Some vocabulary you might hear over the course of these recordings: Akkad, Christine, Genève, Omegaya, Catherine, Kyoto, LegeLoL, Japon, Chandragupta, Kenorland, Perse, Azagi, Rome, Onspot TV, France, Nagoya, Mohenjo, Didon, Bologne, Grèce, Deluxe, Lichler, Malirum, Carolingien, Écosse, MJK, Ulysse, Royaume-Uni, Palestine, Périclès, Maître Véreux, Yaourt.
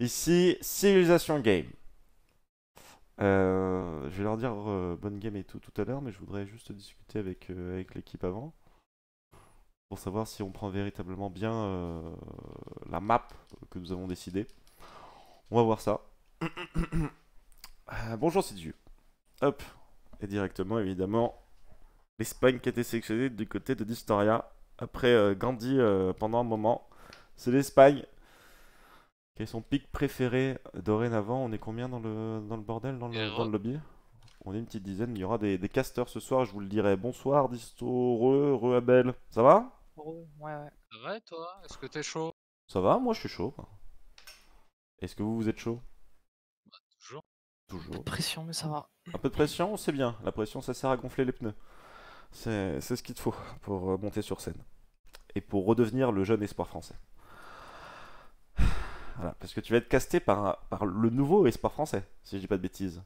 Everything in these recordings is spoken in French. Ici, civilisation game. Je vais leur dire bonne game et tout à l'heure, mais je voudrais juste discuter avec, avec l'équipe avant. Pour savoir si on prend véritablement bien la map que nous avons décidée. On va voir ça. Bonjour Sidieux. Hop. Et directement, évidemment, l'Espagne qui a été sélectionnée du côté de Distoria. Après Gandhi pendant un moment. C'est l'Espagne. Quel est son pic préféré dorénavant? On est combien dans le bordel, dans le lobby? On est une petite dizaine, il y aura des casters ce soir, je vous le dirai. Bonsoir Disto, re à Belle. Ça va? Ouais, ouais. Ça va et toi? Est-ce que t'es chaud? Ça va, moi je suis chaud. Est-ce que vous êtes chaud? Bah, toujours. Toujours. Un peu de pression, mais ça va. Un peu de pression, c'est bien. La pression, ça sert à gonfler les pneus. C'est ce qu'il te faut pour monter sur scène. Et pour redevenir le jeune espoir français. Voilà, parce que tu vas être casté par le nouveau espoir français, si je dis pas de bêtises.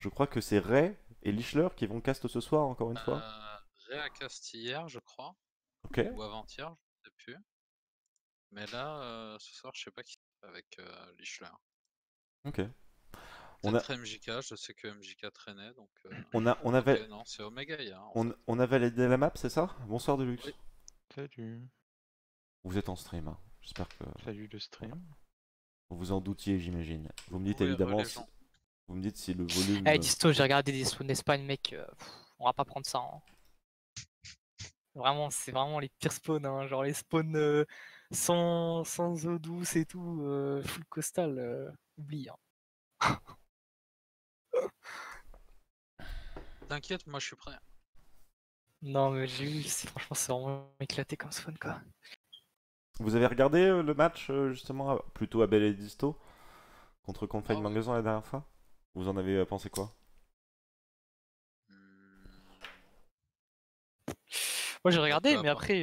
Je crois que c'est Ray et Lichler qui vont cast ce soir, encore une fois. Ray a cast hier, je crois. Ok. Ou avant-hier, je sais plus. Mais là, ce soir, je sais pas qui avec Lichler. Ok. On a MJK, je sais que MJK traînait, donc... On avait... Non, c'est Omega hier. On a validé la map, c'est ça? Bonsoir Deluxe. Oui. Salut. Vous êtes en stream, hein. J'espère que... Salut le stream. Vous vous en doutiez, j'imagine. Vous me dites oui, évidemment... Vous me dites si le volume... Eh Disto, j'ai regardé des sous d'Espagne, mec, on va pas prendre ça. Hein. Vraiment, c'est vraiment les pires spawns, hein. Genre les spawns sans eau douce et tout, full costal, oublie. Hein. T'inquiète, moi je suis prêt. Non mais j'ai eu, franchement c'est vraiment éclaté comme spawn quoi. Vous avez regardé le match justement, plutôt à Belle et Disto, contre Confine Mangaison la dernière fois? Vous en avez pensé quoi? Moi j'ai regardé, mais après...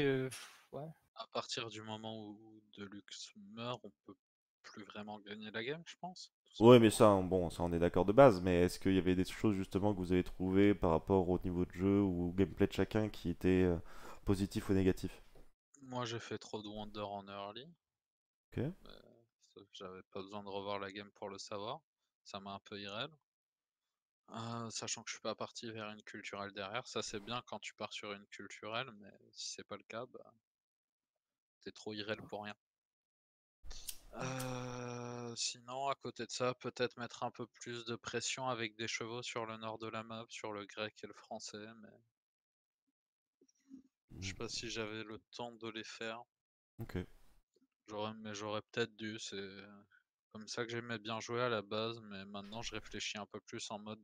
ouais. À partir du moment où Deluxe meurt, on peut plus vraiment gagner la game, je pense. Ouais, mais ça, bon, ça on est d'accord de base, mais est-ce qu'il y avait des choses justement que vous avez trouvées par rapport au niveau de jeu ou au gameplay de chacun qui était positif ou négatif? Moi j'ai fait trop de Wonder en early. Ok. J'avais pas besoin de revoir la game pour le savoir. Ça m'a un peu irrel. Sachant que je suis pas parti vers une culturelle derrière. Ça c'est bien quand tu pars sur une culturelle, mais si c'est pas le cas, bah, t'es trop irrel pour rien. Sinon, à côté de ça, peut-être mettre un peu plus de pression avec des chevaux sur le nord de la map, sur le grec et le français, mais... Je sais pas si j'avais le temps de les faire. Ok. J'aurais peut-être dû, c'est... Comme ça que j'aimais bien jouer à la base, mais maintenant je réfléchis un peu plus en mode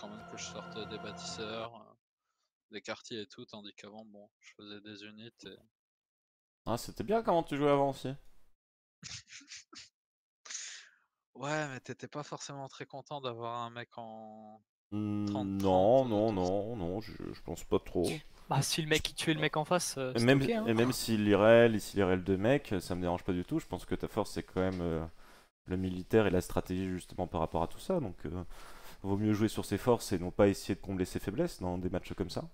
quand même que je sorte des bâtisseurs, des quartiers et tout, tandis qu'avant, bon, je faisais des unités. Et... Ah, c'était bien comment tu jouais avant aussi. Ouais, mais t'étais pas forcément très content d'avoir un mec en... 30, non, 30, non, 30, non, non, je pense pas trop. Bah si le mec qui tuait le mec en face, c'est okay, hein. Et même s'il irrel, et s'il irrel deux mecs, ça me dérange pas du tout, je pense que ta force c'est quand même... le militaire et la stratégie justement par rapport à tout ça, donc vaut mieux jouer sur ses forces et non pas essayer de combler ses faiblesses dans des matchs comme ça.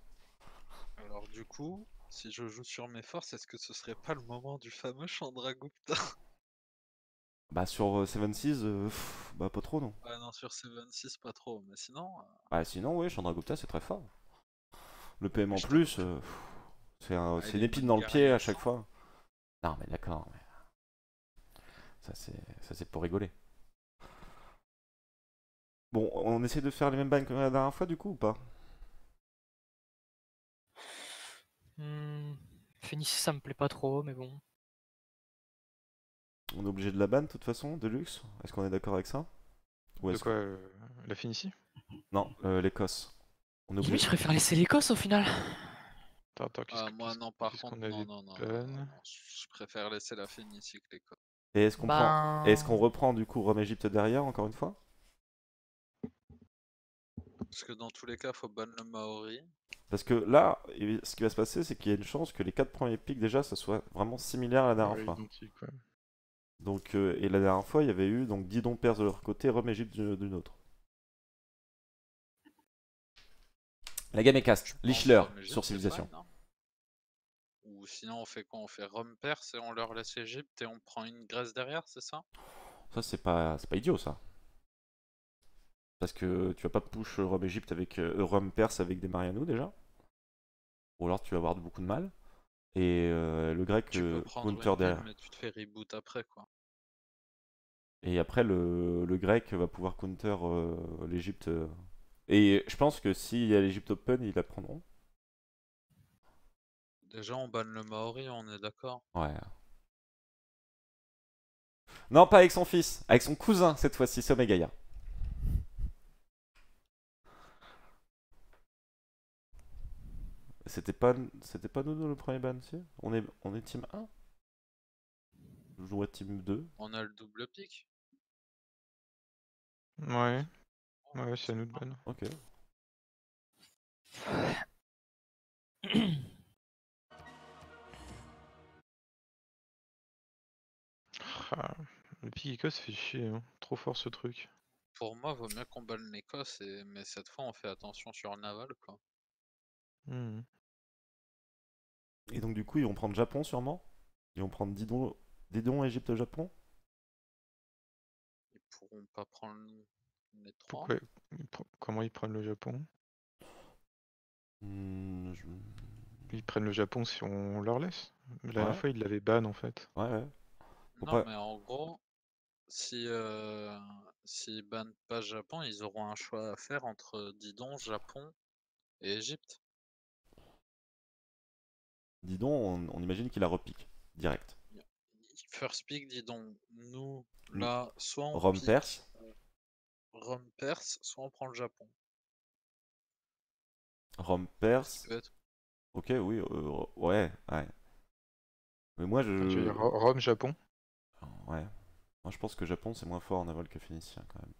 Alors du coup, si je joue sur mes forces, est-ce que ce serait pas le moment du fameux Chandragupta? Bah sur 7-6, bah pas trop non. Ouais non, sur 7-6 pas trop, mais sinon... Bah sinon oui, Chandragupta c'est très fort. Le PM en plus, c'est une épine dans le pied à chaque fois. Non mais d'accord, mais... Ça c'est pour rigoler. Bon, on essaie de faire les mêmes bannes que la dernière fois du coup ou pas? Phénicie ça me plaît pas trop, mais bon. On est obligé de la banne de toute façon, Deluxe? Est-ce qu'on est d'accord avec ça? Ou de quoi la Phénicie? Non, l'Écosse. Oui, je préfère laisser l'Écosse au final. Attends, moi non, par contre, non, je préfère laisser la Phénicie que l'Écosse. Et est-ce qu'on reprend du coup Rome Égypte derrière encore une fois? Parce que dans tous les cas, faut ban le Maori. Parce que là, ce qui va se passer, c'est qu'il y a une chance que les 4 premiers pics déjà, ça soit vraiment similaire à la dernière fois. Ouais. Donc, et la dernière fois, il y avait eu donc Didon Perse de leur côté, Rome Égypte d'une autre. La game est cast. Lichler sur civilisation. Ou sinon on fait quoi? On fait Rome Perse et on leur laisse Égypte et on prend une Grèce derrière, c'est ça? Ça, c'est pas idiot, ça. Parce que tu vas pas push Rome-Égypte avec Rome-Perse avec des Marianou, déjà. Ou alors tu vas avoir beaucoup de mal. Et le grec counter derrière. Mais tu te fais reboot après, quoi. Et après, le grec va pouvoir counter l'Égypte. Et je pense que s'il y a l'Égypte Open, ils la prendront. Déjà, on banne le Maori, on est d'accord. Ouais. Non, pas avec son fils, avec son cousin cette fois-ci, c'est Omegaya. C'était pas nous le premier ban, si on est team 1. Je jouais team 2. On a le double pic. Ouais. Ouais, c'est nous de ban. Ok. Le pic Écosse fait chier, hein. Trop fort ce truc. Pour moi, vaut mieux qu'on balle l'Écosse, mais cette fois on fait attention sur le naval, quoi. Mmh. Et donc du coup, ils vont prendre Japon sûrement. Ils vont prendre Didon, Égypte, Japon. Ils pourront pas prendre les trois. Pourquoi... Comment ils prennent le Japon? Ils prennent le Japon si on leur laisse. La dernière fois, ils l'avaient ban en fait. Ouais. Non, mais en gros, s'ils bannent pas Japon, ils auront un choix à faire entre Didon, Japon et Égypte. Didon, on imagine qu'il a repique direct. First pick, Didon. Nous, là, soit on Rome-Perse. Rome-Perse, soit on prend le Japon. Rome-Perse. Ok, oui, ouais. Mais moi, je... Rome-Japon. Ouais. Moi, je pense que Japon, c'est moins fort en naval que Phénicien, quand même.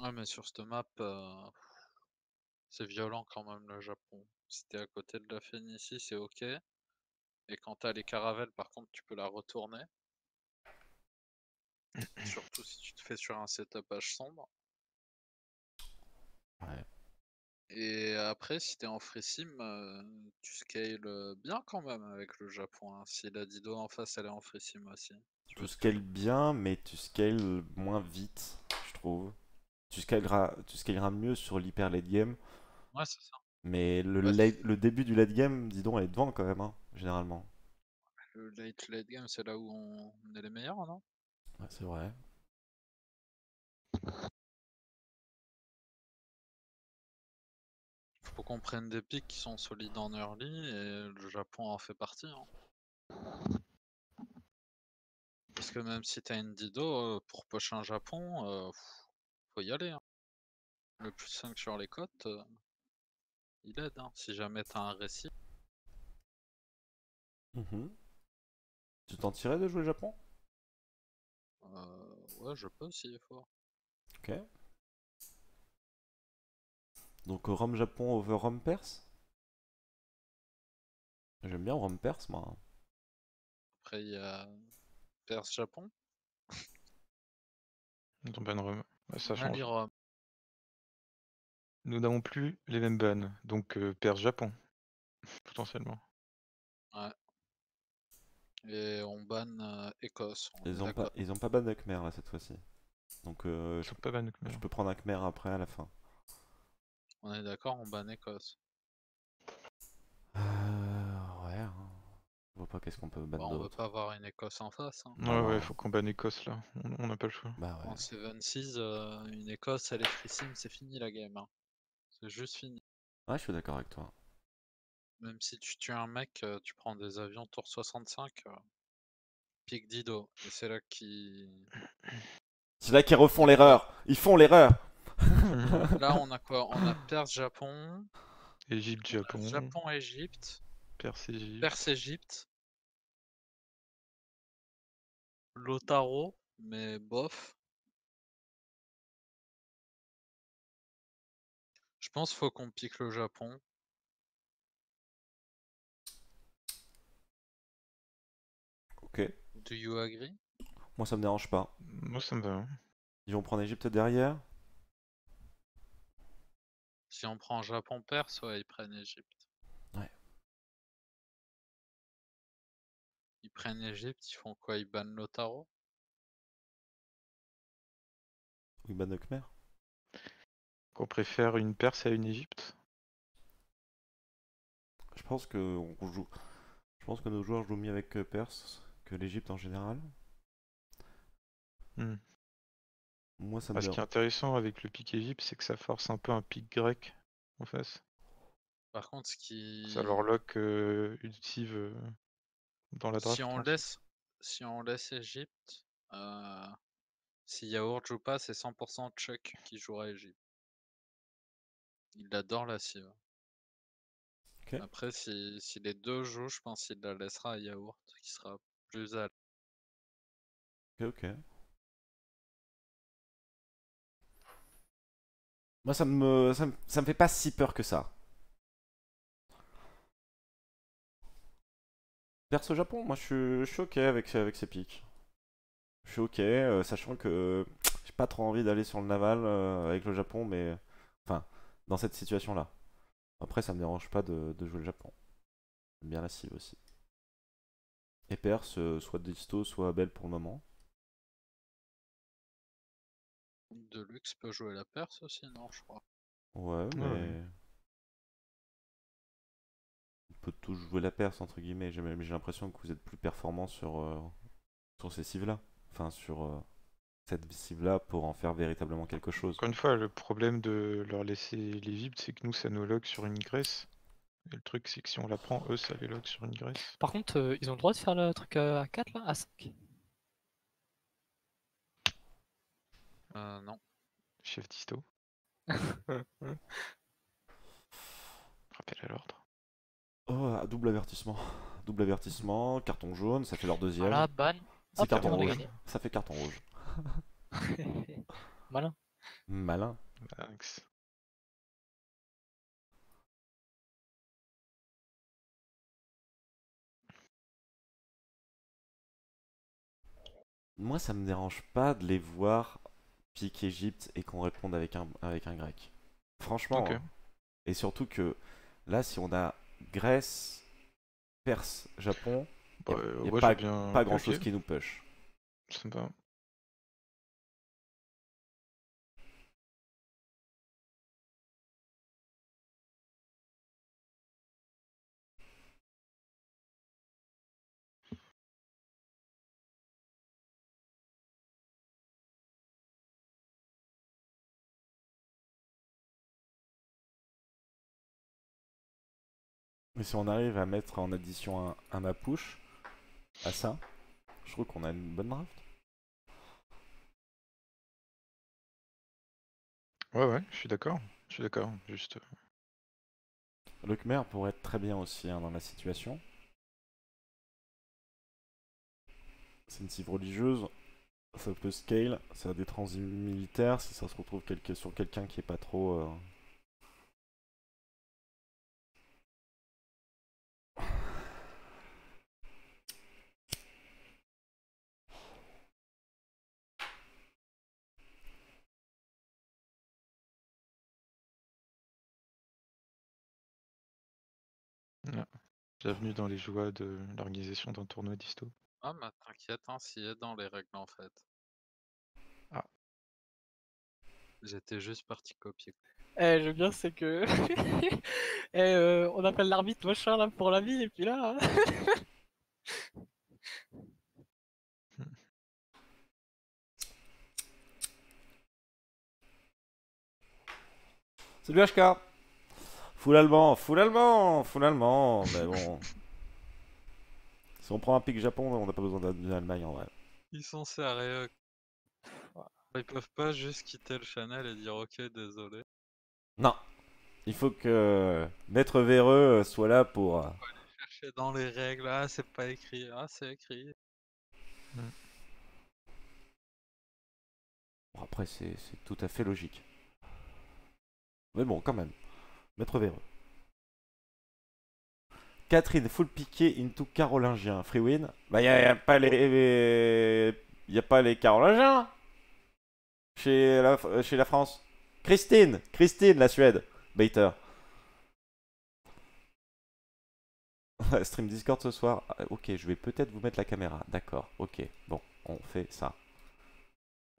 Ouais, mais sur cette map... C'est violent quand même le Japon. Si t'es à côté de la Phénicie, c'est ok. Et quand t'as les caravelles, par contre, tu peux la retourner. Surtout si tu te fais sur un setup H sombre. Ouais. Et après, si t'es en free sim, tu scales bien quand même avec le Japon. Hein. Si la Dido en face, elle est en free sim aussi. Tu scales bien, mais tu scales moins vite, je trouve. Tu scaleras mieux sur l'hyper late game. Ouais, c'est ça. Mais le début du late game, Didon, elle est devant quand même, hein, généralement. Le late game, c'est là où on est les meilleurs, non? Ouais, c'est vrai. Faut qu'on prenne des pics qui sont solides en early, et le Japon en fait partie. Hein. Parce que même si t'as une Dido, pour pocher un Japon... y aller. Hein. Le plus 5 sur les côtes, il aide, hein, si jamais t'as un récit. Tu t'en tirais de jouer Japon? Ouais, je peux s'il est fort. Ok. Donc Rome-Japon over Rome-Perse? J'aime bien Rome-Perse, moi. Après, il y a Perse-Japon. Ça change. Malirum. Nous n'avons plus les mêmes bans, donc Perse-Japon, potentiellement. Ouais. Et on banne Écosse. Ils ont pas ban de Khmer là cette fois-ci. Donc je peux prendre un Khmer après à la fin. On est d'accord, on banne Écosse. Ouais. Je vois pas qu'est-ce qu'on peut banner. Bah, on veut pas avoir une Écosse en face. Hein. Ouais, faut qu'on banne Écosse là. On n'a pas le choix. Bah ouais. En 7-6, une Écosse, elle est free sim, c'est fini la game. Hein. C'est juste fini. Ouais, je suis d'accord avec toi. Même si tu tues un mec, tu prends des avions tour 65. Pique Dido. Et c'est là qu'ils. C'est là qu'ils refont l'erreur. Ils font l'erreur. Là, on a quoi? On a Perse-Japon. Égypte-Japon. Japon-Égypte. Perse-Égypte. Lotaro, mais bof. Je pense qu'il faut qu'on pique le Japon. Ok. Do you agree? Moi ça me dérange pas. Moi ça me va. Ils vont prendre Égypte derrière. Si on prend Japon-Perse, ouais, ils prennent Égypte. prennent l'Égypte, ils font quoi? Ils bannent le tarot? Ils bannent le Khmer. Qu'on préfère une Perse à une Égypte? Je pense que on joue. Je pense que nos joueurs jouent mieux avec Perse que l'Égypte en général. Hmm. Moi, ça me dérange. Ce qui est intéressant avec le pic Égypte, c'est que ça force un peu un pic grec en face. Par contre, ce qui... ça leur lock ultive dans la draft. Si on laisse Égypte, si Yaourt joue pas, c'est 100% Chuck qui jouera Égypte. Il adore la cive. Okay. Après, si les deux jouent, je pense qu'il la laissera à Yaourt, qui sera plus à l'aise. Ok. Moi, ça me fait pas si peur que ça. Perse au Japon, moi je suis ok avec ces pics. Je suis ok, sachant que j'ai pas trop envie d'aller sur le naval avec le Japon, mais enfin, dans cette situation-là. Après, ça me dérange pas de jouer le Japon. J'aime bien la cible aussi. Et Perse, soit Disto, soit Belle pour le moment. Deluxe peut jouer la Perse aussi, non, je crois. Ouais, mais... ouais. Peut tous jouer la Perse entre guillemets, j'ai l'impression que vous êtes plus performant sur ces cives là, enfin sur cette cive là pour en faire véritablement quelque chose. Encore une fois, le problème de leur laisser les vibes, c'est que nous ça nous lock sur une Grèce, et le truc c'est que si on la prend, eux ça les lock sur une Grèce. Par contre, ils ont le droit de faire le truc à 4 là, à 5 non. Chef Disto. Rappel à l'ordre. Oh, double avertissement, carton jaune, ça fait leur deuxième. Voilà, ban. C'est carton rouge. Ça fait carton rouge. Malin. Malin. Max. Moi, ça me dérange pas de les voir pique Égypte et qu'on réponde avec un grec. Franchement. Okay. Hein. Et surtout que là, si on a Grèce, Perse, Japon, il n'y a pas grand chose qui nous push. Sympa. Mais si on arrive à mettre en addition un Mapuche à ça, je trouve qu'on a une bonne draft. Ouais, je suis d'accord. Je suis d'accord, juste. Le Khmer pourrait être très bien aussi hein, dans la situation. C'est une cible religieuse, ça peut scale, ça a des transits militaires si ça se retrouve sur quelqu'un qui est pas trop... Bienvenue dans les joies de l'organisation d'un tournoi disto. Ah, mais t'inquiète, hein, s'il est dans les règles en fait. Ah. J'étais juste parti copier. Eh, le bien c'est que. On appelle l'arbitre machin là pour la vie, et puis là. Salut HK! Full allemand, mais bon. Si on prend un pic Japon, on n'a pas besoin d'une Allemagne en vrai. Ils sont sérieux. Ils peuvent pas juste quitter le channel et dire ok, désolé. Non, il faut que Maître Véreux soit là pour... aller chercher dans les règles, ah c'est pas écrit, ah c'est écrit. Bon, après c'est tout à fait logique. Mais bon, quand même. Maître Véreux. Catherine, full piqué into carolingien. Free win. Bah y a pas les carolingiens chez la France. Christine, la Suède. Baiter. Stream Discord ce soir. Ok, je vais peut-être vous mettre la caméra. D'accord, ok. Bon, on fait ça.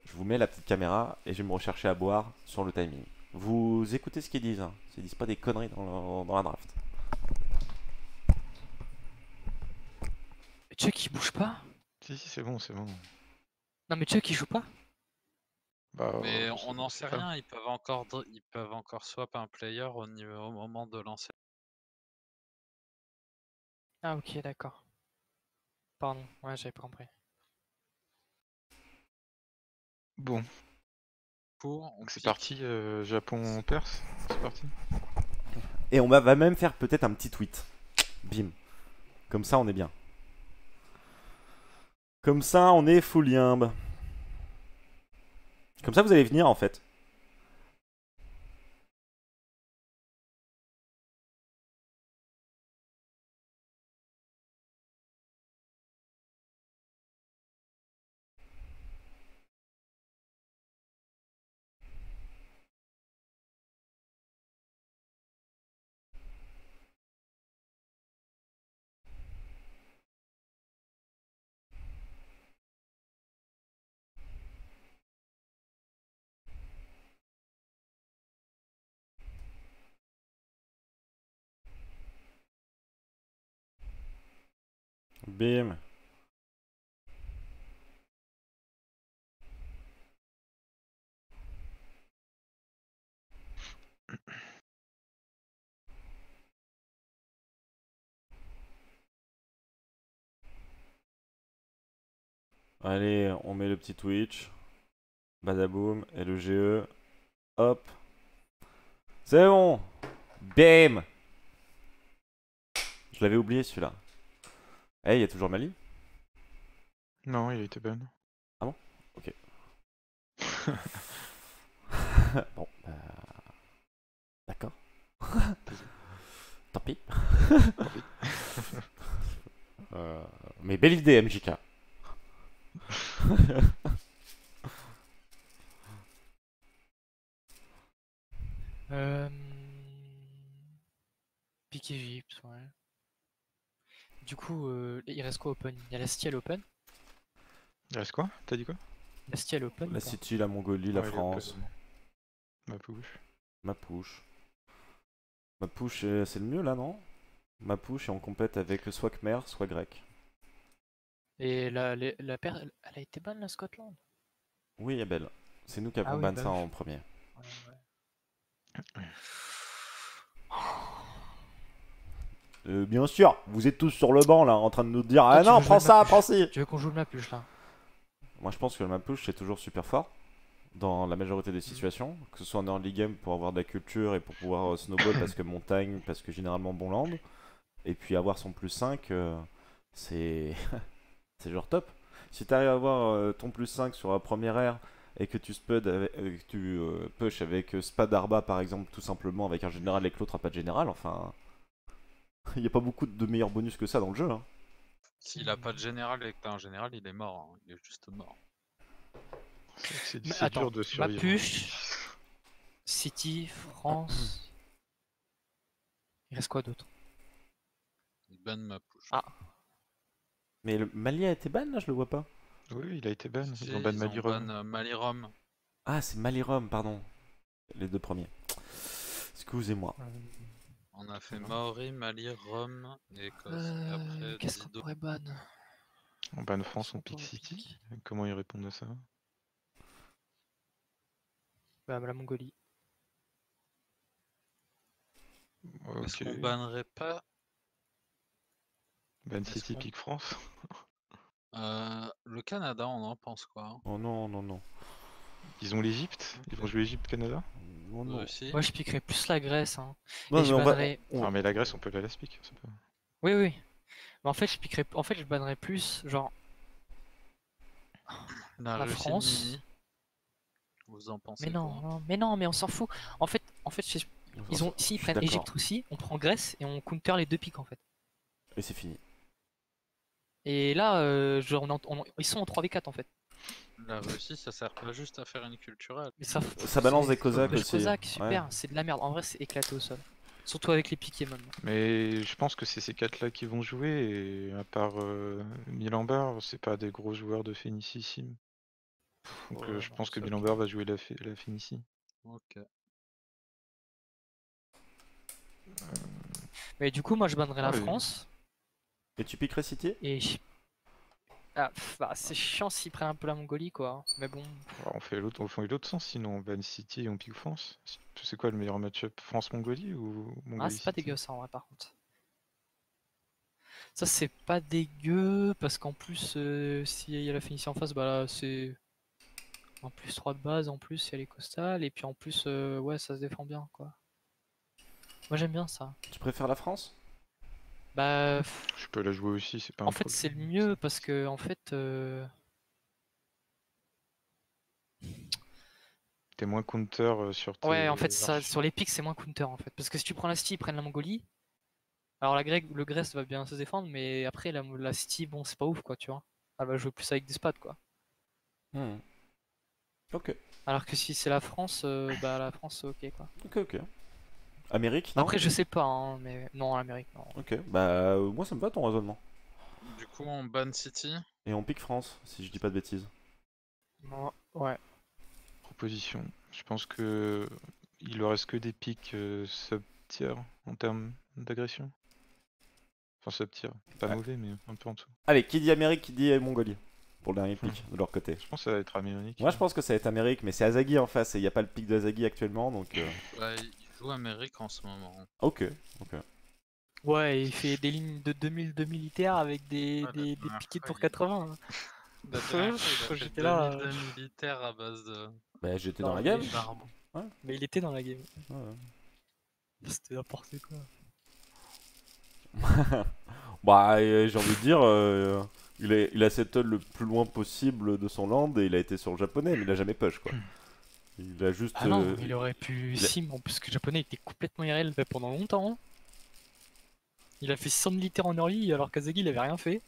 Je vous mets la petite caméra et je vais me rechercher à boire sur le timing. Vous écoutez ce qu'ils disent, hein. Ils disent pas des conneries dans la draft. Chuck il bouge pas? Si, si, c'est bon, c'est bon. Non mais Chuck il joue pas? Bah, mais on n'en sait rien, ils peuvent encore swap un player au moment de lancer. Ah ok, d'accord. Pardon, ouais, j'avais pas compris. Bon. Donc c'est parti, Japon-Perse, c'est parti. Et on va même faire peut-être un petit tweet. Bim. Comme ça on est bien. Comme ça on est full limbe. Comme ça vous allez venir en fait. Bim. Allez, on met le petit Twitch. Badaboum et le GE. Hop. C'est bon. Bim. Je l'avais oublié celui-là. Eh, hey, il y a toujours Mali? Non, il était ban. Ah bon? Ok. Bon, bah... D'accord. Tant pis. Tant pis. Mais belle idée, MJK. Pique Egypte, ouais. Du coup, il reste quoi open? Il y a la City à l'open? Il reste quoi? T'as dit quoi? La City à l'open? La City, la Mongolie, la France. Mapuche. Mapuche. Mapuche, c'est le mieux là, non? Mapuche, et on complète avec soit Khmer, soit grec. Et la Perse, elle a été ban la Scotland? Oui, Belle. C'est nous qui avons ban ça en premier. Ouais, ouais. Bien sûr, vous êtes tous sur le banc là en train de nous dire ah non, prends ça, prends ci. Tu veux qu'on joue le Mapuche là? Moi je pense que le Mapuche c'est toujours super fort dans la majorité des situations, que ce soit en early game pour avoir de la culture et pour pouvoir snowball parce que montagne, parce que généralement bon land, et puis avoir son plus 5, c'est genre top. Si t'arrives à avoir ton plus 5 sur la première air et que tu spud avec, push avec Spad Arba par exemple, tout simplement avec un général et que l'autre a pas de général, enfin. Il n'y a pas beaucoup de meilleurs bonus que ça dans le jeu. Hein. S'il a pas de général et que t'as un général, il est mort. Hein. Il est juste mort. C'est dur de survivre. Mapuche, City, France. Il reste quoi d'autre? Il ban Mapuche. Ah. Mais le Mali a été ban là, je le vois pas. Oui, il a été ban. Ils ont ban Malirum. Ah, c'est Malirum, pardon. Les deux premiers. Excusez-moi. On a fait Maori, Mali, Rome et Écosse. Qu'est-ce qu'on pourrait ban? On ban France, on pique City. Comment ils répondent à ça? Bah, la Mongolie. Okay. Est-ce qu'on bannerait pas? Ban City, pique France. Le Canada, on en pense quoi? Oh non, non, non. Ils ont l'Égypte? Ils vont jouer Égypte, Canada? Non, non. Moi je piquerais plus la Grèce. Hein. Non, mais, enfin, mais la Grèce on peut la piquer. Pas... Oui, oui. Mais en fait, je bannerais plus genre. La France. Mini. Vous en pensez? Mais non, non, mais non, mais on s'en fout. En fait ils ont... s'ils prennent Égypte aussi, on prend Grèce et on counter les deux piques en fait. Et c'est fini. Et là, genre, ils sont en 3v4 en fait. La Russie, ça sert pas juste à faire une culturelle. Mais ça balance des cosaques aussi. Cosaques, super, ouais. C'est de la merde. En vrai, c'est éclaté au sol. Surtout avec les piquets maintenant. Mais je pense que c'est ces 4-là qui vont jouer, et à part Milamber, c'est pas des gros joueurs de Phénicie sim. Donc ouais, je pense que Milamber va jouer la Phénicie. Ok. Mais du coup, moi je bannerais la France. Et tu piquerais City? Et je... Ah, bah, c'est chiant s'ils prennent un peu la Mongolie, quoi. Mais bon. Alors, on fait l'autre sens, sinon on ban City et on pique France. C'est quoi le meilleur match-up, France-Mongolie ou Mongolie? Ah, c'est pas dégueu ça en vrai, par contre. Ça, c'est pas dégueu parce qu'en plus, s'il y a la Phénicie en face, bah là, c'est. En plus, 3 de base, en plus, il y a les costales, et puis en plus, ouais, ça se défend bien, quoi. Moi, j'aime bien ça. Tu préfères la France? Bah, je peux la jouer aussi, c'est pas un problème. En fait, c'est le mieux parce que, en fait, t'es moins counter sur tes... Ouais, en fait, ça, sur les pics, c'est moins counter en fait. Parce que si tu prends la Sti, ils prennent la Mongolie. Alors, le Grèce va bien se défendre, mais après, la Sti, bon, c'est pas ouf quoi, tu vois. Elle va jouer plus avec des spades quoi. Mmh. Ok. Alors que si c'est la France, bah, la France, ok quoi. Ok, ok. Amérique non? Après je sais pas hein, mais non l'Amérique non. Ok, bah moi ça me va ton raisonnement. Du coup on ban City. Et on pique France, si je dis pas de bêtises. Non, ouais. Proposition, je pense que il leur reste que des piques sub-tier en termes d'agression. Enfin sub-tier, pas mauvais mais un peu en dessous. Allez, qui dit Amérique, qui dit Mongolie? Pour le dernier pic de leur côté. Je pense que ça va être Amérique. Moi je pense que ça va être Amérique, mais c'est Azagi en face et il n'y a pas le pic d'Azagi actuellement donc... Ouais, Amérique en ce moment. Ok, ok. Ouais, il fait des lignes de 2000 militaires avec des piquets de tour 80. J'étais là. 2000 militaires à base de. Bah, j'étais dans la game. Ouais. Mais il était dans la game. Ouais. C'était n'importe quoi. Bah, j'ai envie de dire, il a settle le plus loin possible de son land et il a été sur le japonais, mais il a jamais push quoi. Il a juste. Ah non, il aurait pu sim en plus que le japonais était complètement IRL pendant longtemps. Il a fait 100 militaires en early alors qu'Azagi il avait rien fait.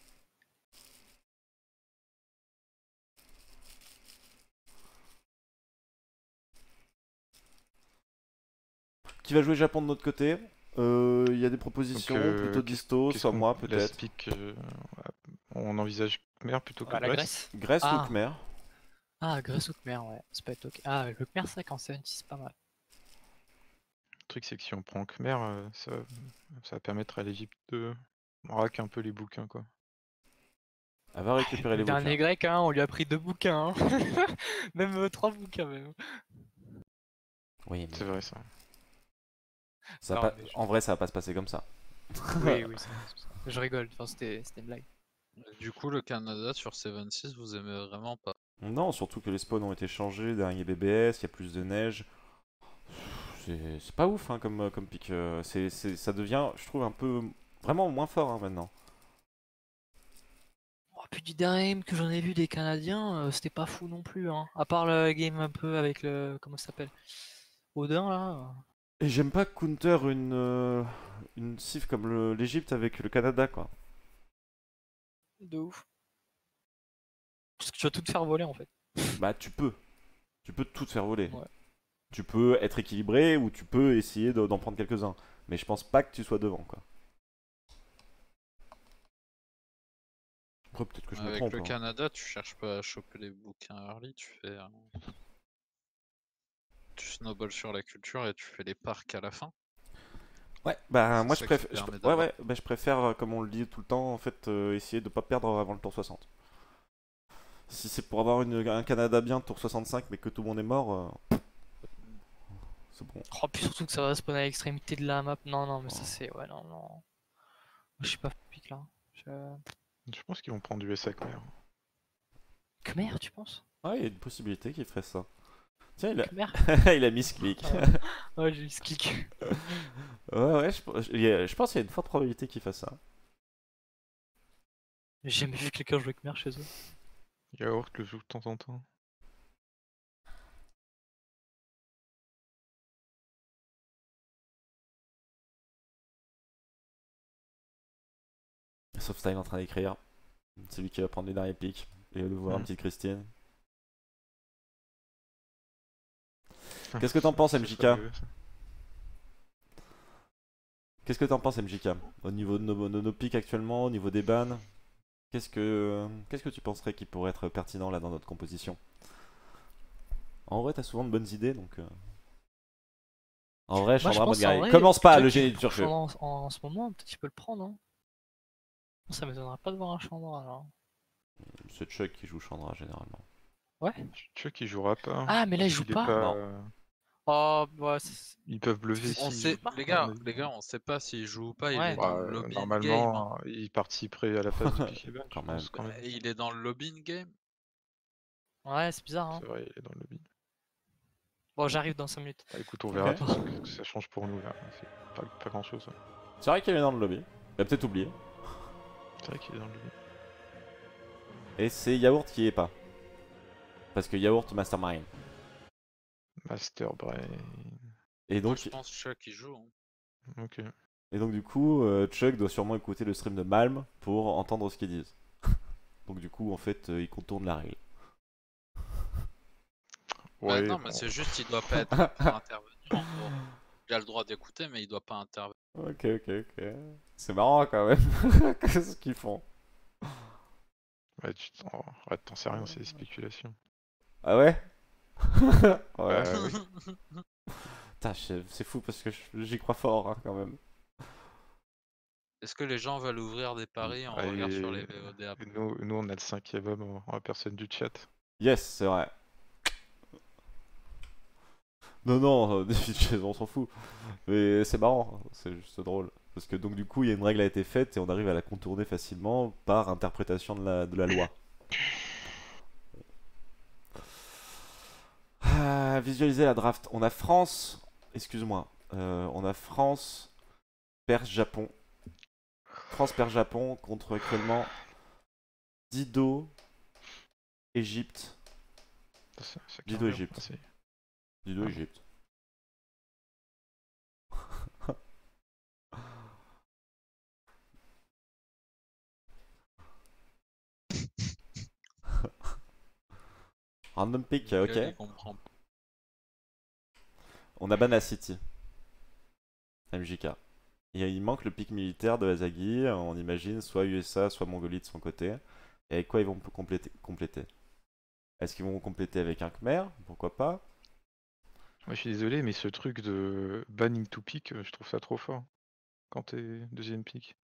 Qui va jouer Japon de notre côté? Il y a des propositions, plutôt Disto, soit moi peut-être. On envisage Khmer plutôt que Grèce. Grèce ou Khmer? Ah, Grèce ou Khmer, ouais, ça peut être ok. Ah, le Khmer, ça, quand c'est 76, c'est pas mal. Le truc, c'est que si on prend Khmer, ça va permettre à l'Égypte de rack un peu les bouquins, quoi. Elle va récupérer les bouquins. Dernier grec, hein, on lui a pris 2 bouquins, hein. Même 3 bouquins, même. Oui, mais... c'est vrai, ça. Ça non, mais... En vrai, ça va pas se passer comme ça. Oui, oui, ça va se passer. Je rigole, enfin, c'était une blague. Du coup, le Canada sur 76, vous aimez vraiment pas? Non, surtout que les spawns ont été changés, dernier BBS, il y a plus de neige. C'est pas ouf hein, comme pic. Ça devient, je trouve, un peu vraiment moins fort hein, maintenant. Oh, puis du dernier que j'en ai vu des Canadiens, c'était pas fou non plus. Hein. À part le game un peu avec le. Comment ça s'appelle? Odin là. Et j'aime pas counter une cif comme l'Egypte avec le Canada quoi. De ouf. Parce que tu vas tout te faire voler en fait. Bah tu peux tout te faire voler. Ouais. Tu peux être équilibré ou tu peux essayer d'en prendre quelques-uns. Mais je pense pas que tu sois devant quoi. Après peut-être que je me trompe. Avec le Canada, tu cherches pas à choper les bouquins early, tu fais... Tu snowball sur la culture et tu fais les parcs à la fin. Ouais, bah moi je préfère, comme on le dit tout le temps, en fait, essayer de pas perdre avant le tour 60. Si c'est pour avoir un Canada bien tour 65 mais que tout le monde est mort, c'est bon. Oh, puis surtout que ça va spawner à l'extrémité de la map. Non, non, mais ça c'est... Ouais, non, non. Je suis pas pique là. Je pense qu'ils vont prendre du SA Khmer. Khmer, tu penses? Ouais, il y a une possibilité qu'ils feraient ça. Tiens, il a mis ce clic. Ouais, j'ai mis ce clic. Ouais, je pense qu'il y a une forte probabilité qu'ils fassent ça. J'ai jamais vu quelqu'un jouer Khmer chez eux. Yaourt le joue de temps en temps. Sauf Stein en train d'écrire. C'est lui qui va prendre les derniers pics et le voir, petite Christine. Qu'est-ce que t'en penses, MJK? Qu'est-ce que t'en penses, MJK? Au niveau de nos pics actuellement, au niveau des bans, qu'est-ce que tu penserais qui pourrait être pertinent là dans notre composition? En vrai, t'as souvent de bonnes idées, donc... En vrai, Chandra, bonne gars. Commence pas le génie du turc. En ce moment, peut-être qu'il peut le prendre, hein. Ça m'étonnerait pas de voir un Chandra, là. C'est Chuck qui joue Chandra, généralement. Ouais. Chuck, il jouera pas. Ah, mais là, il joue pas. Oh, bah, ils peuvent bluffer. Les gars, on sait pas s'ils jouent ou pas. Ils ouais, dans le lobby normalement, game. Il participerait à la phase de pick ban, quand même, quand même. Il est dans le lobby game. Ouais, c'est bizarre. Hein. C'est vrai, il est dans le lobby. Bon, j'arrive dans 5 minutes. Bah, écoute, on verra parce que ça change pour nous. C'est pas grand chose. Hein. C'est vrai qu'il est dans le lobby. Il a peut-être oublié. C'est vrai qu'il est dans le lobby. Et c'est Yaourt qui y est pas. Parce que Yaourt Mastermind. Masterbrain. Et donc, je pense Chuck il joue. Hein. Ok. Et donc du coup, Chuck doit sûrement écouter le stream de Malm pour entendre ce qu'ils disent. Donc du coup, en fait, il contourne la règle. Ouais, non, mais c'est juste, il doit pas être intervenir. Il a le droit d'écouter, mais il doit pas intervenir. Ok, ok, ok. C'est marrant quand même. Qu'est-ce qu'ils font? Ouais, tu t'en sais rien, c'est des spéculations. Ah ouais? Ouais, oui. C'est fou parce que j'y crois fort hein, quand même. Est-ce que les gens veulent ouvrir des paris en regard sur les VOD après? Nous on a le 5ème homme en personne du chat. Yes, c'est vrai. Non, non, on s'en fout. Mais c'est marrant, c'est juste drôle. Parce que donc du coup, il y a une règle a été faite et on arrive à la contourner facilement par interprétation de la loi. Ah, visualiser la draft. On a France, excuse-moi, on a France, Perse, Japon. France, Perse, Japon contre actuellement Didon, Égypte. Didon, Égypte. Didon, Égypte. Random pick, ok. On a Banana City. MJK. Et il manque le pick militaire de Azagi. On imagine soit USA, soit Mongolie de son côté. Et avec quoi ils vont compléter? Est-ce qu'ils vont compléter avec un Khmer? Pourquoi pas? Moi je suis désolé, mais ce truc de banning to pick, je trouve ça trop fort. Quand t'es deuxième pick.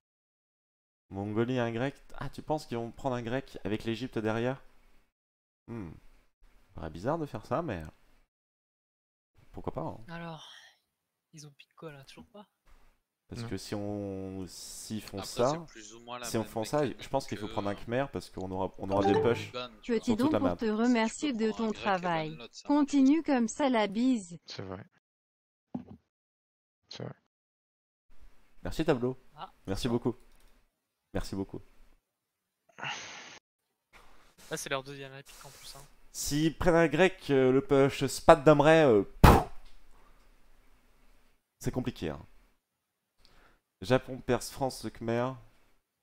Mongolie, un grec. Ah, tu penses qu'ils vont prendre un grec avec l'Egypte derrière? C'est bizarre de faire ça, mais pourquoi pas hein. Alors, ils ont piqué quoi là? Toujours pas? Parce que si on font ça, si on fait ça, je pense qu'il faut prendre un Khmer parce qu'on aura des push. Petit don pour te remercier de ton travail. Continue comme ça, la bise. C'est vrai. C'est vrai. Merci Tableau. Merci beaucoup. Merci beaucoup. Là, c'est leur deuxième pique en plus. S'ils prennent un grec, le push Spad d'Amray, c'est compliqué. Hein. Japon, Perse, France, Khmer.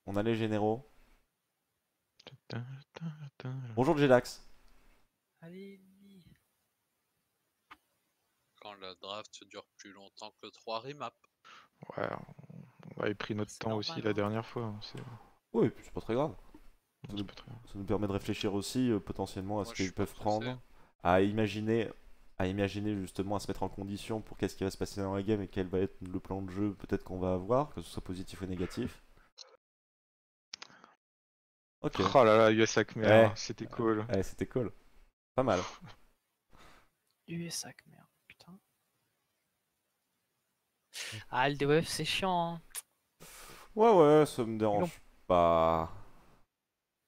On a les généraux. Bonjour Deluxe. Allez. Quand la draft dure plus longtemps que 3 remap. Ouais, on avait pris notre temps aussi la dernière fois. Oui, c'est pas très grave. Ça nous permet de réfléchir aussi potentiellement à ce qu'ils peuvent prendre, à imaginer justement, à se mettre en condition pour qu'est-ce qui va se passer dans la game et quel va être le plan de jeu peut-être qu'on va avoir, que ce soit positif ou négatif. Ok. Oh là là, USA Khmer, c'était cool. Ouais, c'était cool. Pas mal. USA Khmer, putain. Ah, le DWF c'est chiant. Hein. Ouais, ça me dérange pas.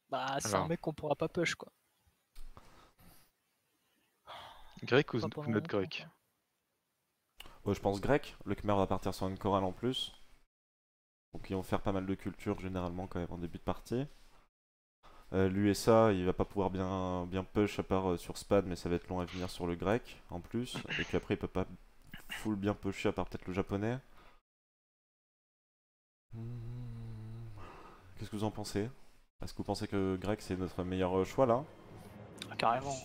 Bah, c'est un mec qu'on pourra pas push quoi. Grec ou notre grec? Ouais, je pense grec. Le Khmer va partir sur une chorale en plus. Donc ils vont faire pas mal de culture généralement quand même en début de partie. L'USA il va pas pouvoir bien push à part sur Spad, mais ça va être long à venir sur le grec en plus. Et puis après il peut pas full bien pusher à part peut-être le japonais. Qu'est-ce que vous en pensez? Est-ce que vous pensez que Greg c'est notre meilleur choix là? Ah, carrément,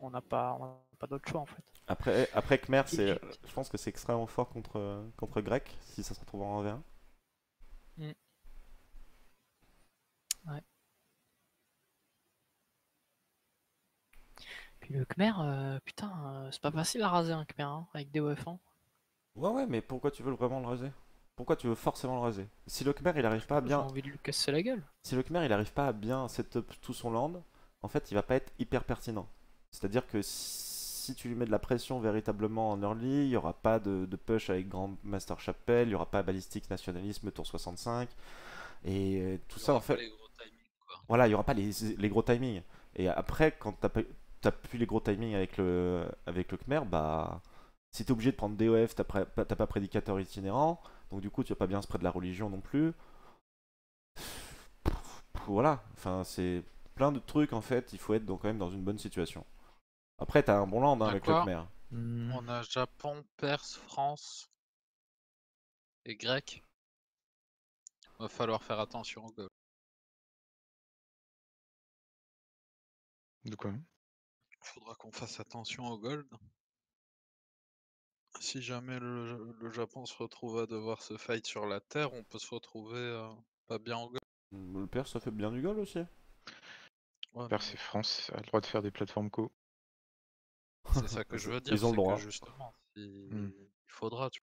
on n'a pas d'autre choix en fait. Après Khmer, je pense que c'est extrêmement fort contre Grec, si ça se retrouve en 1v1. Mm. Ouais. Puis le Khmer, putain, c'est pas facile à raser un Khmer, hein, avec des OF1. Ouais, mais pourquoi tu veux vraiment le raser? Pourquoi tu veux forcément le raser? Si le Khmer il arrive pas à bien... J'ai envie de lui casser la gueule. Si le Khmer il arrive pas à bien setup tout son land, en fait il va pas être hyper pertinent. C'est-à-dire que si tu lui mets de la pression véritablement en early, il n'y aura pas de push avec Grand Master Chapelle, il n'y aura pas balistique, nationalisme, tour 65, et tout ça en fait... Les gros timings, quoi. Voilà, il n'y aura pas les gros timings. Et après, quand t'appuies les gros timings avec le Khmer, bah... Si t'es obligé de prendre DOF, t'as pas prédicateur itinérant, donc du coup tu vas pas bien se près de la religion non plus. Voilà, enfin c'est plein de trucs en fait, il faut être donc quand même dans une bonne situation. Après, t'as un bon land hein, avec le Khmer. On a Japon, Perse, France et Grec. Va falloir faire attention. De quoi? Faudra qu'on fasse attention au gold. Si jamais le Japon se retrouve à devoir se fight sur la terre, on peut se retrouver pas bien en goal. Le Perse, ça fait bien du goal aussi. Ouais, Perse et France a le droit de faire des plateformes co. C'est ça que je veux dire. Ils ont le droit. Justement, il faudra. Tu...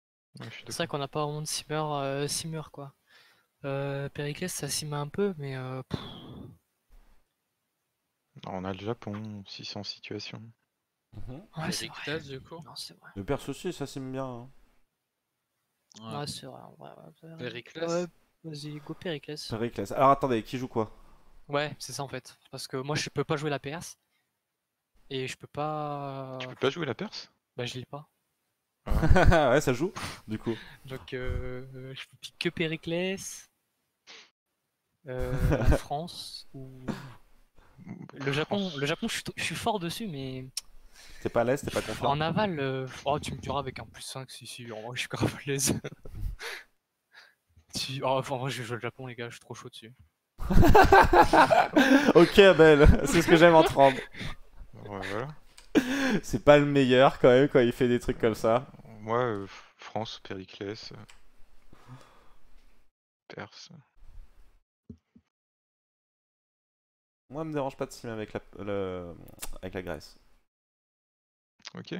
Ouais, c'est vrai qu'on n'a pas vraiment de simmer quoi. Périclès, ça simme un peu, mais. Non, on a le Japon, 600 situations. Ouais, c'est vrai. Du coup. Non, c'est vrai. Le Perse aussi, ça s'aime bien. Hein. Ouais, c'est vrai. Ouais. Périclès. Ouais, vas-y, go Périclès. Périclès. Alors attendez, qui joue quoi? Ouais, c'est ça en fait. Parce que moi je peux pas jouer la Perse. Et je peux pas. Tu peux pas jouer la Perse? Bah, je l'ai pas. Ah. Ouais, ça joue, du coup. Donc, je peux piquer que Périclès. La France. Ou. Le Japon, je suis fort dessus, mais. T'es pas à l'aise, t'es pas confiant. En aval, oh, tu me diras avec un +5, si, en vrai je suis grave à l'aise. Oh, en vrai je joue le Japon les gars, je suis trop chaud dessus. Ok Belle, c'est ce que j'aime en 30. Ouais, voilà. C'est pas le meilleur quand même quand il fait des trucs comme ça. Moi, France, Périclès, Perse. Moi, me dérange pas de sim avec la Grèce. Ok.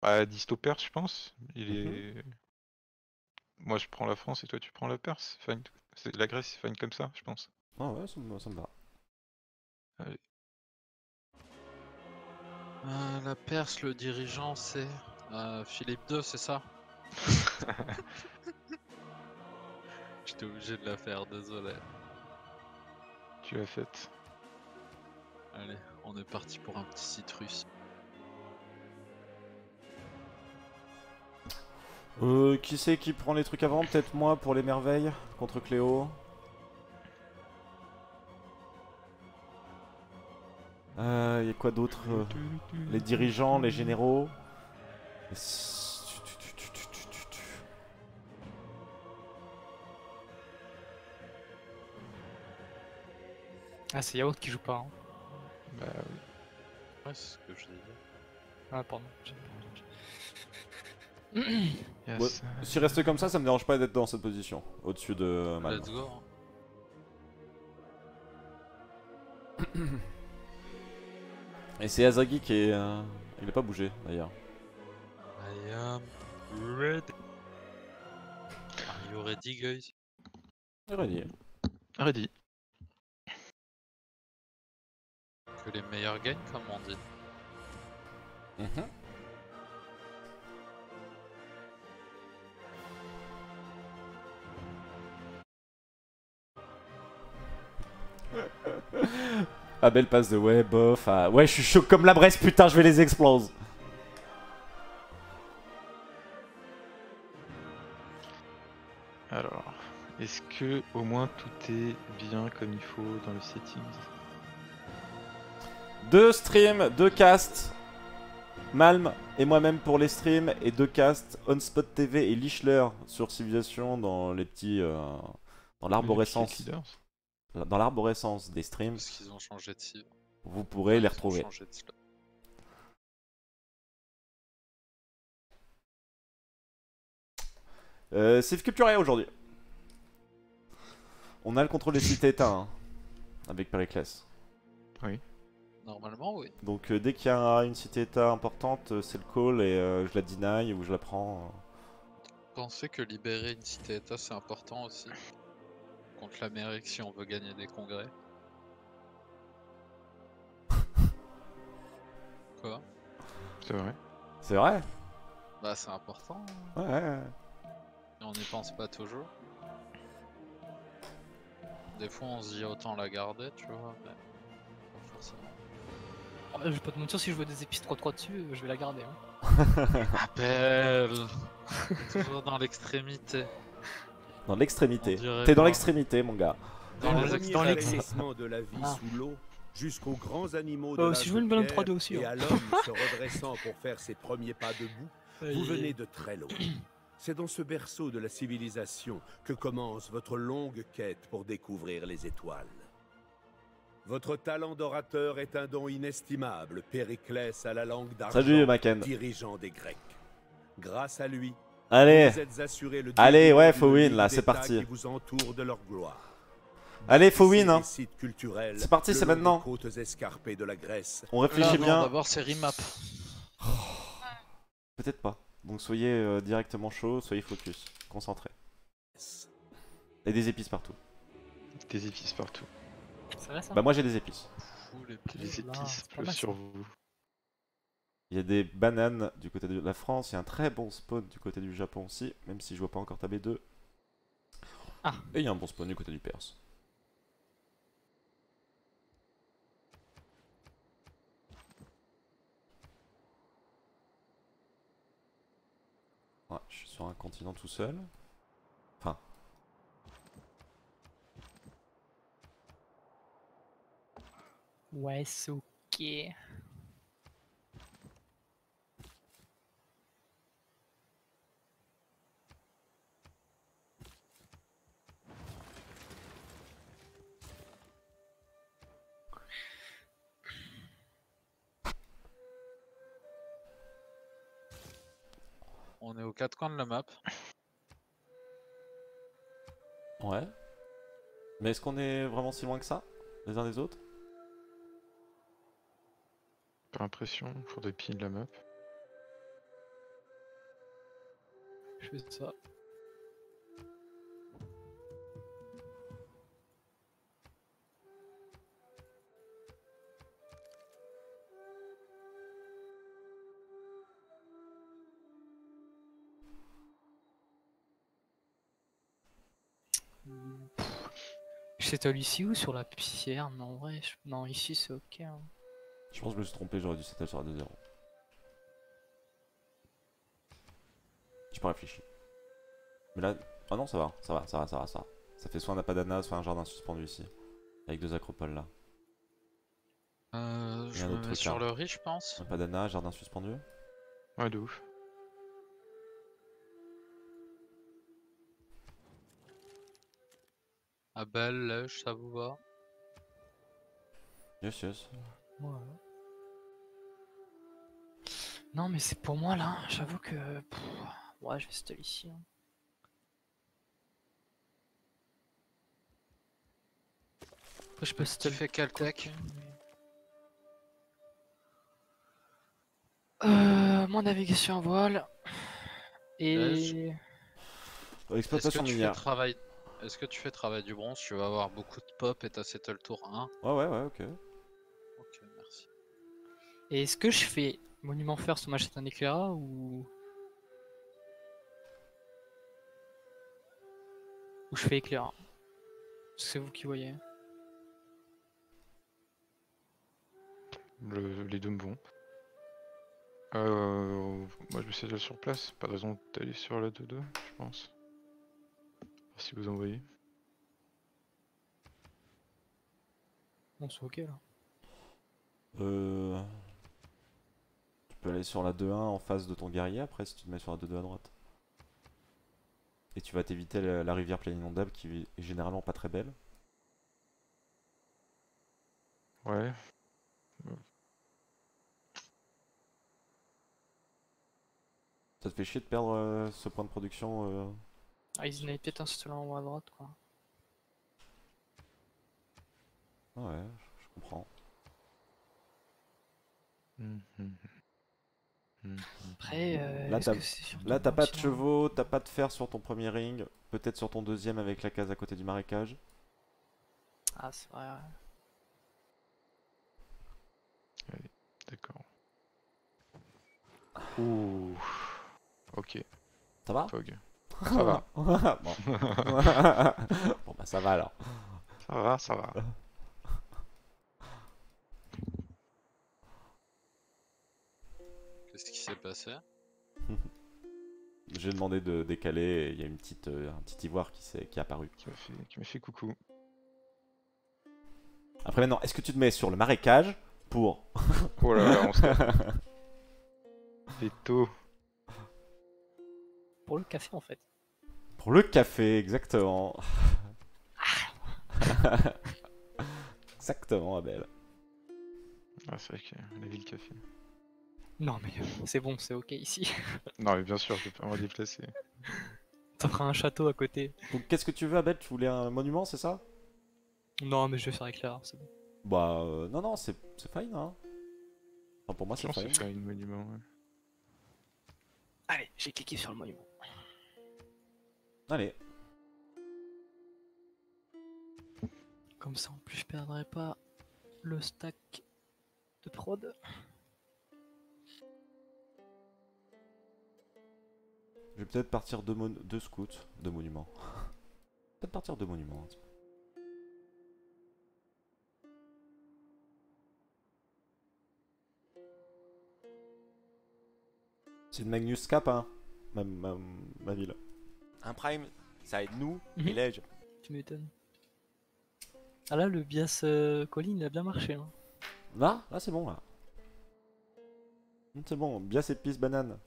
Bah, Disto Perse, je pense. Moi, je prends la France et toi, tu prends la Perse. Fine. La Grèce, c'est fine comme ça, je pense. Ah ouais, ça me va. Allez. La Perse, le dirigeant, c'est Philippe II, c'est ça? J'étais obligé de la faire, désolé. Tu l'as faite. Allez, on est parti pour un petit citrus. Qui c'est qui prend les trucs avant? Peut-être moi pour les merveilles contre Cléo. Y a quoi d'autre? Les dirigeants, les généraux. Ah, c'est Yaourt qui joue pas. Hein. Bah oui. Ouais, c'est ce que je disais. Ah, pardon. Yes. Ouais. Si reste comme ça me dérange pas d'être dans cette position, au-dessus de Malm. Let's go. Et c'est Azagi qui est... Il n'a pas bougé d'ailleurs. I am ready. Are you ready guys? Ready. Ready. Que les meilleurs gagnent comme on dit. Ah belle passe de ouais bof à... Ouais je suis chaud comme la Bresse putain je vais les explose. Alors est-ce que au moins tout est bien comme il faut dans le settings? 2 streams, 2 casts, Malm et moi-même pour les streams et 2 casts, OnSpot TV et Lichler sur Civilisation dans les petits... dans l'arborescence. Dans l'arborescence des streams, parce qu'ils ont changé de cible. Vous pourrez les retrouver. Safe Culturia aujourd'hui. On a le contrôle des cités-états hein, avec Périclès. Oui. Normalement, oui. Donc dès qu'il y a une cité-état importante, c'est le call et je la deny ou je la prends. Pensez que libérer une cité-état c'est important aussi. Contre l'Amérique si on veut gagner des congrès. Quoi? C'est vrai. C'est vrai? Bah c'est important. Ouais, ouais, ouais. Et on n'y pense pas toujours. Des fois on se dit autant la garder, tu vois, mais pas forcément. Oh, je vais pas te mentir, si je vois des épices 3-3 dessus, je vais la garder. Hein. Appel. Toujours dans l'extrémité. Dans l'extrémité. T'es dans l'extrémité, mon gars. Dans l'excessement de la vie sous l'eau, jusqu'aux grands animaux de la si je veux une ballon 3-2 aussi. Et à l'homme se redressant pour faire ses premiers pas debout, vous venez de très loin. C'est dans ce berceau de la civilisation que commence votre longue quête pour découvrir les étoiles. Votre talent d'orateur est un don inestimable, Périclès à la langue d'argent, dirigeant des Grecs. Grâce à lui, allez, vous êtes assuré le allez, ouais, faut win là, c'est parti. Vous entoure de leur gloire. Allez, faut win, hein. C'est parti, c'est maintenant. Côtes escarpées de la Grèce. On réfléchit là, bien. D'abord, c'est remap. Oh. Peut-être pas. Donc soyez directement chaud, soyez focus, concentré. Et des épices partout. Des épices partout. C'est vrai ça? Bah moi j'ai des épices. Fou, les épices pleuvent sur vous. Il y a des bananes du côté de la France, il y a un très bon spawn du côté du Japon aussi, même si je vois pas encore ta B2. Ah. Et il y a un bon spawn du côté du Perse. Ouais, je suis sur un continent tout seul. Enfin. Ouais, c'est ok. On est aux quatre coins de la map. Ouais. Mais est-ce qu'on est vraiment si loin que ça, les uns des autres? Pas l'impression, pour des pieds de la map. Je fais ça. S'étale ici ou sur la pierre? Non, en vrai, non, ici c'est ok. Hein. Je pense que je me suis trompé, j'aurais dû s'étale sur la 2-0. J'ai pas réfléchi. Mais là. Ah non, ça va, ça va, ça va, ça va, ça va. Ça fait soit un apadana, soit un jardin suspendu ici. Avec deux acropoles là. Je me mets sur le riz, je pense. Apadana, jardin suspendu. Ouais, de ouf. Ah Belle, ça vous va? Yes, yes. Ouais. Non mais c'est pour moi là, j'avoue que... Pff, ouais, je vais stall ici. Hein. Après, je peux stall fait Caltech. Moins navigation à voile. Et... Exploitation minière. Est-ce que tu fais travail du bronze? Tu vas avoir beaucoup de pop et t'as settle tour 1. Ouais, ouais, ouais, ok. Ok, merci. Et est-ce que je fais monument first ou m'achète un éclaira ou. Ou je fais éclaira? C'est vous qui voyez. Les deux me vont. Moi je me settle sur place, pas de raison d'aller sur la 2-2, je pense. Si vous envoyez. Bon c'est ok là. Tu peux aller sur la 2-1 en face de ton guerrier après si tu te mets sur la 2-2 à droite. Et tu vas t'éviter la rivière pleine inondable qui est généralement pas très belle. Ouais. Ça te fait chier de perdre ce point de production Ah, ils en avaient peut-être un seul en haut à droite, quoi. Ouais, je comprends. Après, là t'as pas de chevaux, t'as pas de fer sur ton premier ring, peut-être sur ton deuxième avec la case à côté du marécage. Ah c'est vrai. Ouais. D'accord. Ouh. Ok. Ça va? Fog. Ça va. Bon. Bon bah ça va alors. Ça va, ça va. Qu'est-ce qui s'est passé? J'ai demandé de décaler et il y a une petite, un petit ivoire qui est apparu. Qui m'a fait coucou. Après maintenant, est-ce que tu te mets sur le marécage pour... Oh là là, on se calme. C'est tôt. Pour le café en fait. Pour le café, exactement. Exactement, Abel. Ah c'est vrai que la ville café. Non mais c'est bon, c'est ok ici. Non mais bien sûr, je peux pas me déplacer. T'en feras un château à côté. Donc qu'est-ce que tu veux, Abel? Tu voulais un monument, c'est ça? Non mais je vais faire éclair, c'est bon. Bah non non, c'est fine hein. Enfin pour moi c'est fine. C'est une monument, ouais. Allez, j'ai cliqué sur le monument. Allez. Comme ça en plus je perdrai pas le stack de prod. Je vais peut-être partir de monuments. Peut-être partir de monuments. C'est une Magnus Cap, hein, ma ville. Un prime, ça aide nous, village. Tu m'étonnes. Ah là, le bias colline, il a bien marché. Hein. Là, là c'est bon, là. C'est bon, bias épice banane.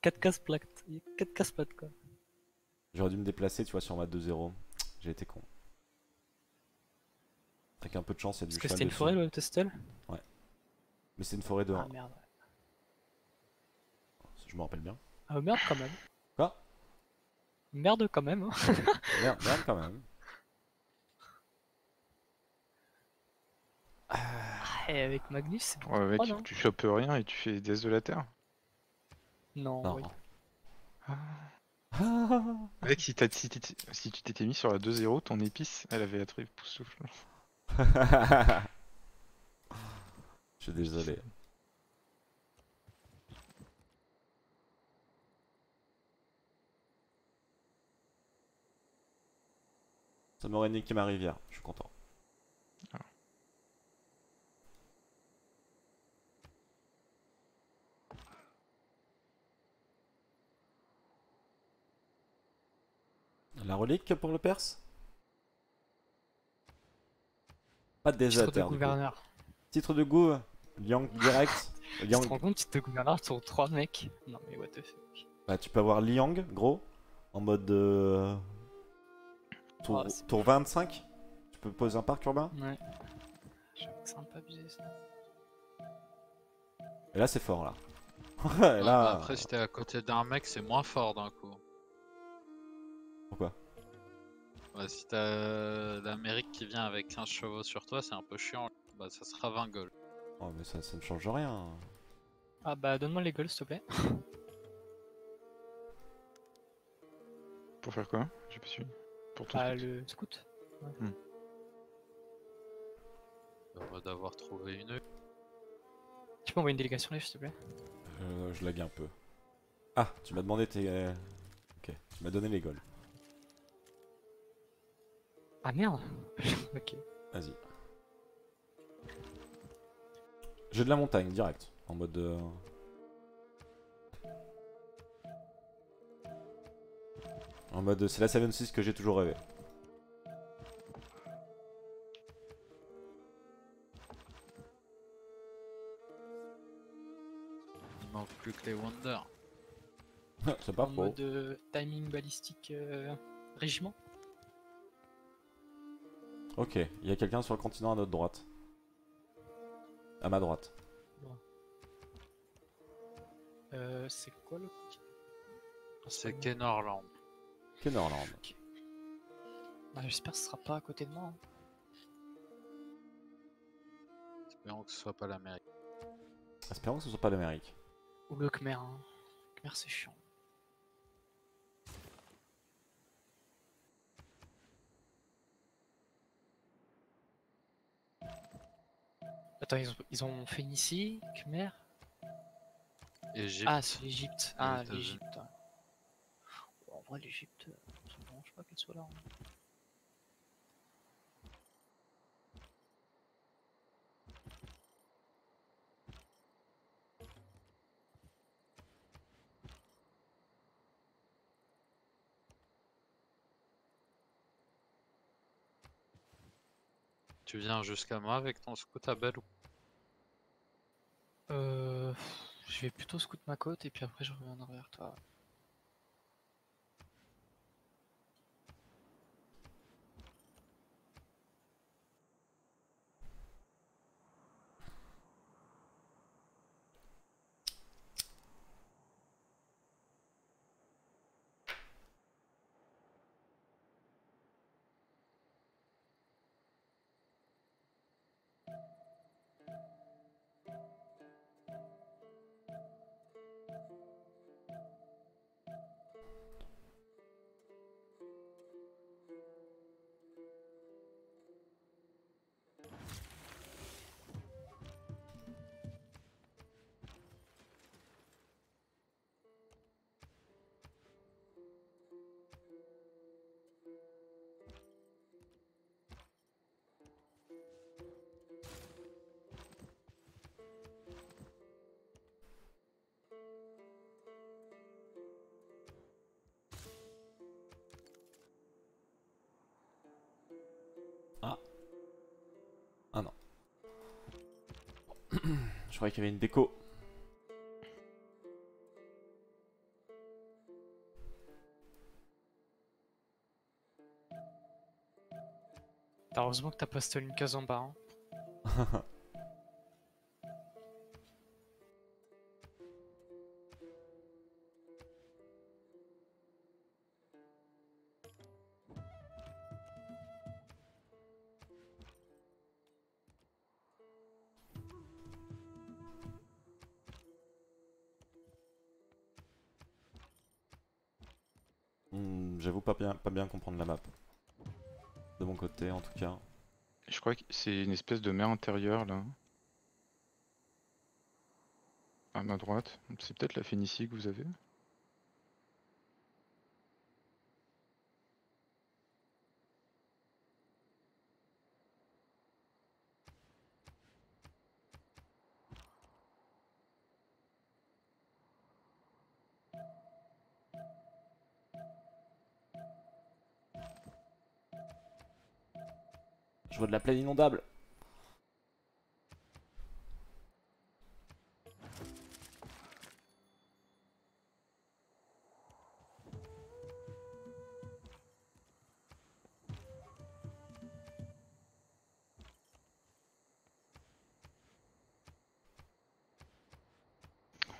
4 cases plates, 4 cases plates quoi. J'aurais dû me déplacer, tu vois, sur ma 2-0. J'ai été con. Avec un peu de chance, il y a du cheval dessus. Parce que c'était une forêt le Testel ? Ouais. Mais c'est une forêt de 1. Ah merde. Je me rappelle bien. Ah merde quand même. Quoi ? Merde quand même. Hein. merde quand même. Et avec Magnus, c'est bon. Ouais, mec, tu chopes rien et tu fais des œufs de la terre. Non, non. Oui. Ah. Mec, si tu t'étais mis sur la 2-0, ton épice, elle avait la très époustoufle. Je suis désolé. Ça m'aurait niqué ma rivière, je suis content. Ah. La relique pour le Perse? Pas de désert. Titre de gouverneur. Titre de goût, Yang direct. Liang... Tu te rends compte, titre de gouverneur, sur 3 mecs. Non mais what the fuck. Bah tu peux avoir Liang, gros, en mode... Tour, oh, tour 25, tu peux poser un parc urbain. Ouais. J'avoue que c'est un peu abusé ça. Et là c'est fort là. Et là... Bah, après si t'es à côté d'un mec c'est moins fort d'un coup. Pourquoi? Bah si t'as l'Amérique qui vient avec 15 chevaux sur toi c'est un peu chiant. Bah ça sera 20 goals. Oh mais ça ne change rien. Ah bah donne-moi les goals s'il te plaît. Pour faire quoi? J'ai pas suivi. Ah, scout. Le scout ouais. Heureux d'avoir trouvé une. Tu peux envoyer une délégation là, s'il te plaît? Je lague un peu. Ah, tu m'as demandé tes... Ok, tu m'as donné les goals. Ah merde. Ok. Vas-y. J'ai de la montagne, direct. En mode... En mode c'est la 7-6 que j'ai toujours rêvé. Il manque plus que les Wonder. C'est pas faux. En mode timing balistique régiment. Ok, il y a quelqu'un sur le continent à notre droite. À ma droite. C'est quoi le... C'est Kenorland. Kenorland. Ah, j'espère que ce sera pas à côté de moi. Espérons que ce soit pas l'Amérique. Espérons que ce soit pas l'Amérique. Ou le Khmer. Hein. Le Khmer c'est chiant. Attends, ils ont Phénicie, Khmer. Égypte. Ah, c'est l'Égypte. Ah, l'Égypte. Oh, en vrai, l'Égypte, ça me dérange pas qu'elle soit là. Tu viens jusqu'à moi avec ton scout à Belle ou... Je vais plutôt scout ma côte et puis après je reviendrai vers toi. Ah non. Je croyais qu'il y avait une déco. Heureusement que t'as pas installé une case en bas. Hein. J'avoue pas bien comprendre la map. De mon côté en tout cas. Je crois que c'est une espèce de mer intérieure là. À ma droite. C'est peut-être la Phénicie que vous avez. Je vois de la plaine inondable.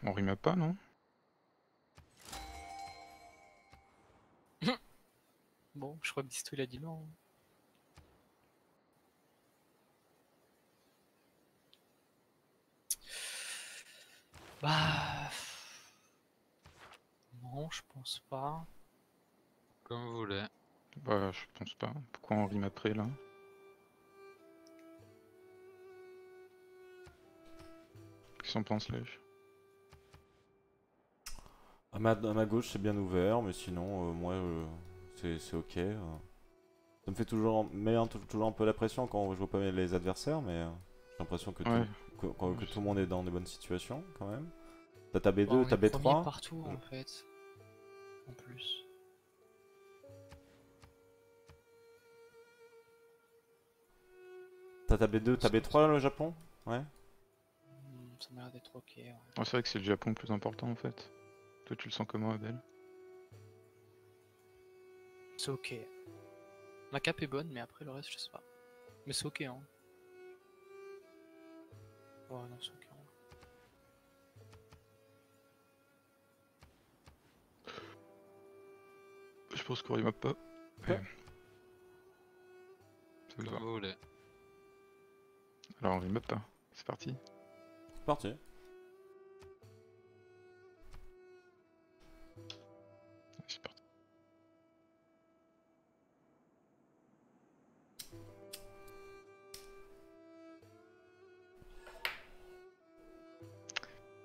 On rime pas, non? Bon, je crois que Disto il a dit non. Bah... Non, je pense pas. Comme vous voulez. Bah, je pense pas. Pourquoi on rime après, là? Qu'est-ce qu'on pense, Lèche? À ma gauche, c'est bien ouvert, mais sinon, moi, c'est ok. Ça me fait toujours un peu la pression quand je vois pas les adversaires, mais j'ai l'impression que... Ouais. Que tout le monde est dans des bonnes situations quand même. T'as ta B2, bon, ta B3. Partout en fait. En plus. T'as ta B2, ta B3 là, le Japon? Ouais. Ça m'a l'air d'être ok. Ouais. Oh, c'est vrai que c'est le Japon le plus important en fait. Toi tu le sens comment, Abel? C'est ok. Ma cap est bonne, mais après le reste je sais pas. Mais c'est ok hein. Oh non, c'est ok. pense qu'on remap pas. Ouais. Ça me va. Vous voulez. Alors on remap pas, c'est parti. C'est parti.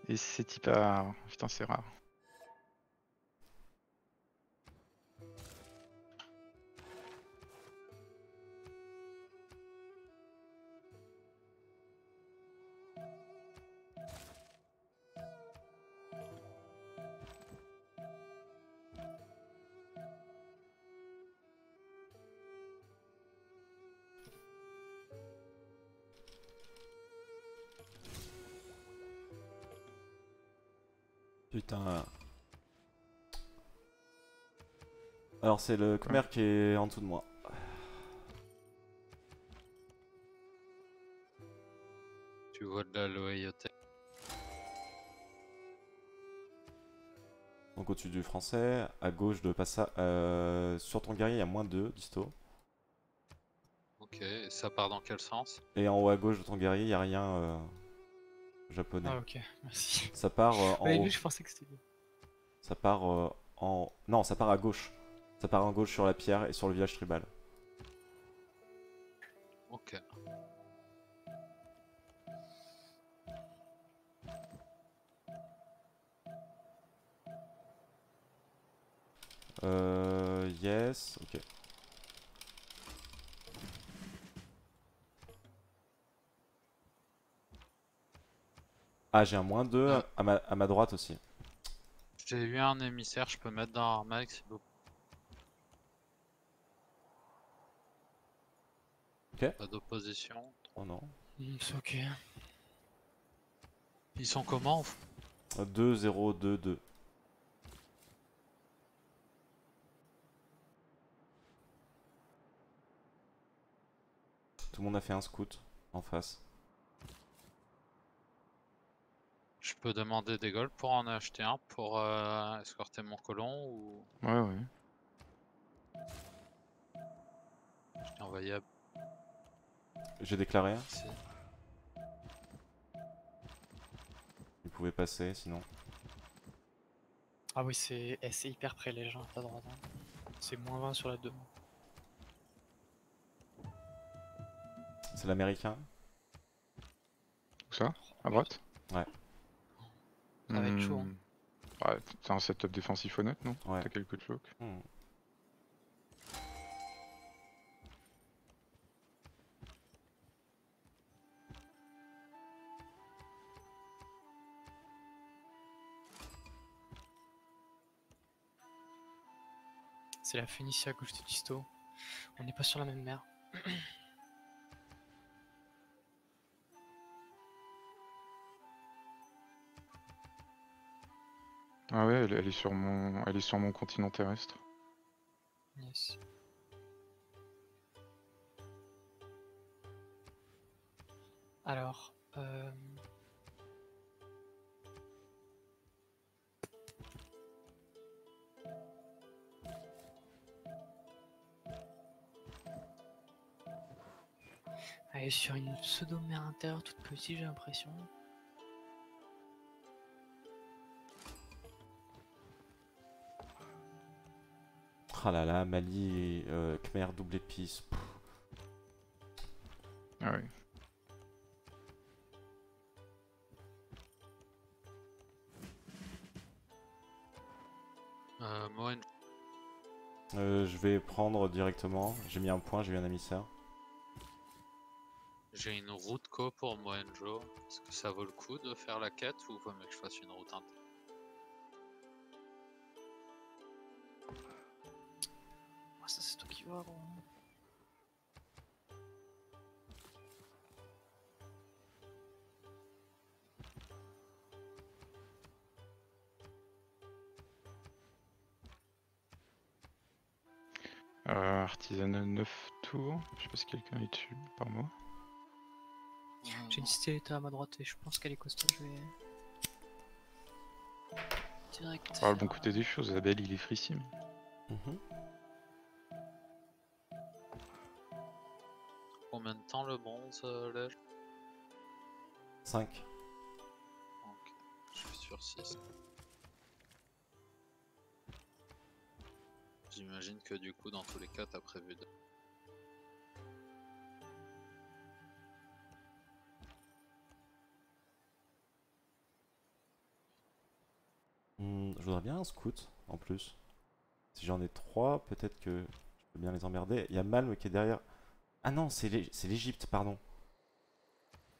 Et c'est type à... Putain, c'est rare. Putain. Alors c'est le Khmer qui est en dessous de moi. Tu vois de la loyauté. Donc au-dessus du français, à gauche de passage. Sur ton guerrier il y a moins 2 disto. Ok, et ça part dans quel sens? Et en haut à gauche de ton guerrier il n'y a rien. Japonais. Ah ok, merci. Ça part en haut. Lui, je pensais que c'était lui. Ça part en... Non, ça part à gauche. Ça part en gauche sur la pierre et sur le village tribal. Ok. Yes, ok. Ah, j'ai un moins 2 à ma droite aussi. J'ai eu un émissaire, je peux mettre dans Armac, c'est beau. Ok. Pas d'opposition. Oh non. C'est ok. Ils sont comment? 2, 0, 2, 2. Tout le monde a fait un scout en face. Je peux demander des golds pour en acheter un pour escorter mon colon ou... Ouais, ouais. Je t'ai envoyé à... J'ai déclaré. Si. Ils pouvaient passer sinon. Ah oui, c'est hyper près les gens, t'as droit. C'est moins 20 sur la 2. C'est l'américain. Où ça? À droite? Ouais. Ça va être chaud. Hein. Ouais, t'as un setup défensif honnête, non? Ouais. T'as quelques chocs. C'est la Phénicie à gauche de Disto. On n'est pas sur la même mer. Ah ouais, elle est sur mon, continent terrestre. Yes. Alors, elle est sur une pseudo-mer intérieure toute petite, j'ai l'impression. Ah là là, Mali et Khmer, double épice. Pff. Ah oui. Moi... je vais prendre directement. J'ai mis un point, j'ai eu un émissaire. J'ai une route co pour Mohenjo. Est-ce que ça vaut le coup de faire la quête ou faut que je fasse une route interne? Ça c'est toi qui vas. Artisanat 9 tours, je sais pas si quelqu'un est dessus par moi. J'ai une cité à ma droite et je pense qu'elle est costaud, je vais... Direct... Ah, le bon côté des choses, la Belle il est frissime. combien de temps le bronze là? 5. Ok, je suis sur 6. J'imagine que du coup dans tous les cas t'as prévu de... Je voudrais bien un scout en plus. Si j'en ai 3, peut-être que je peux bien les emmerder. Il y a Malm qui est derrière. Ah non, c'est l'Égypte, pardon.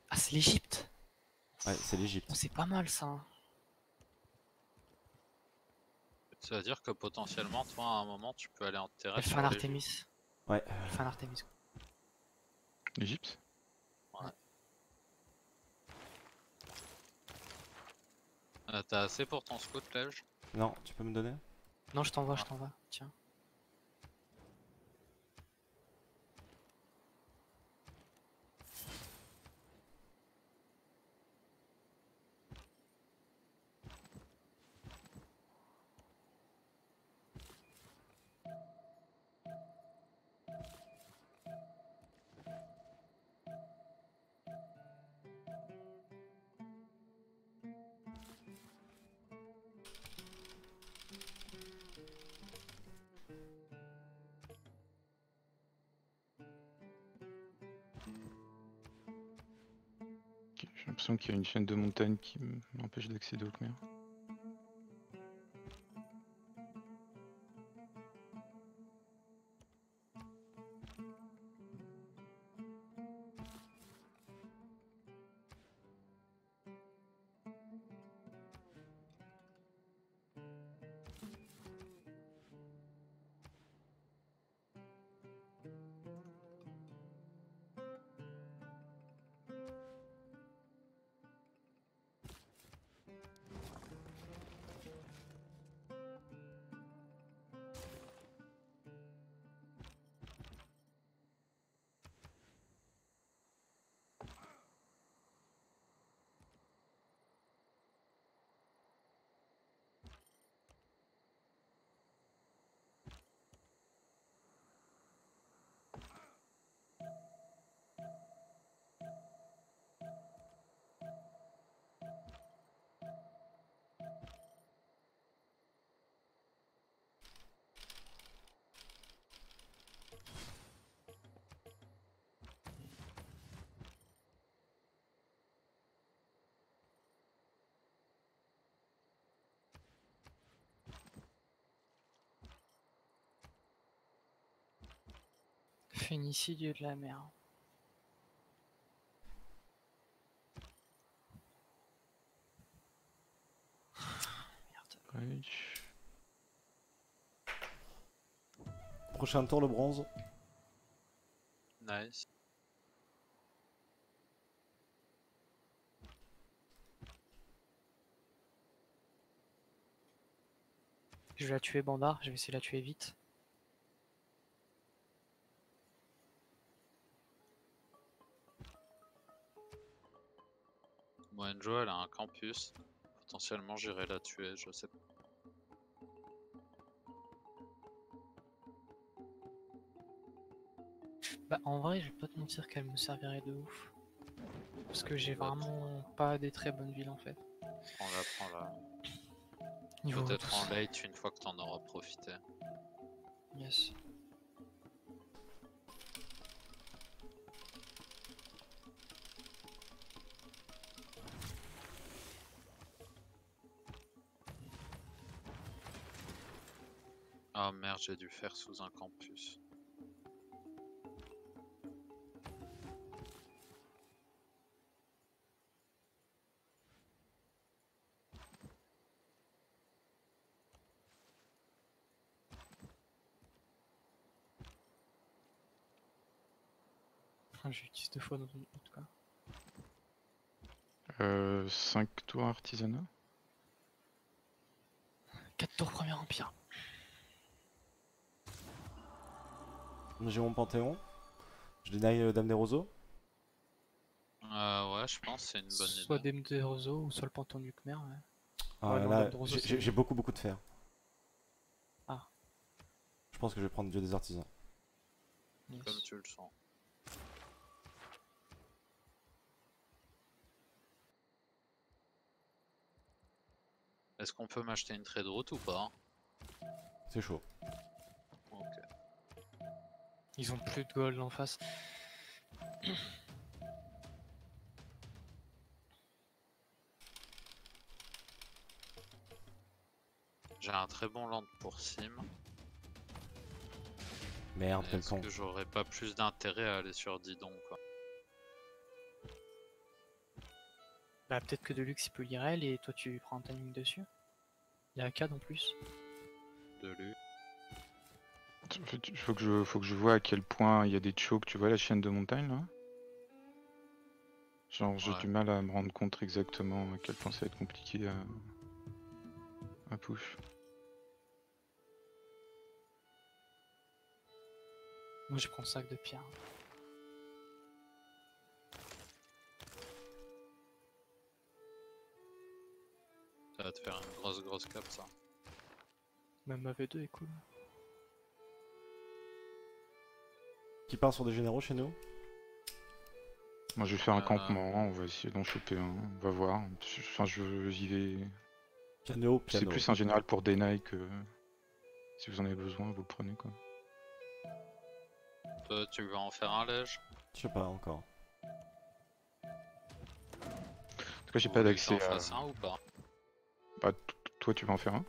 Ah, c'est l'Égypte? Ouais, c'est l'Égypte. Oh, c'est pas mal ça. Ça veut dire que potentiellement, toi, à un moment, tu peux aller en terrain. Fin l'Artémis. Ouais. Fin l'Artémis. L'Égypte? Ouais. T'as assez pour ton scout, Lège? Non, tu peux me donner? Non, je t'envoie, je t'envoie. Tiens. J'ai l'impression qu'il y a une chaîne de montagne qui m'empêche d'accéder au Khmer. Phénicie, dieu de la mer. Merde. Prochain tour, le bronze. Nice. Je vais la tuer, Banda. Je vais essayer de la tuer vite. Enjo, elle a un campus, potentiellement j'irai la tuer, je sais pas. Bah en vrai je vais pas te mentir qu'elle me servirait de ouf. Parce que j'ai vraiment pas des très bonnes villes en fait. Prends-la. Peut-être en late une fois que t'en auras profité. Yes. Ah merde, j'ai dû faire sous un campus. J'ai utilisé 2 fois dans une route quoi. 5 tours artisanat. 4 tours premier empire. J'ai mon panthéon. Je dénaille Dame des Roseaux. Ouais, je pense c'est une bonne idée. Soit Dame des Roseaux ou soit le panthéon du Khmer. Ouais. Ah, ouais, là, j'ai beaucoup de fer. Ah. Je pense que je vais prendre Dieu des artisans. Yes. Comme tu le sens. Est-ce qu'on peut m'acheter une trade route ou pas? C'est chaud. Ok. Ils ont plus de gold en face. J'ai un très bon land pour sim. Merde, quel con. Est-ce que j'aurais pas plus d'intérêt à aller sur Didon quoi? Bah peut-être que Deluxe il peut l'IRL et toi tu prends un timing dessus. Il y a un cadre en plus. Deluxe. Faut que je vois à quel point il y a des chokes, tu vois la chaîne de montagne là? Genre ouais. J'ai du mal à me rendre compte exactement à quel point ça va être compliqué à push. Moi je prends le sac de pierre. Ça va te faire une grosse cap ça. Même AV2 est cool. Qui part sur des généraux chez nous? Moi je vais faire un campement, on va essayer d'en choper un, on va voir. Enfin j'y vais. C'est plus un général pour Deny que si vous en avez besoin vous le prenez quoi. Toi tu veux en faire un lège? Je sais pas encore. En tout cas j'ai pas d'accès à... un ou pas? Bah toi tu vas en faire un?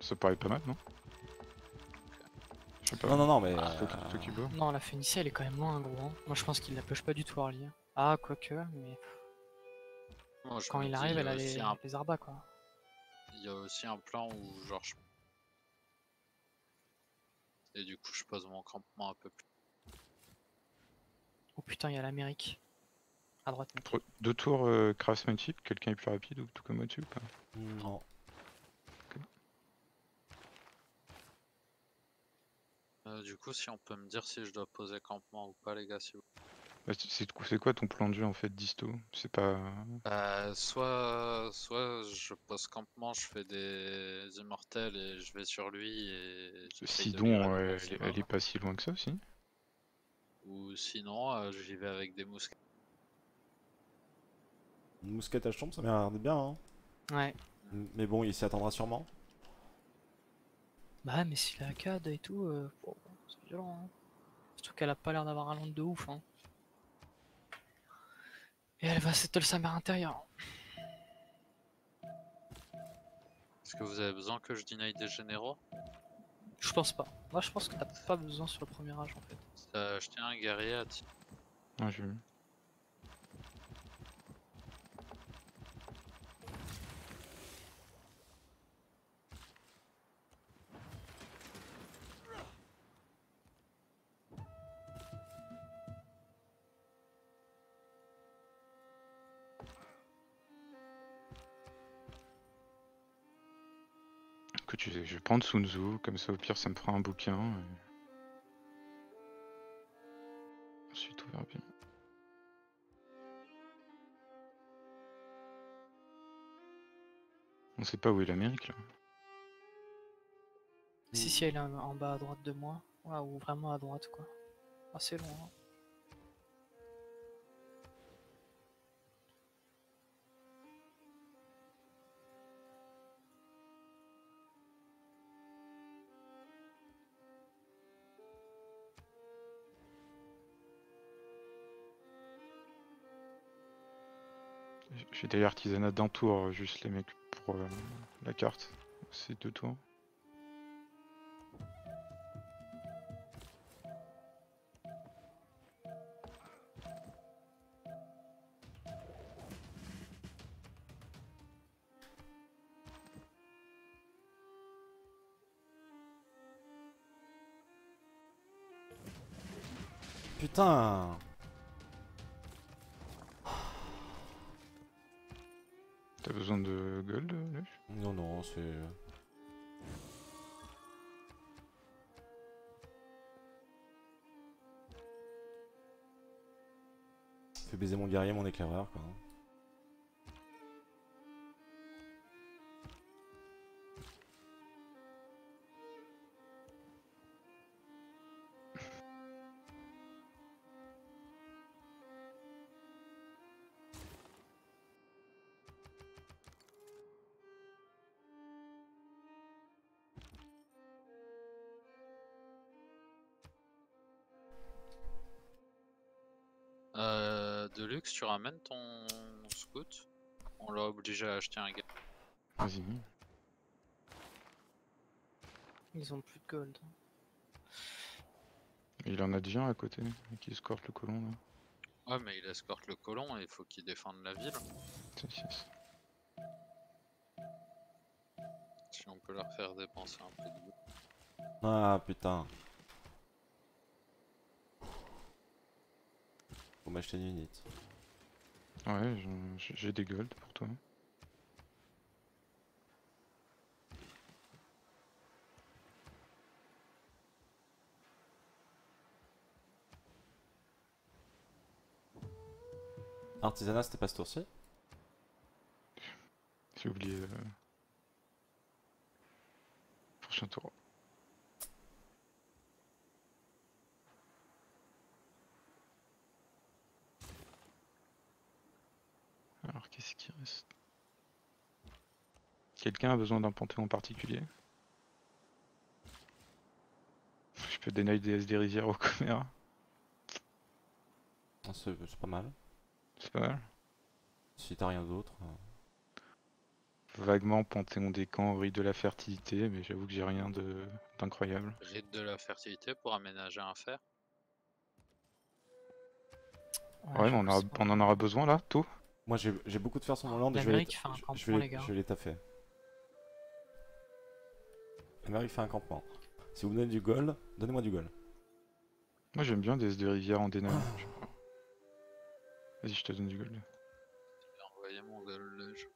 Ça paraît pas mal non? Pas. Non mais... non la Phénicie elle est quand même loin gros hein. Moi je pense qu'il la push pas du tout early. Ah quoique mais... Moi, quand il arrive elle a les arbas quoi. Il y a aussi un plan où genre je... Et du coup je pose mon campement un peu plus... Oh putain il y a l'Amérique. À droite. Entre deux tours craftsmanship, quelqu'un est plus rapide ou tout comme au-dessus ou pas? Non. Du coup, si on peut me dire si je dois poser campement ou pas, les gars, si vous... Bah, c'est quoi ton plan de jeu en fait, Disto? C'est pas... soit je pose campement, je fais des immortels et je vais sur lui et... Sinon, elle est pas si loin que ça, si? Ou sinon, j'y vais avec des mousquets. Une mousquette à chambre, ça m'a l'air bien, hein? Ouais. Mais bon, il s'y attendra sûrement. Bah mais si la CAD et tout, c'est violent hein. Surtout qu'elle a pas l'air d'avoir un land de ouf hein. Et elle va settle sa mère intérieure. Est-ce que vous avez besoin que je deny des généraux? Je pense pas, moi je pense que t'as pas besoin sur le premier âge en fait. T'as acheté un guerrier à ti... Ah j'ai vu. Je vais prendre Sun Tzu, comme ça au pire ça me fera un bouquin. Et... Ensuite on verra bien. On sait pas où est l'Amérique là. Si elle est en bas à droite de moi. Ou vraiment à droite quoi. Ah c'est loin hein. J'ai des artisanats d'un tour, juste les mecs pour la carte. C'est deux tours. Putain! T'as besoin de gold, Luch? Non, c'est... Fais baiser mon guerrier, mon éclaireur, quoi. Deluxe, tu ramènes ton scout. On l'a obligé à acheter un gars. Vas-y. Ils ont plus de gold. Il en a déjà un à côté qui escorte le colon là. Ouais mais il escorte le colon et il faut qu'il défende la ville. Si on peut leur faire dépenser un peu de goût. Ah putain. Faut m'acheter une unité. Ouais j'ai des gold pour toi. Artisanat, c'était pas ce tour-ci? J'ai oublié. Prochain tour. Alors, qu'est-ce qui reste? Quelqu'un a besoin d'un panthéon particulier? Je peux donner des déesses des rivières au Khmer. C'est pas mal. C'est pas mal. Si t'as rien d'autre. Vaguement Panthéon des camps, rite de la fertilité, mais j'avoue que j'ai rien d'incroyable. Rite de la fertilité pour aménager un fer. Ouais, on en aura besoin là, tôt. Moi j'ai beaucoup de fer sur mon land et je vais les taffer. La mairie fait un campement. Si vous me donnez du gold, donnez-moi du gold. Moi j'aime bien des rivières en dénage. Vas-y, je te donne du gold. J'ai envoyé mon gold.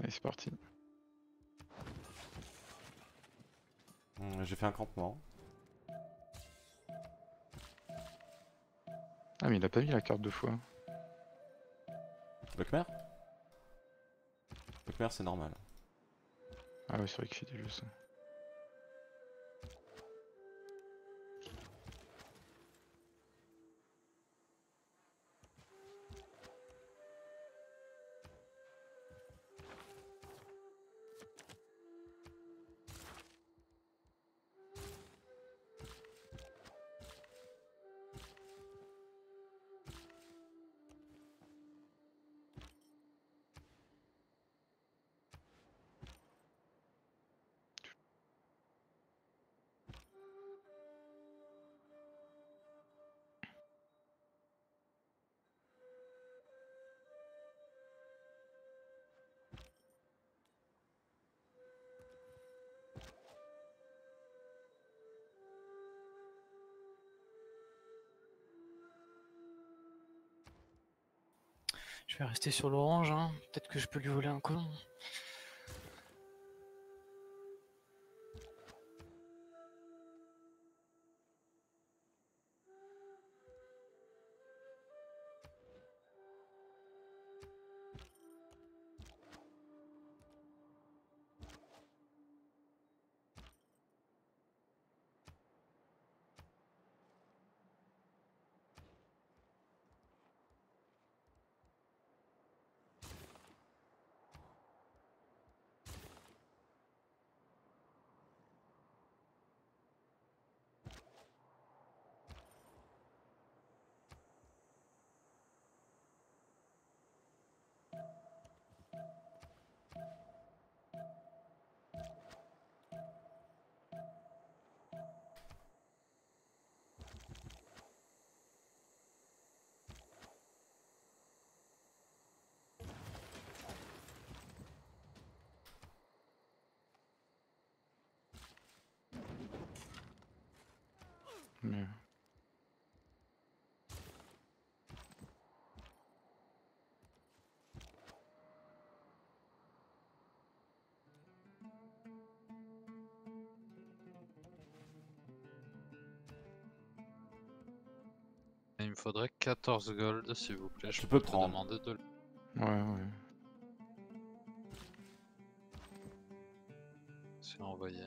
Allez, c'est parti. J'ai fait un campement. Ah, mais il a pas mis la carte deux fois. Le Khmer ? Le Khmer c'est normal. Ah ouais c'est vrai que c'est déjà ça. Je vais rester sur l'orange, hein. Peut-être que je peux lui voler un colon. Il me faudrait 14 gold s'il vous plaît. Je peux te demander de... Ouais. C'est envoyé.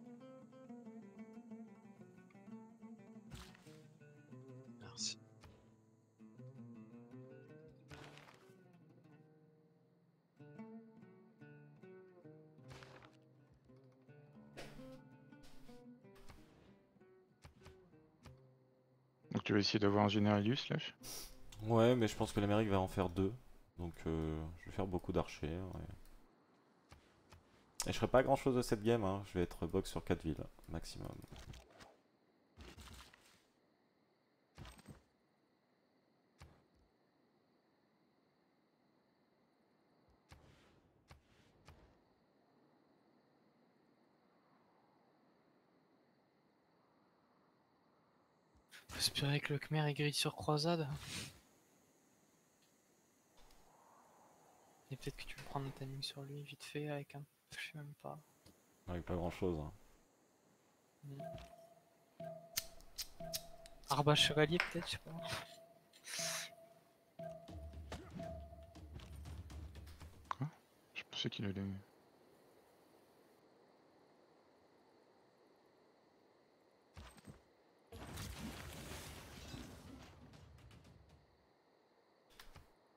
Tu veux essayer d'avoir un généraliste, Slash? Ouais, mais je pense que l'Amérique va en faire deux. Donc je vais faire beaucoup d'archers. Ouais. Et je ferai pas grand chose de cette game, hein. Je vais être box sur 4 villes, maximum. Faut espérer que le Khmer est grillé sur croisade. Et peut-être que tu peux prendre un timing sur lui vite fait avec un... Je sais même pas. Avec pas grand chose. Hein. Mm. Arba chevalier peut-être, je sais pas. Quoi? Je pensais qu'il allait...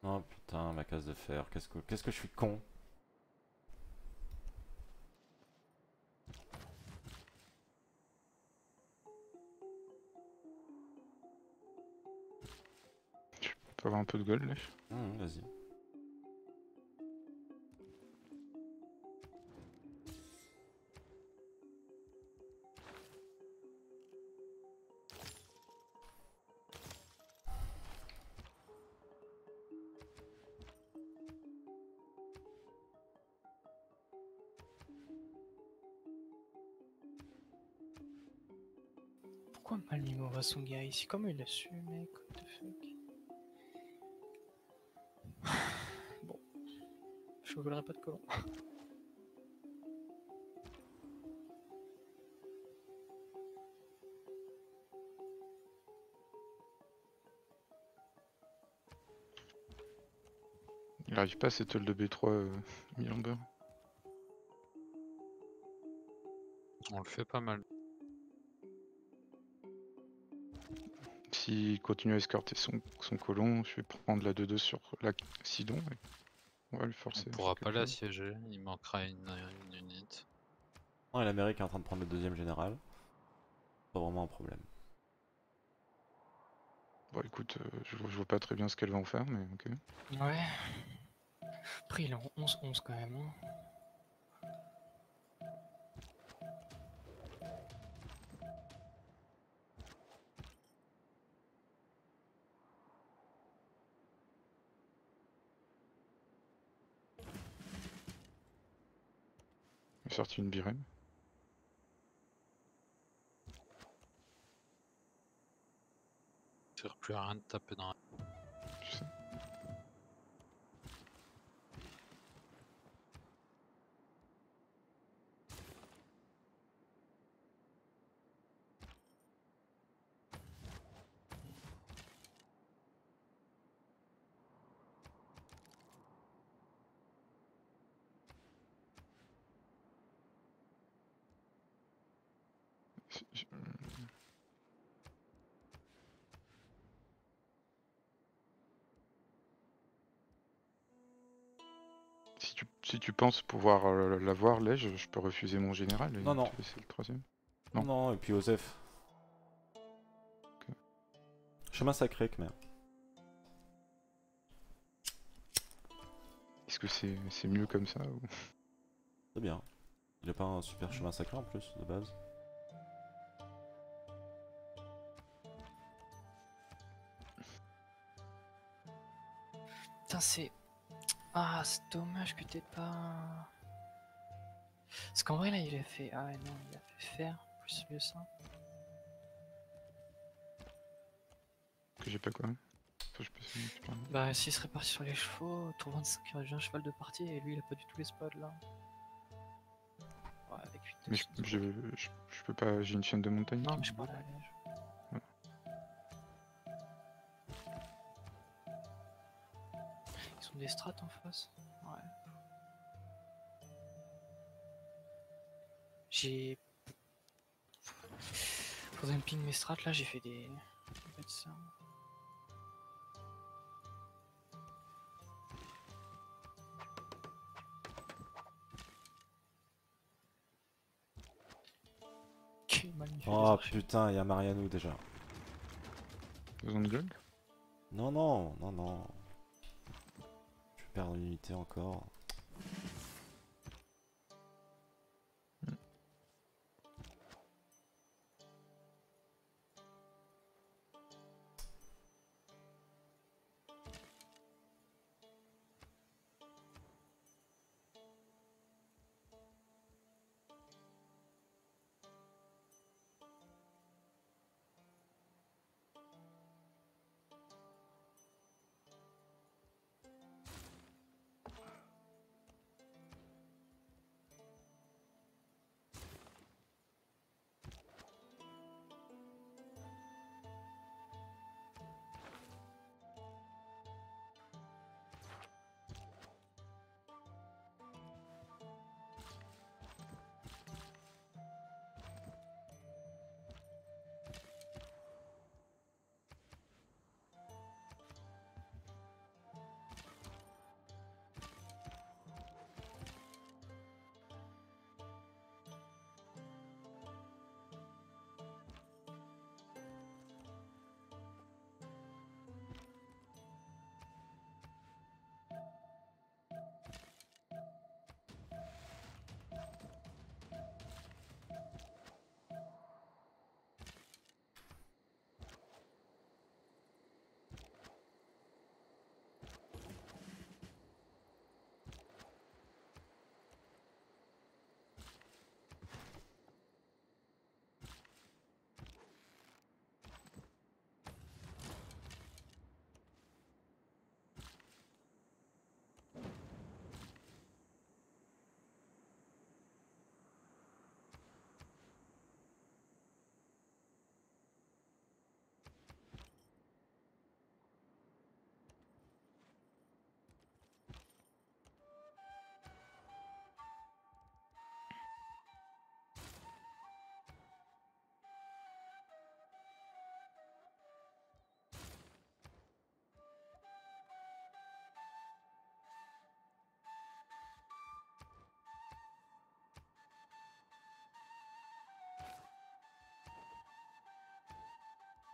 Oh putain, ma case de fer, qu'est-ce que je suis con. Tu peux avoir un peu de gold, lèche? Vas-y. Malm va son gars ici, comment il a su, mec? What the fuck. Bon, je volerai pas de colon. Il arrive pas à settle de B3 Milamber. On le fait pas mal. S'il continue à escorter son colon, je vais prendre la 2-2 sur la Sidon. Ouais. On va le forcer. On pourra pas l'assiéger, il manquera une unit. Ouais, l'Amérique est en train de prendre le deuxième général. Pas vraiment un problème. Bon, écoute, je vois pas très bien ce qu'elle va en faire, mais ok. Ouais. Après, il est en 11-11 quand même. Hein. Sorti une birème. Ça sert plus à rien de taper dans la... Je sais. Si tu penses pouvoir l'avoir, je peux refuser mon général. Non, non. C'est le troisième. Non, non, et puis Osef. Okay. Chemin sacré, Khmer. Est-ce que c'est mieux comme ça ou... C'est bien. Il a pas un super chemin sacré en plus, de base. Putain, c'est... Ah, c'est dommage que t'aies pas... Parce qu'en vrai là il a fait... Ah non, il a fait faire, plus mieux ça. Que j'ai pas quoi, hein. Faut que je peux... Bah s'il serait parti sur les chevaux, tour 25 il aurait déjà un cheval de partie et lui il a pas du tout les spots là. Ouais, avec 8 de... Mais je peux pas, j'ai une chaîne de montagne. Non mais je parle à la lèche. Des strats en face, ouais. J'ai... Pour dumping mes strats là, j'ai fait des... Oh putain, il y a Mariano déjà. Besoin de gold? Non, non, non, non. Je perds une unité encore.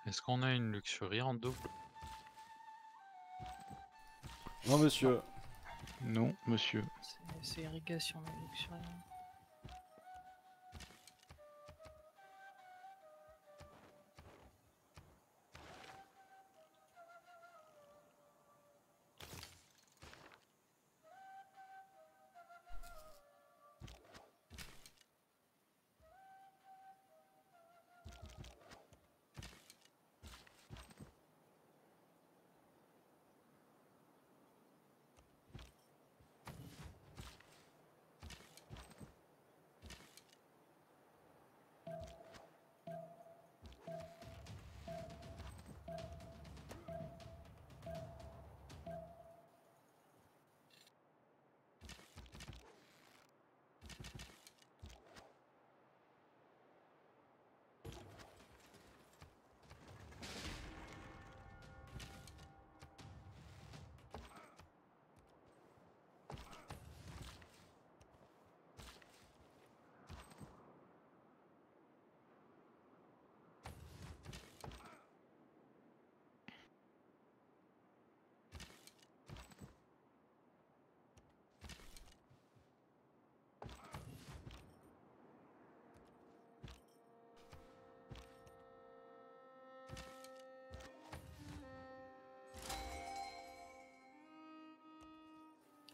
Est-ce qu'on a une luxurie en double? Non monsieur. Non monsieur. C'est irrigation la luxurie.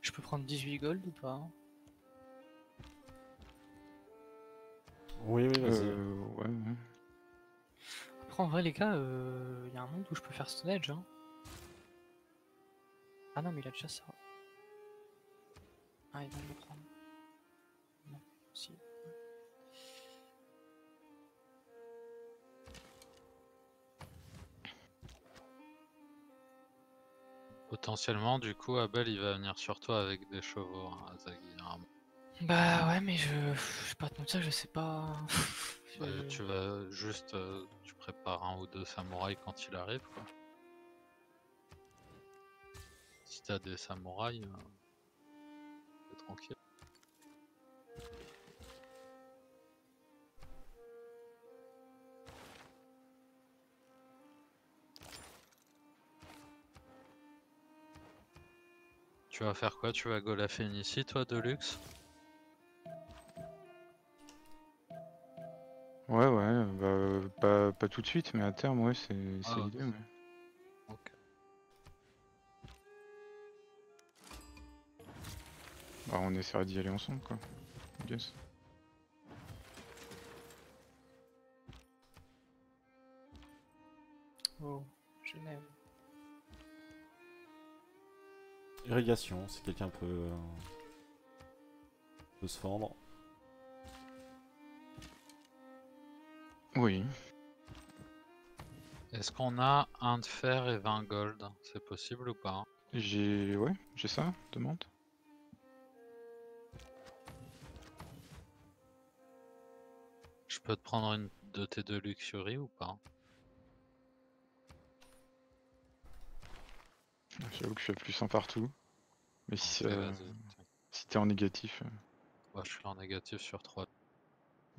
Je peux prendre 18 gold ou pas? Oui, oui, vas-y. Ouais, ouais. Après, en vrai, les gars, y a un monde où je peux faire Stone Age, hein. Ah non, mais il a déjà ça. Ah, il va le prendre. Non, si. Potentiellement, du coup, Abel il va venir sur toi avec des chevaux, hein, Azagi. Bah ouais, mais je vais pas te mentir, je sais pas. Bah, tu vas juste. Tu prépares un ou deux samouraïs quand il arrive, quoi. Si t'as des samouraïs, t'es tranquille. Tu vas faire quoi? Tu vas go la Phénicie toi, Deluxe? Ouais, ouais, bah pas tout de suite, mais à terme, ouais, c'est l'idée. Ah, ouais. Ok. Bah, on essaiera d'y aller ensemble, quoi. I guess. Oh, Genève. Irrigation, si quelqu'un peut se fendre. Oui. Est-ce qu'on a un de fer et 20 gold? C'est possible ou pas? J'ai... ouais, j'ai ça, demande. Je peux te prendre une de tes deux luxuries ou pas? J'avoue que je fais plus 1 partout. Mais si, si t'es en négatif... Ouais, je suis en négatif sur 3.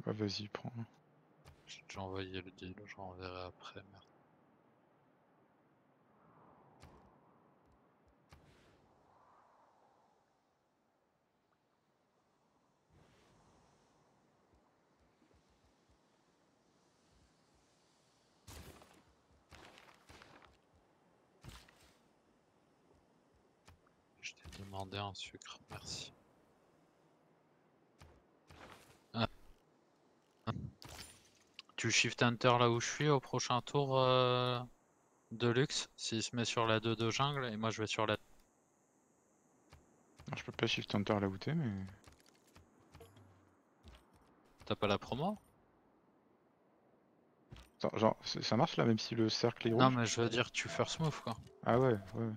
Bah vas-y, prends. J'ai déjà envoyé le deal, je renverrai après, merde. Je t'ai demandé un sucre, merci. Tu shift hunter là où je suis au prochain tour de luxe, s'il se met sur la 2 de jungle et moi je vais sur la... Alors, je peux pas shift hunter là où t'es mais... T'as pas la promo? Attends, genre ça marche là même si le cercle est rouge? Non mais je veux dire tu first move quoi. Ah ouais, ouais.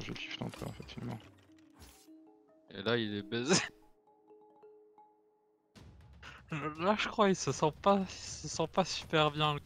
Je kiffe l'entrée en fait finalement. Et là il est baisé. Là je crois il se sent pas super bien.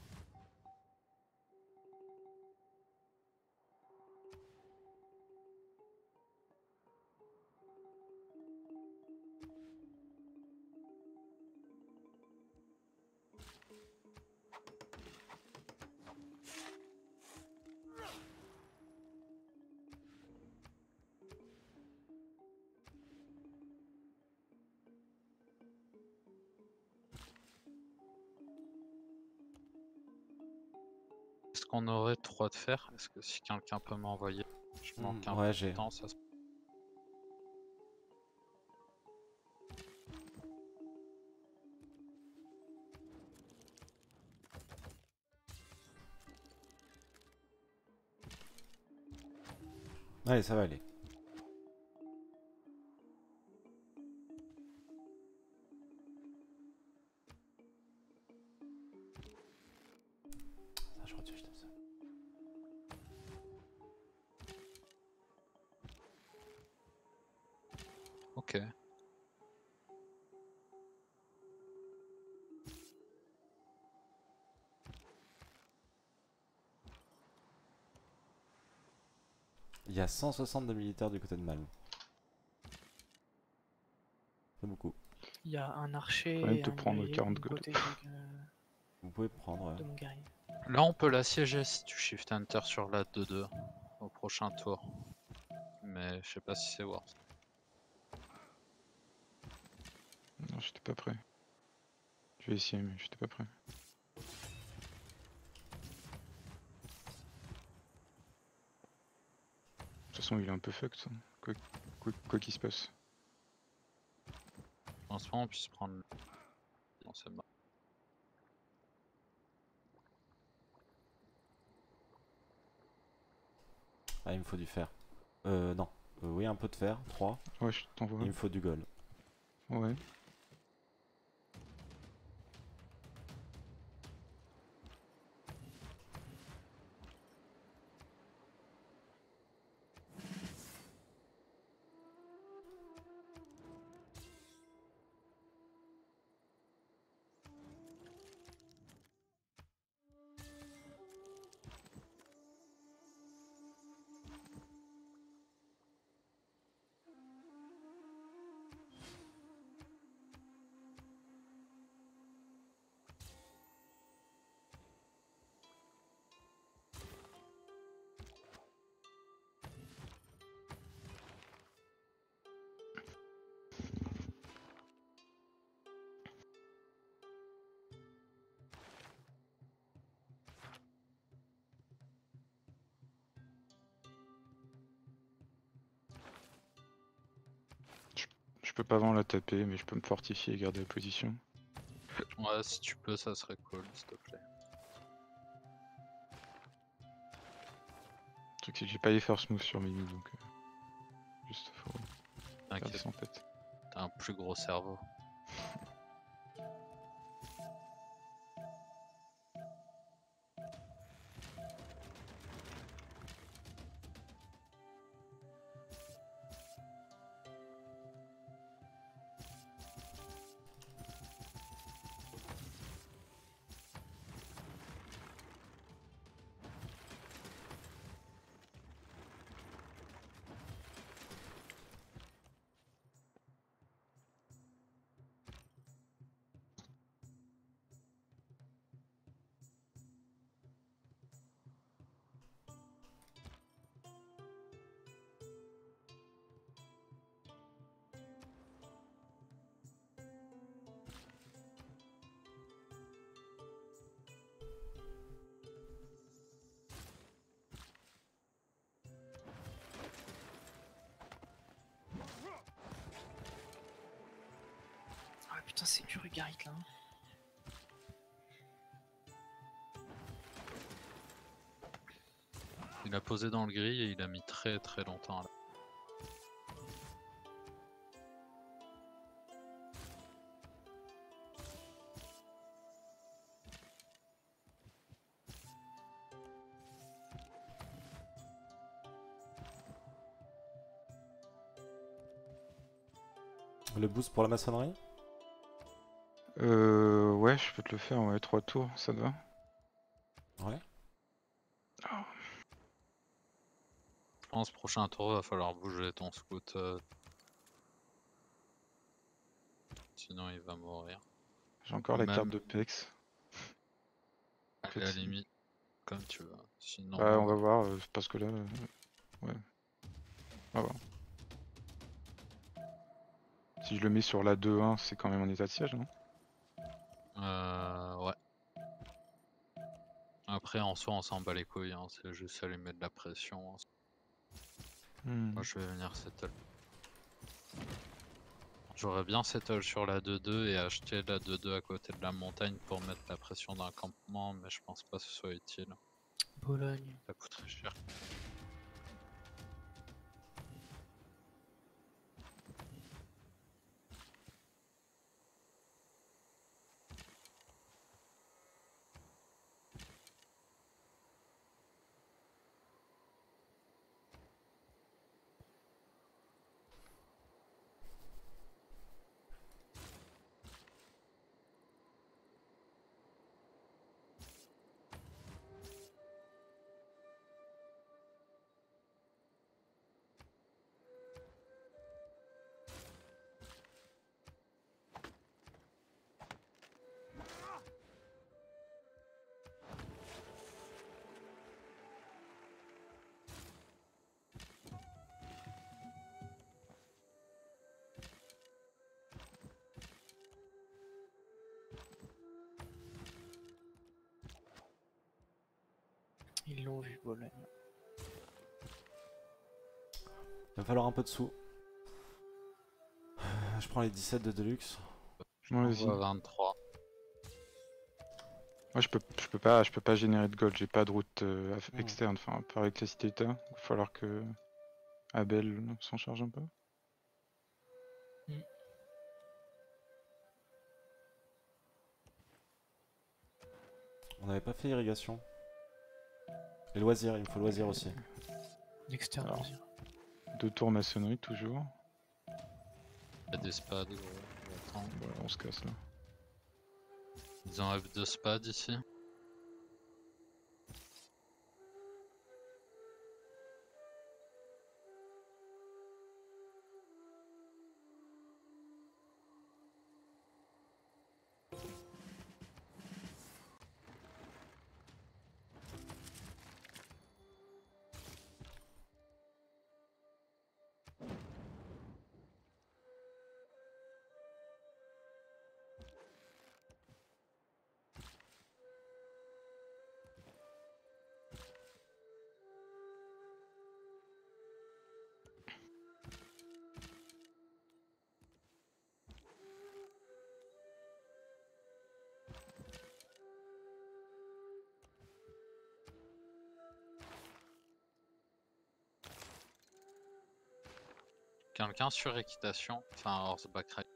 On aurait 3 de fer, est-ce que si quelqu'un peut m'envoyer, je manque un peu de temps, ça se... Allez, ça va aller. Il y a 162 militaires du côté de Malm. C'est beaucoup. Il y a un archer. Quand même te prendre 40 gold. Vous pouvez prendre. Là, on peut l'assiéger si tu shift enter sur la 2-2 au prochain tour. Mais je sais pas si c'est worth. Non, j'étais pas prêt. Je vais essayer, mais j'étais pas prêt. De toute façon il est un peu fucked, hein. Quoi qu'il se passe. En ce moment on puisse prendre... Non c'est bon. Ah il me faut du fer. Non. Oui un peu de fer, 3. Ouais je t'envoie. Il me faut du gold. Ouais. Je peux pas vraiment la taper, mais je peux me fortifier et garder la position. Ouais, si tu peux, ça serait cool, s'il te plaît. Le truc, c'est que j'ai pas les first moves sur Mimi, donc. Juste faut. T'inquiète, en fait. T'as un plus gros cerveau. Putain, c'est dur, Ugarit là. Il a posé dans le gris et il a mis très très longtemps là. Le boost pour la maçonnerie ? Ouais, je peux te le faire, ouais, 3 tours, ça te va? Ouais. Oh. Je pense prochain tour, va falloir bouger ton scout. Sinon, il va mourir. J'ai encore la carte de Pex. À la limite, comme tu veux. Sinon, ouais, on va voir, parce que là... ouais. On va voir. Si je le mets sur la 2-1, c'est quand même en état de siège, non? Ouais. Après, en soi, on s'en bat les couilles, hein. C'est juste à lui mettre de la pression. Moi, je vais venir settle. J'aurais bien settle sur la 2-2 et acheter la 2-2 à côté de la montagne pour mettre la pression d'un campement, mais je pense pas que ce soit utile. Bologne. Ça coûte très cher. Ils l'ont vu, Bologne. Il va falloir un peu de sous. Je prends les 17 de Deluxe. Je m'en vais à 23. Moi je peux pas générer de gold, j'ai pas de route externe, enfin par avec la cité état. Il va falloir que Abel s'en charge un peu. On n'avait pas fait irrigation. Les loisirs, il me faut loisirs aussi. L'externe loisir. 2 tours maçonnerie toujours. Il y a des spades, attends. Voilà, on se casse là. Ils enlèvent 2 spades ici. quelqu'un sur équitation, enfin horseback ride.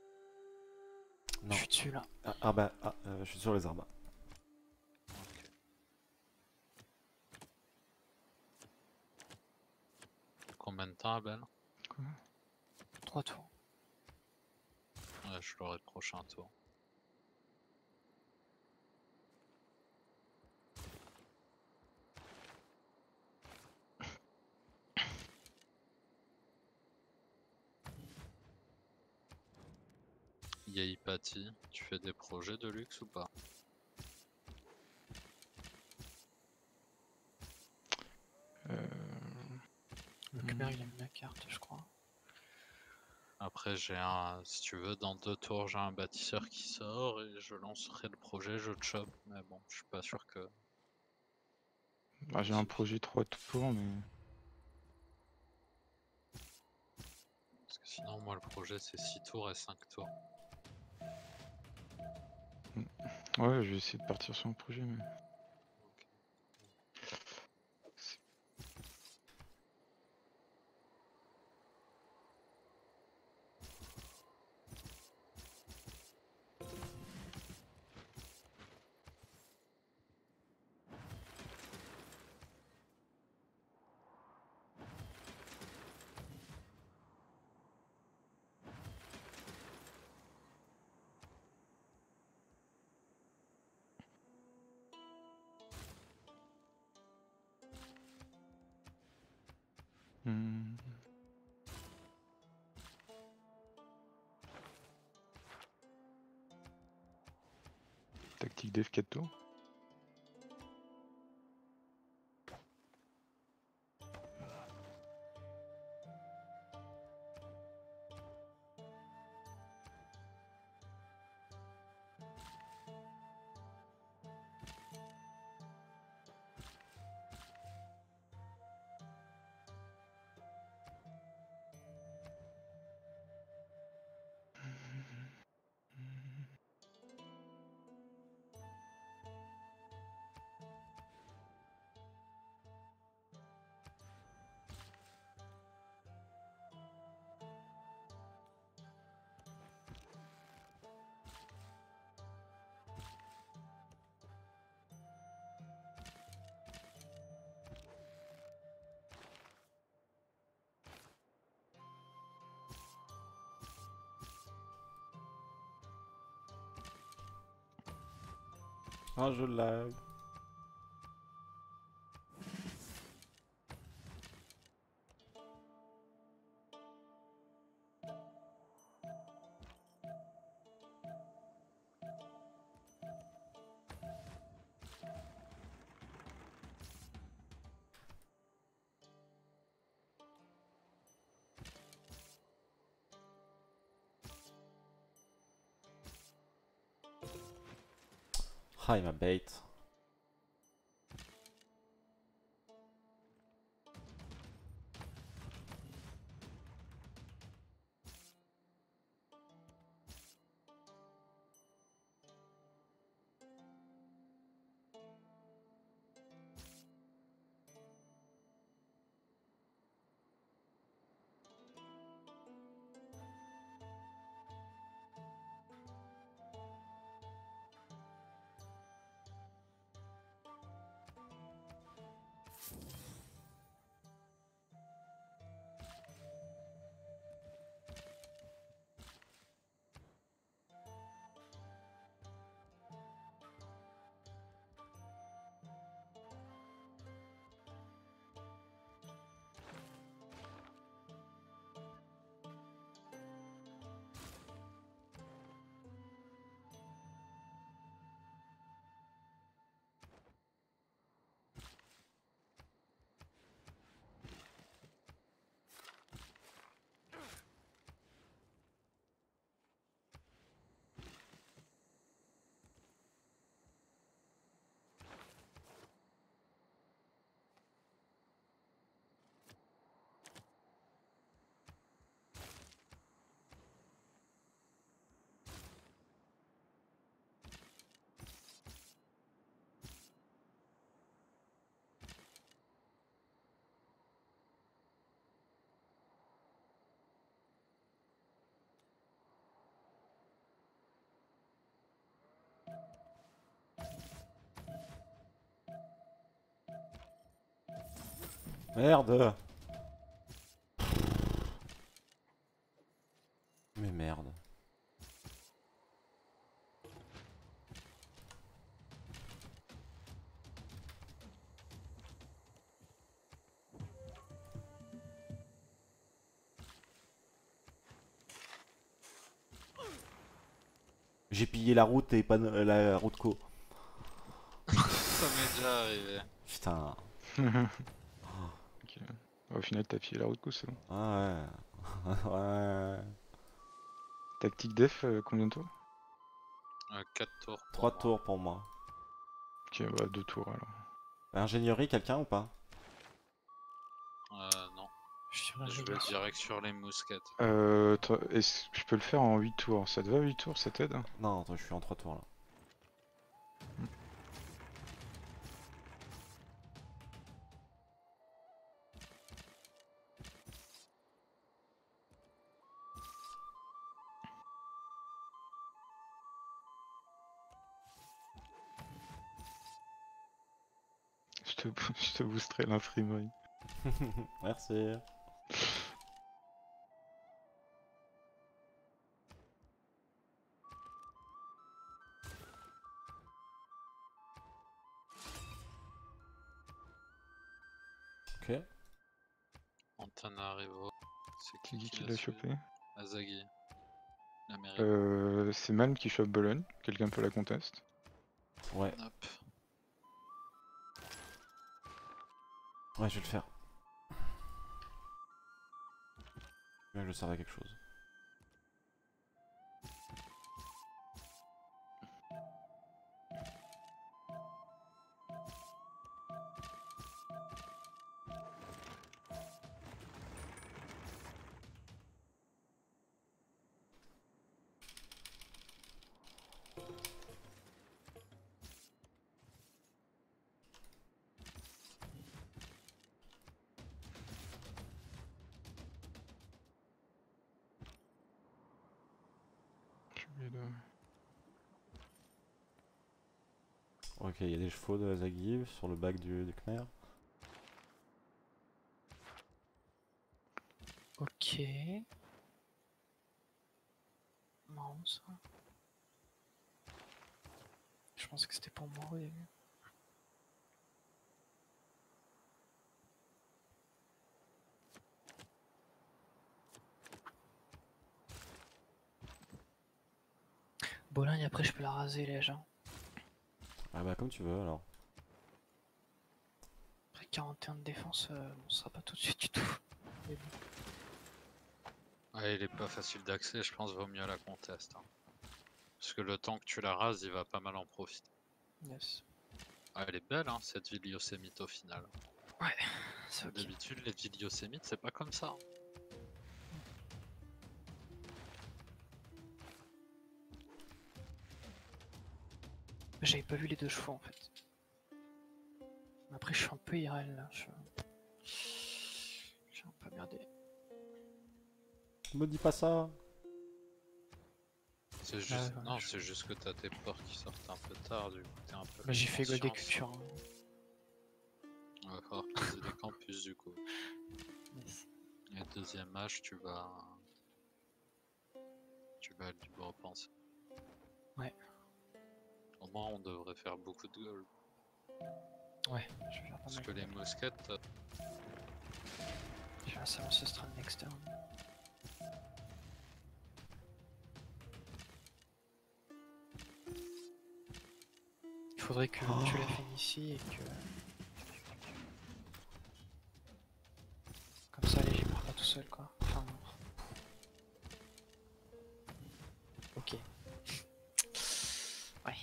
Non. Je suis dessus là. Ah bah, je suis sur les arbres. Okay. Combien de temps, Belle? 3 tours. Ouais, je l'aurai le prochain tour. Yaipati, tu fais des projets de luxe ou pas? Le Khmer il aime la carte je crois. Après j'ai un, si tu veux dans 2 tours j'ai un bâtisseur qui sort et je lancerai le projet, je chope, mais bon je suis pas sûr que... Bah, j'ai un projet 3 tours mais... Parce que sinon moi le projet c'est 6 tours et 5 tours. Ouais, je vais essayer de partir sur un projet, mais... Okay. Tactique dev 4 tours. Ah, je lag. Ah, il m'a bait. Merde. Mais merde. J'ai pillé la route et pas la route co. Ça m'est déjà arrivé. Putain. Okay. Au final t'as pillé la route co, c'est bon. Ah ouais. Ouais. Tactique def, combien de tours? 4 tours. 3 tours pour moi. Ok, bah 2 tours alors. Ingénierie, quelqu'un ou pas? Non. Je vais direct sur les mousquettes. Je peux le faire en 8 tours. Ça te va 8 tours, ça t'aide? Non, attends, je suis en 3 tours là. Je te boosterai l'imprimerie. Merci. Ok. On t'en arrive au... C'est qui l'a chopé? Azagi. C'est Malm qui chope Bologne. Quelqu'un peut la conteste? Ouais. Hop. Ouais, je vais le faire. Je vais le servir à quelque chose. Ok, il y a des chevaux de Azagi sur le bac du Khmer. Ok. Marrant ça. Je pensais que c'était pour mourir. Bologne, après je peux la raser les gens. Ah bah comme tu veux alors. Après 41 de défense, on sera pas tout de suite du tout. Ouais, il est pas facile d'accès, je pense vaut mieux la conteste. Hein. Parce que le temps que tu la rases, il va pas mal en profiter. Yes. Ah, elle est belle hein, cette ville Yosemite au final. Ouais, c'est ok. D'habitude les villes Yosemite c'est pas comme ça. J'avais pas vu les deux chevaux en fait. Après je suis un peu IRL là. J'ai un peu merdé. Me dis pas ça. C'est juste... Ah, ouais, non, c'est juste que t'as tes ports qui sortent un peu tard du coup t'es un peu... Bah j'ai fait des cultures. Hein. On va falloir poser des campus du coup. Yes. Et deuxième match tu vas être du bon repense. Ouais. Au moins on devrait faire beaucoup de gold. Ouais, je vais faire pas mal. Parce que les mousquettes... Je vais lancer ce strand externe. Il faudrait que tu la Phénicie et que... Comme ça, allez, je pars pas tout seul quoi. Enfin non. Ok. Ouais.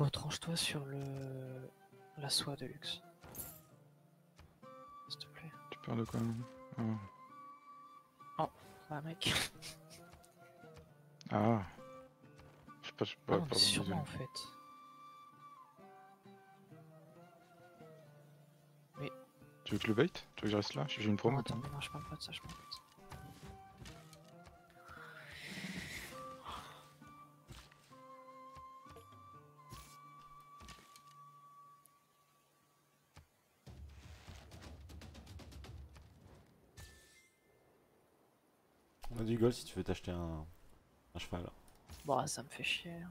Retranche-toi sur la soie de luxe. S'il te plaît. Tu parles de quoi? Oh. Oh, bah mec. Ah. Je sais pas, je sais pas. Ah, pas sûrement en fait. Mais... Tu veux que je le bait? Tu veux que je reste là? J'ai une promo. Oh, attends, non, je parle pas de ça, je parle pas de ça. Du gold si tu veux t'acheter un cheval. Bon, ça me fait chier.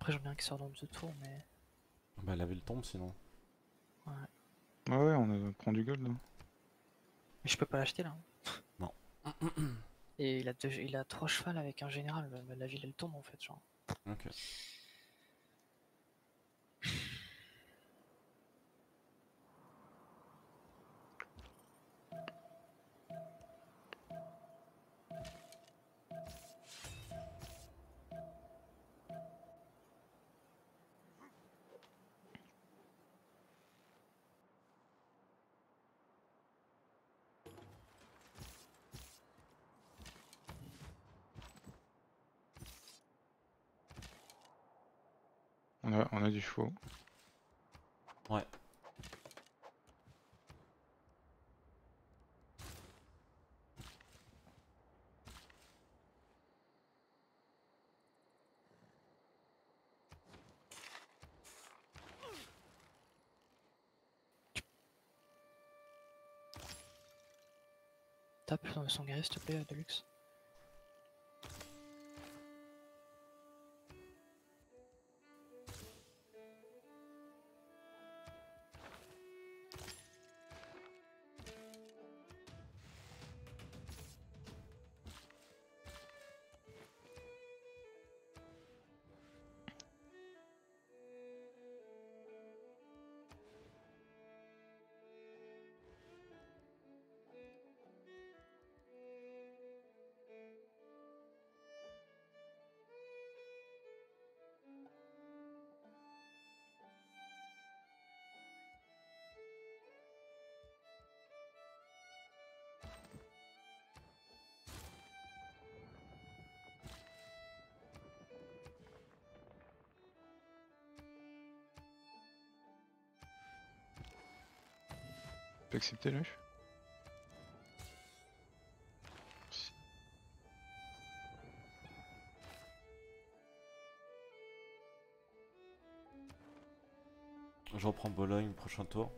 Après, j'en ai un qui sort dans deux tours, mais. Bah, laver le tombe sinon. Ouais. Ah ouais, on prend du gold là. Mais je peux pas l'acheter là. Non. Et il a trois chevals avec un général. La ville elle tombe en fait, genre. Ok. On a du chevaux. Ouais. Tape son guerrier s'il te plaît, Deluxe. Accepter lui. Je reprends Bologne prochain tour.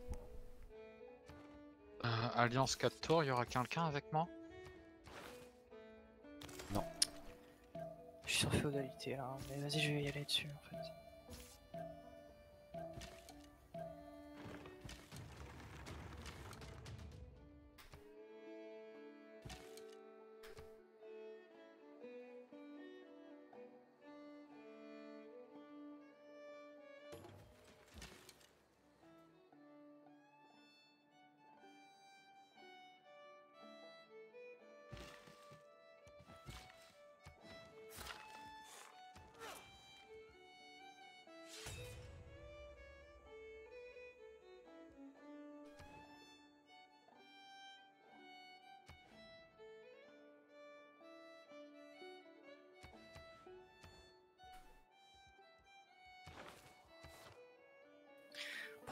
Alliance 4 tours, il y aura quelqu'un avec moi? Non. Je suis sur féodalité là, mais vas-y je vais y aller dessus en fait.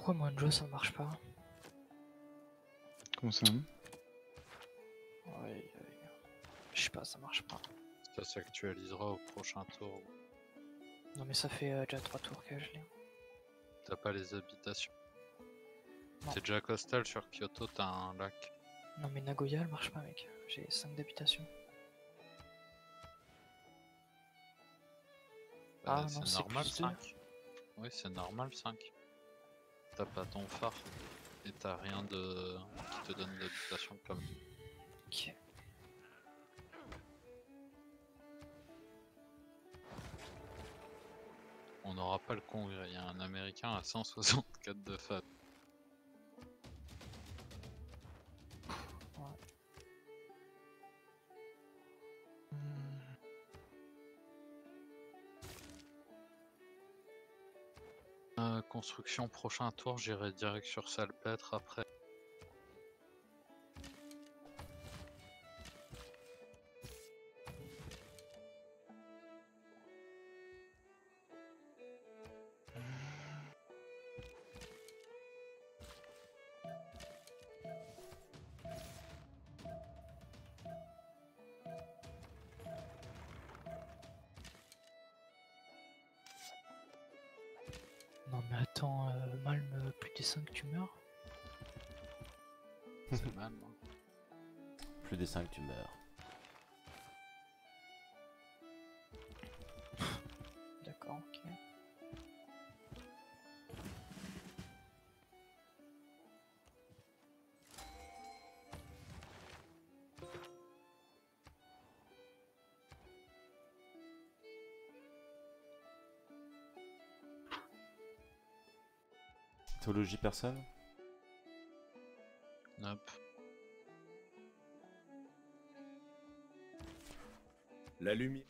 Pourquoi moi Joe ça marche pas? Comment ça? Ouais, je sais pas, ça marche pas. Ça s'actualisera au prochain tour. Non mais ça fait déjà 3 tours que je l'ai. T'as pas les habitations? C'est déjà coastal sur Kyoto, t'as un lac. Non mais Nagoya elle marche pas mec, j'ai 5 d'habitations. Ah non c'est normal 5. Oui c'est normal 5. T'as pas ton phare et t'as rien de qui te donne l'habitation comme. Ok. On n'aura pas le congrès, il y a un américain à 164 de fat. Ouais. construction prochain tour, j'irai direct sur salpêtre après. Tu meurs. D'accord, ok. Théologie personne? Nope. La lumière.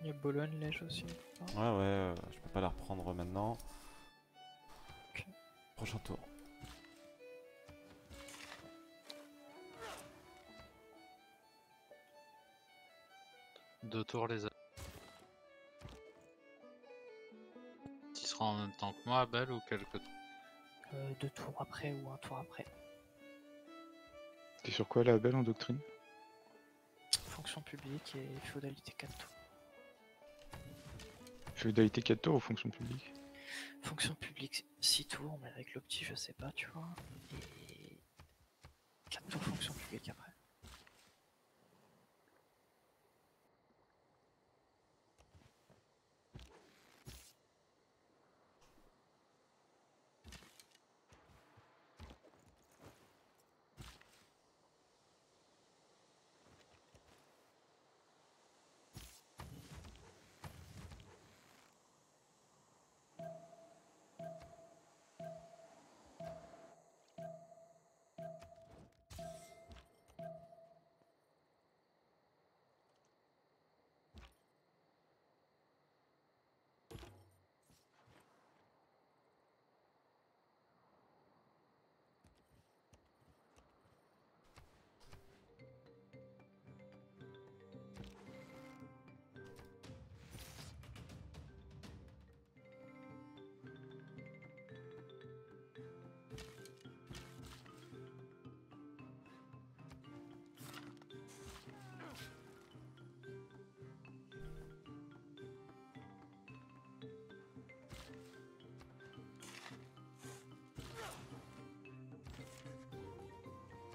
Il y a Bologne, Lège aussi. Ouais, je peux pas la reprendre maintenant. Prochain tour. Deux tours les a... Tu seras en même temps que moi, Belle, ou quelques tours? Deux tours après ou un tour après. T'es sur quoi la Belle en doctrine? Fonction publique et féodalité 4 tours. Féodalité 4 tours ou fonction publique? Fonction publique 6 tours, mais avec le petit je sais pas, tu vois, et 4 tours fonction publique après.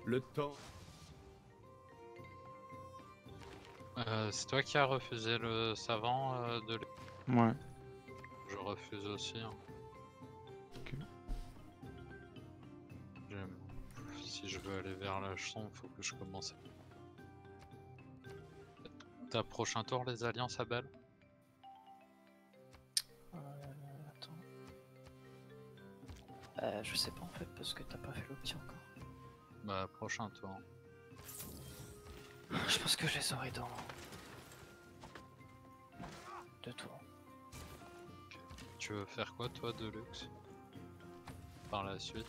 Le temps. C'est toi qui as refusé le savant de l'é... Ouais. Je refuse aussi. Hein. Ok. Si je veux aller vers la chambre, faut que je commence. T'as prochain tour les alliances à Belle? Attends. Je sais pas en fait parce que t'as pas fait l'opti encore. Bah, prochain tour. Je pense que je les aurai dans... 2 tours. Okay. Tu veux faire quoi, toi, Deluxe? Par la suite,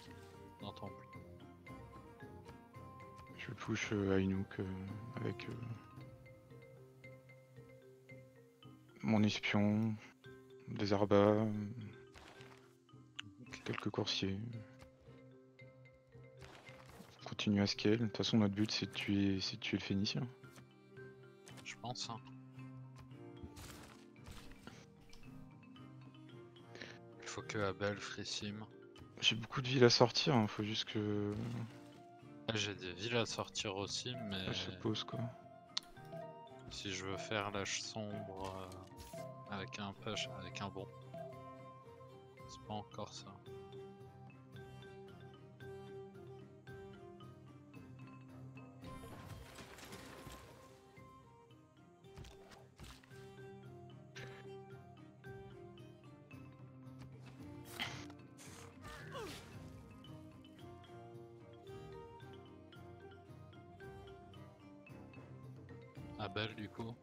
dans ton plan. Je push à Inouk avec... mon espion, des arbas, quelques coursiers. Continue à scale, de toute façon notre but c'est de tuer le Phénicien. Je pense. Hein. Il faut que Abel Frissim. J'ai beaucoup de villes à sortir, hein. Faut juste que... J'ai des villes à sortir aussi, mais... Je suppose quoi. Si je veux faire l'âge sombre avec un push, avec un bon. C'est pas encore ça. à Belle du coup.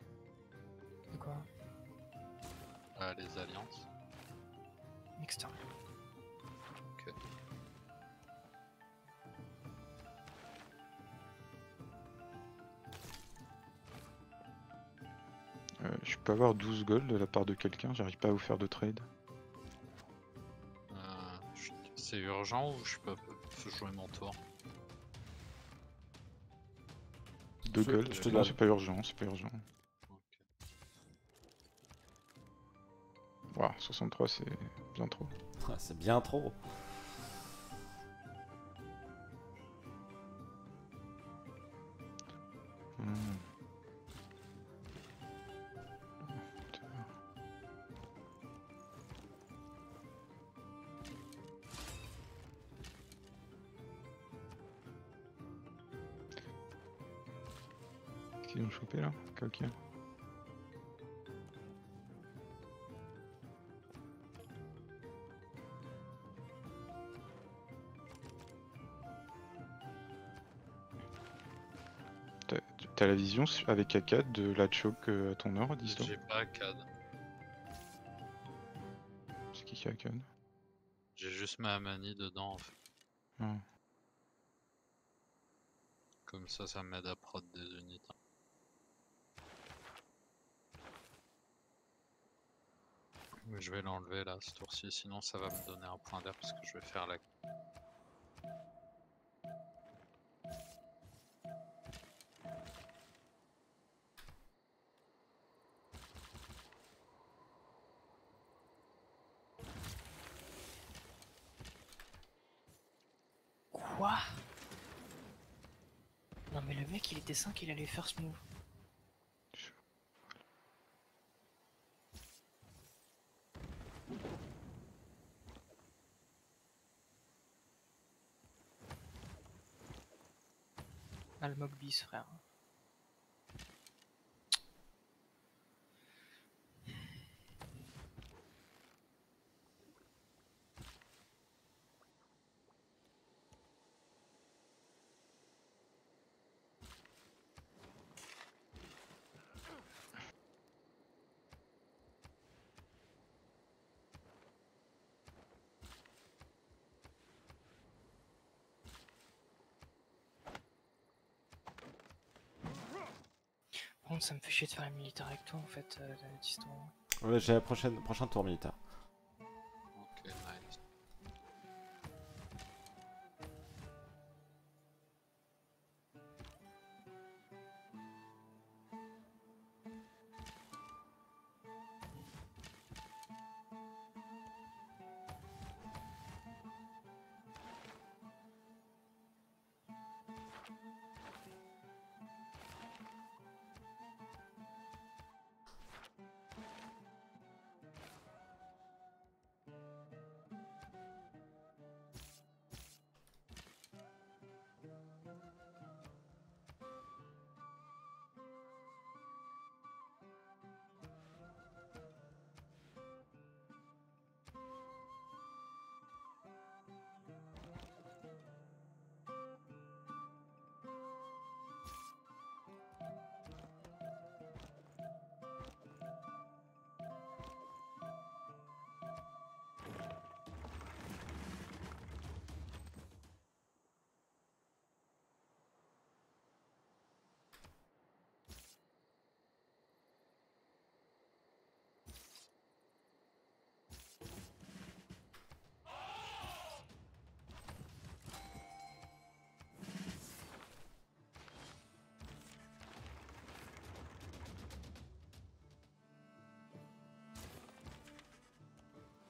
De quoi? Les alliances. Externe. Ok. Je peux avoir 12 gold de la part de quelqu'un, j'arrive pas à vous faire de trade. C'est urgent ou je peux jouer mon tour? 2 gold, je te dis, c'est pas urgent, c'est pas urgent. Waouh, okay. Wow, 63 c'est bien trop. C'est bien trop. Ils ont chopé là, ok. T'as la vision avec Akkad de la choke à ton nord, Disto? J'ai pas Akkad. C'est qui Akkad? J'ai juste ma manie dedans en fait. Ah. Comme ça, ça m'aide à prod des unités. Mais je vais l'enlever là ce tour-ci, sinon ça va me donner un point d'air parce que je vais faire la... Quoi? Non mais le mec il était 5, il allait faire ce move. Mogbis frère. Ça me fait chier de faire la militaire avec toi en fait, Diston. Ouais, j'ai le prochain tour militaire. Ok, nice.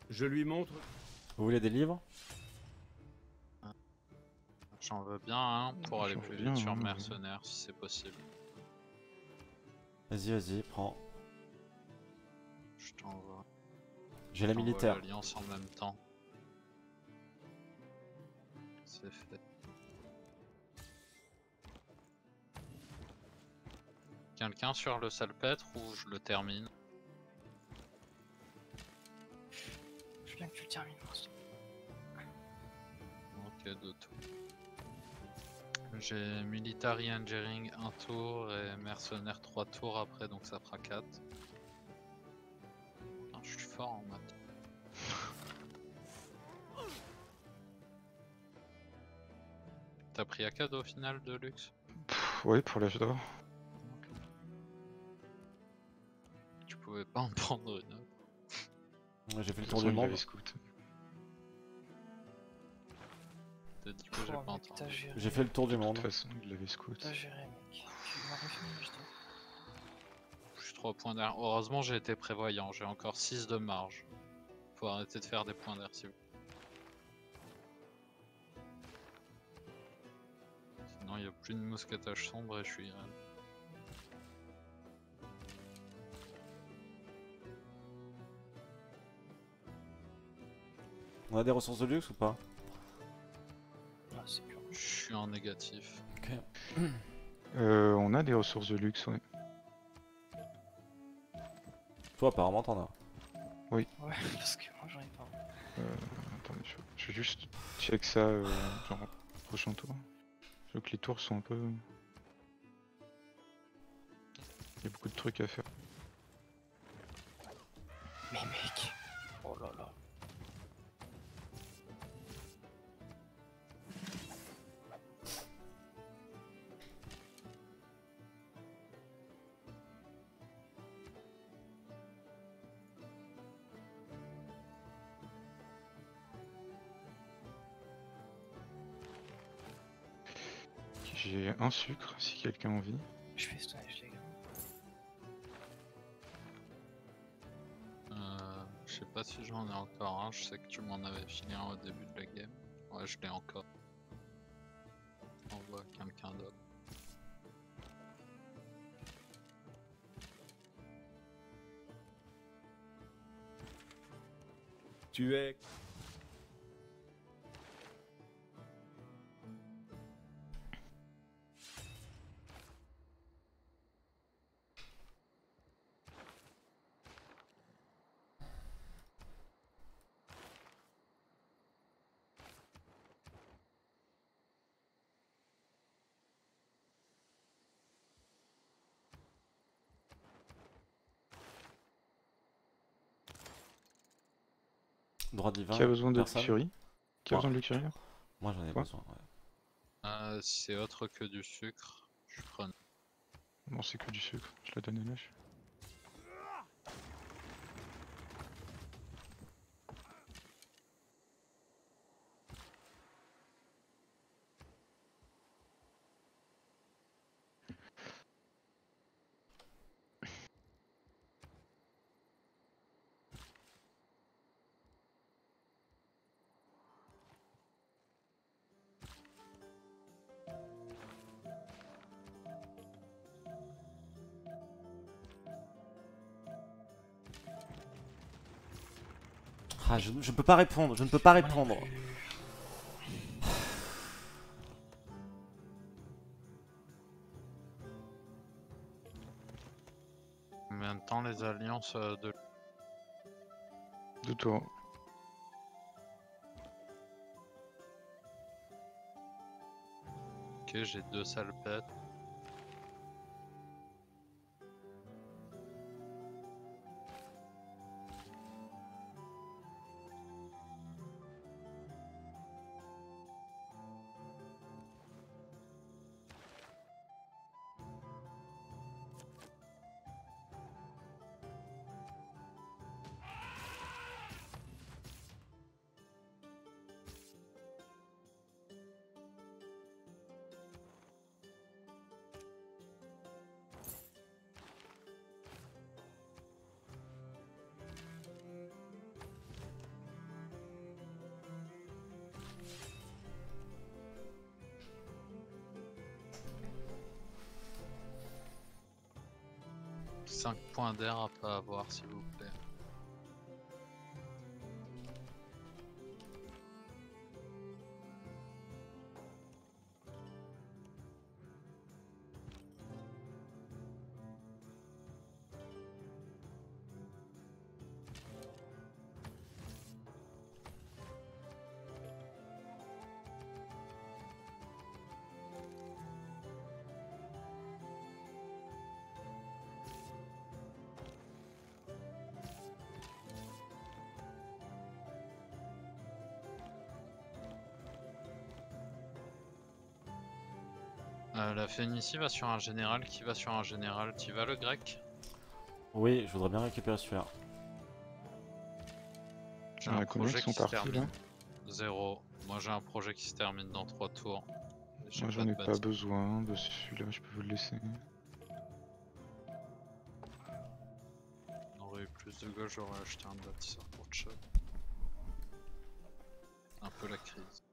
Je lui montre. Vous voulez des livres? J'en veux bien hein, pour aller plus vite sur mercenaire si c'est possible. Vas-y, vas-y, prends. Je t'envoie. J'ai la militaire. L'alliance en même temps. C'est fait. Quelqu'un sur le salpêtre ou je le termine? Que tu le termines. Ok, de tout. J'ai Military Engineering 1 tour et Mercenaire 3 tours après, donc ça fera 4. Non, je suis fort en maths. T'as pris à cadeau au final de luxe? Oui, pour l'âge d'or. Okay. Tu pouvais pas en prendre une autre. Ouais, j'ai fait le tour du monde. J'ai fait le tour du monde. De toute façon, il l'avait scout. Je suis 3 points d'air. Heureusement, j'ai été prévoyant. J'ai encore 6 de marge. Faut arrêter de faire des points d'air, si vous voulez. Sinon, il n'y a plus de mousquetage sombre et je suis irréel. On a des ressources de luxe ou pas? Je suis en négatif. Okay. On a des ressources de luxe, oui. Toi apparemment t'en as. Oui. Ouais, parce que moi j'en ai pas. Attendez, je vais juste check ça genre prochain tour. Je veux que les tours sont un peu... Il y a beaucoup de trucs à faire. Mais mec, oh là là. J'ai un sucre si quelqu'un en vit. Je fais stockage les gars. Je sais pas si j'en ai encore un, je sais que tu m'en avais filé un au début de la game. Ouais, je l'ai encore. On voit quelqu'un d'autre. Tu es... Droit divin. Qui a besoin de luxury? Qui a besoin de luxury? Moi j'en ai besoin, ouais. Si c'est autre que du sucre, je prends. Bon, c'est que du sucre, je la donne à Nash. Ah, je peux pas répondre, je ne peux pas répondre. Combien de temps les alliances de... Deux tours. Ok, j'ai 2 salpettes. Point d'air à pas avoir, s'il vous plaît. La Phénicie va sur un général, qui va sur un général, tu vas le grec? Oui, je voudrais bien récupérer celui-là. J'ai un projet qui se termine. 0. Moi j'ai un projet qui se termine dans 3 tours. Moi j'en ai pas besoin de celui-là, je peux vous le laisser. On aurait eu plus de gauche, j'aurais acheté un bâtisseur pour Chuck. Un peu la crise.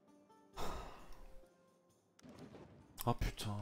Oh putain.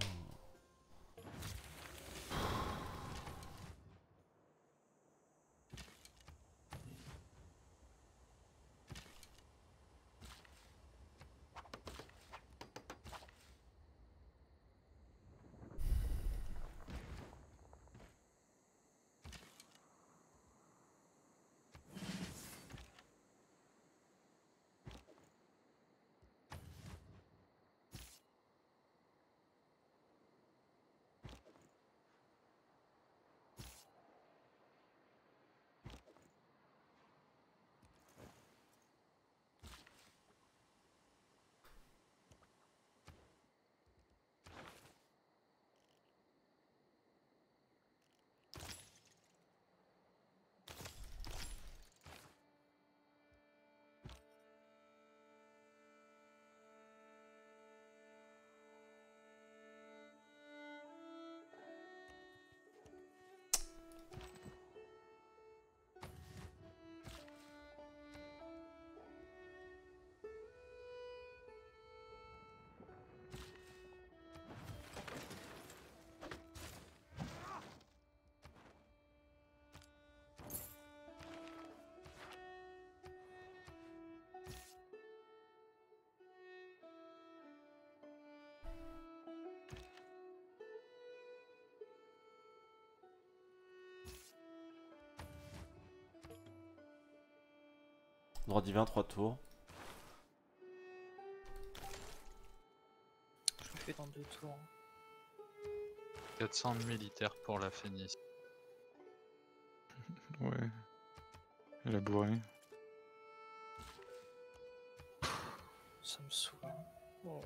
Droit divin, 3 tours. Je le fais dans 2 tours. 400 militaires pour la Phénicie. Ouais. Elle a bourré. Ça me saoule. Oh.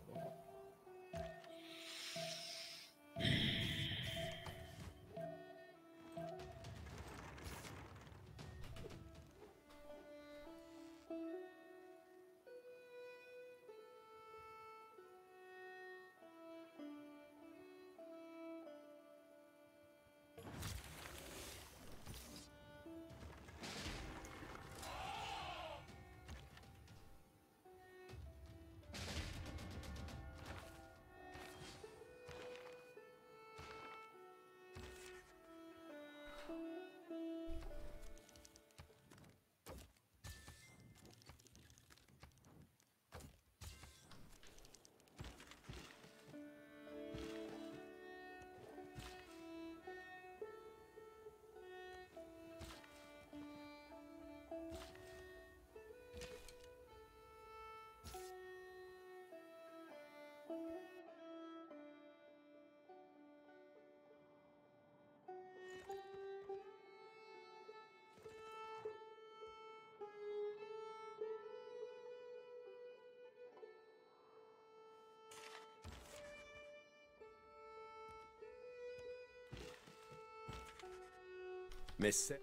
Mais c'est...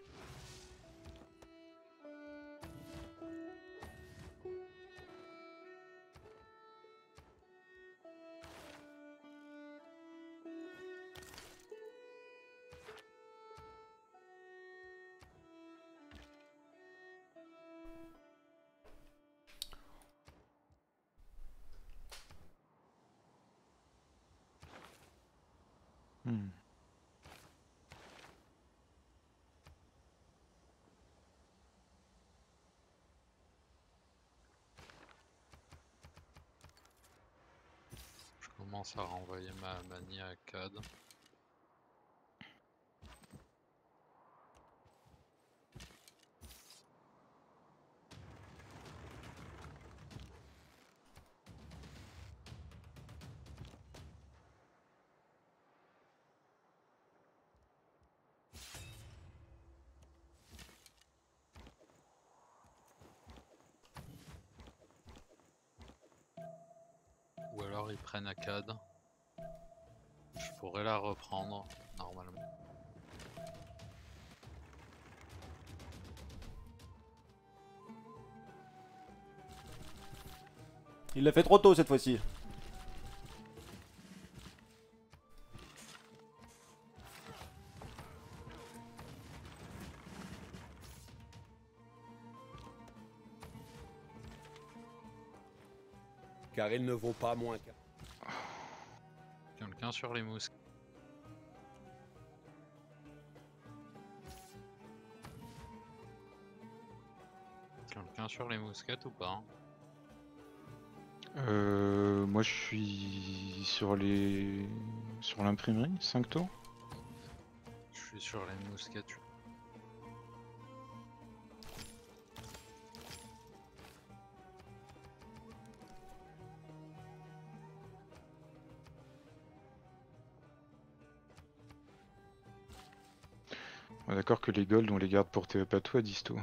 Je commence à renvoyer ma manie à CAD. Ou alors ils prennent Akkad. pourrait la reprendre normalement. Il l'a fait trop tôt cette fois-ci. Car il ne vaut pas moins qu'un. Quelqu'un sur les mousques. Quelqu'un sur les mousquettes ou pas? Moi je suis sur les... sur l'imprimerie, 5 tours. Je suis sur les mousquettes. D'accord que les golds on les garde pour tes pas toi, Disto.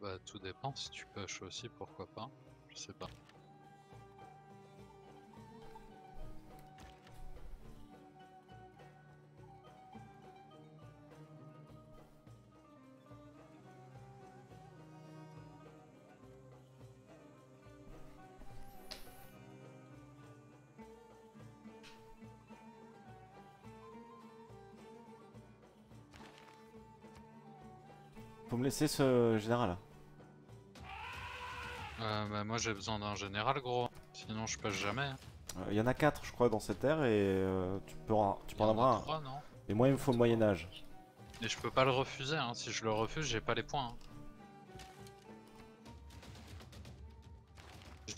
Bah tout dépend, si tu pêches aussi pourquoi pas, je sais pas. Faut me laisser ce général là. Bah moi j'ai besoin d'un général gros, sinon je passe jamais. Il y en a 4 je crois dans cette ère et tu peux en avoir 3, un. Non et moi il me faut le Moyen Âge. Et je peux pas le refuser, hein. Si je le refuse j'ai pas les points. Hein.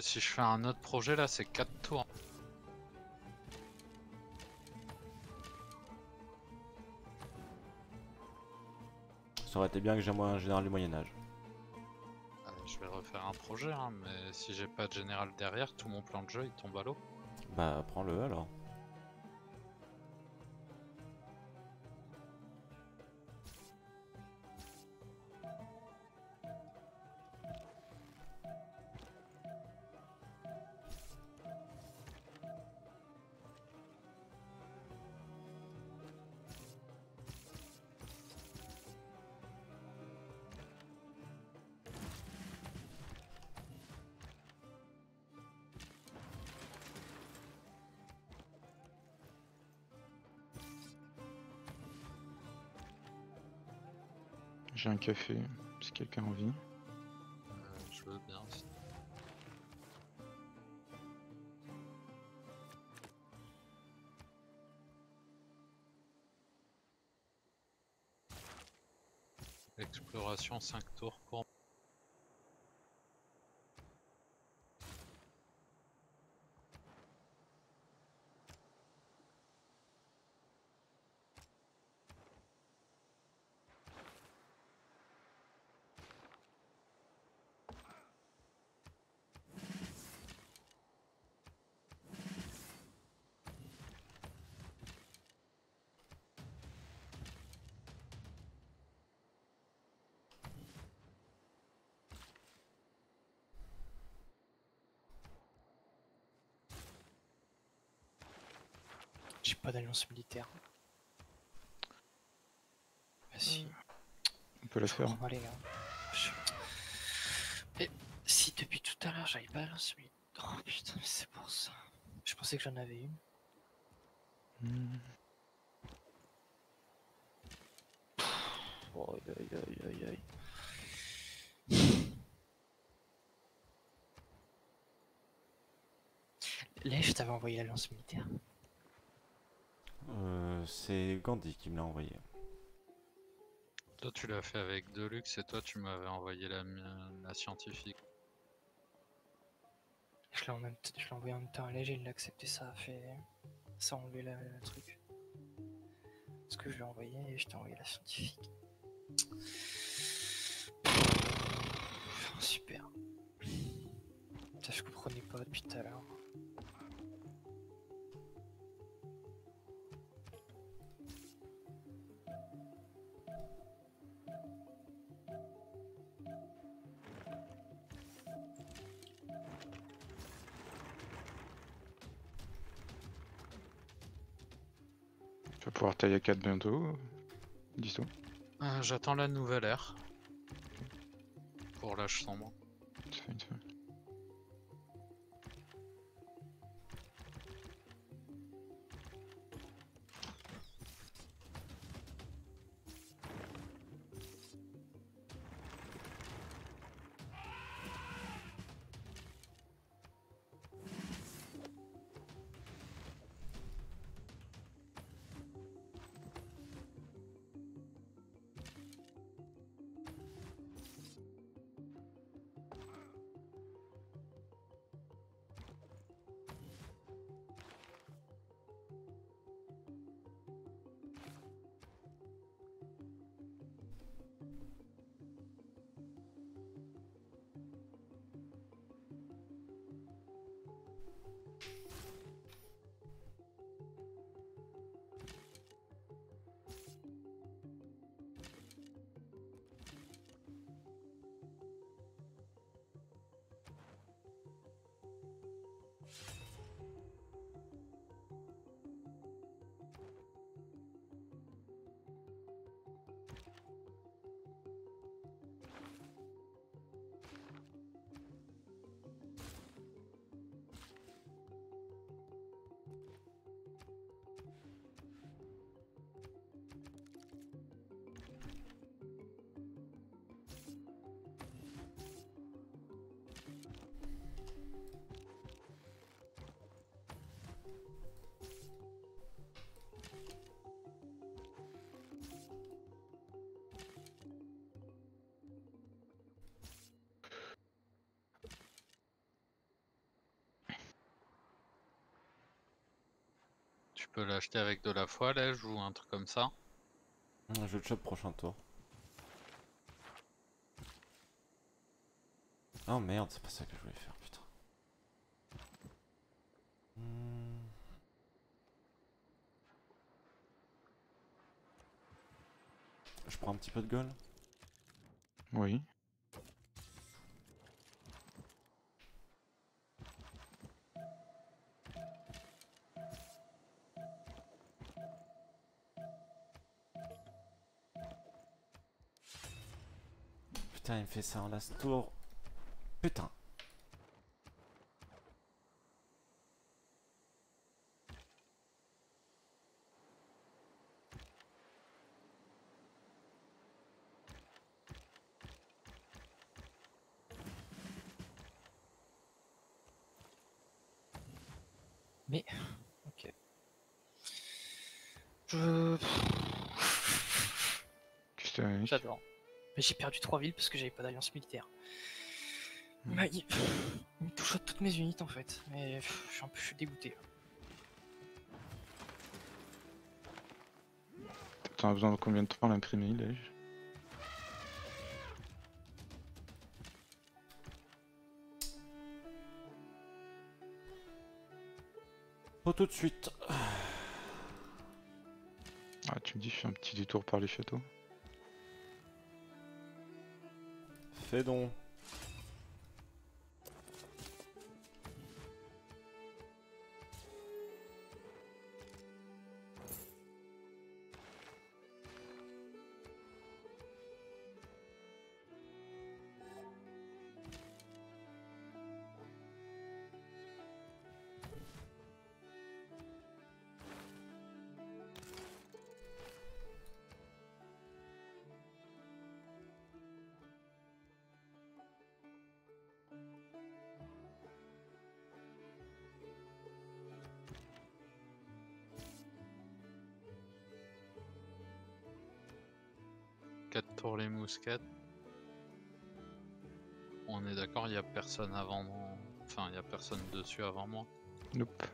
Si je fais un autre projet là c'est 4 tours. Ça aurait été bien que j'aimerais un général du Moyen-Âge. Je vais refaire un projet, hein, mais si j'ai pas de général derrière, tout mon plan de jeu il tombe à l'eau. Bah prends-le alors. J'ai un café, si quelqu'un a envie. Je veux bien. Exploration 5 tours pour... J'ai pas d'alliance militaire. Bah si. On peut la faire. Hein. Aller, et si depuis tout à l'heure j'avais pas d'alliance militaire. Oh putain mais c'est pour ça. Je pensais que j'en avais une. Oh aïe aïe aïe aïe. Là je t'avais envoyé l'alliance militaire. C'est Gandhi qui me l'a envoyé. Toi tu l'as fait avec Deluxe et toi tu m'avais envoyé la scientifique. Je l'ai envoyé en même temps à l'âge et il l'a accepté, ça a fait... ça a enlevé le truc. Parce que je l'ai envoyé et je t'ai envoyé la scientifique. Enfin, super. Putain je comprenais pas depuis tout à l'heure. Tu vas pouvoir tailler à 4 bientôt. Dis-toi. J'attends la nouvelle ère. Pour l'âge sans moi. Tu peux l'acheter avec de la foi, lèche ou un truc comme ça. Je te chope prochain tour. Oh merde, c'est pas ça que je voulais faire, putain. Je prends un petit peu de gold. Oui. Putain, il me fait ça en last tour. Putain. Mais... Ok. J'adore. Mais j'ai perdu 3 villes parce que j'avais pas d'alliance militaire. Bah, il me touche à toutes mes unités en fait, mais je suis dégoûté. T'en as besoin de combien de temps l'imprimer, Lège? Pas tout de suite. Ah, tu me dis, je fais un petit détour par les châteaux. Fais donc. Pour les mousquettes, on est d'accord, il n'y a personne avant moi. Enfin, il n'y a personne dessus avant moi. Nope.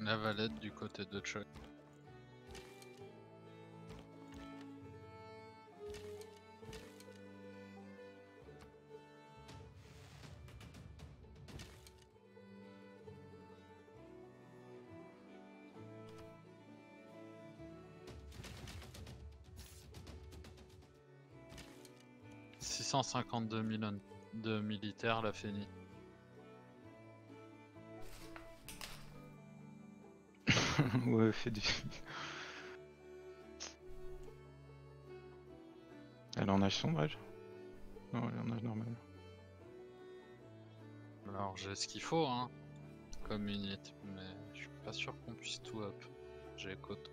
La valette du côté de Chuck. de militaire, la Phénicie. Ouais, fait du... Elle est en âge sombre, elle? Non, elle est en âge normal. Alors j'ai ce qu'il faut, hein, comme unit, mais je suis pas sûr qu'on puisse tout up. J'ai coton.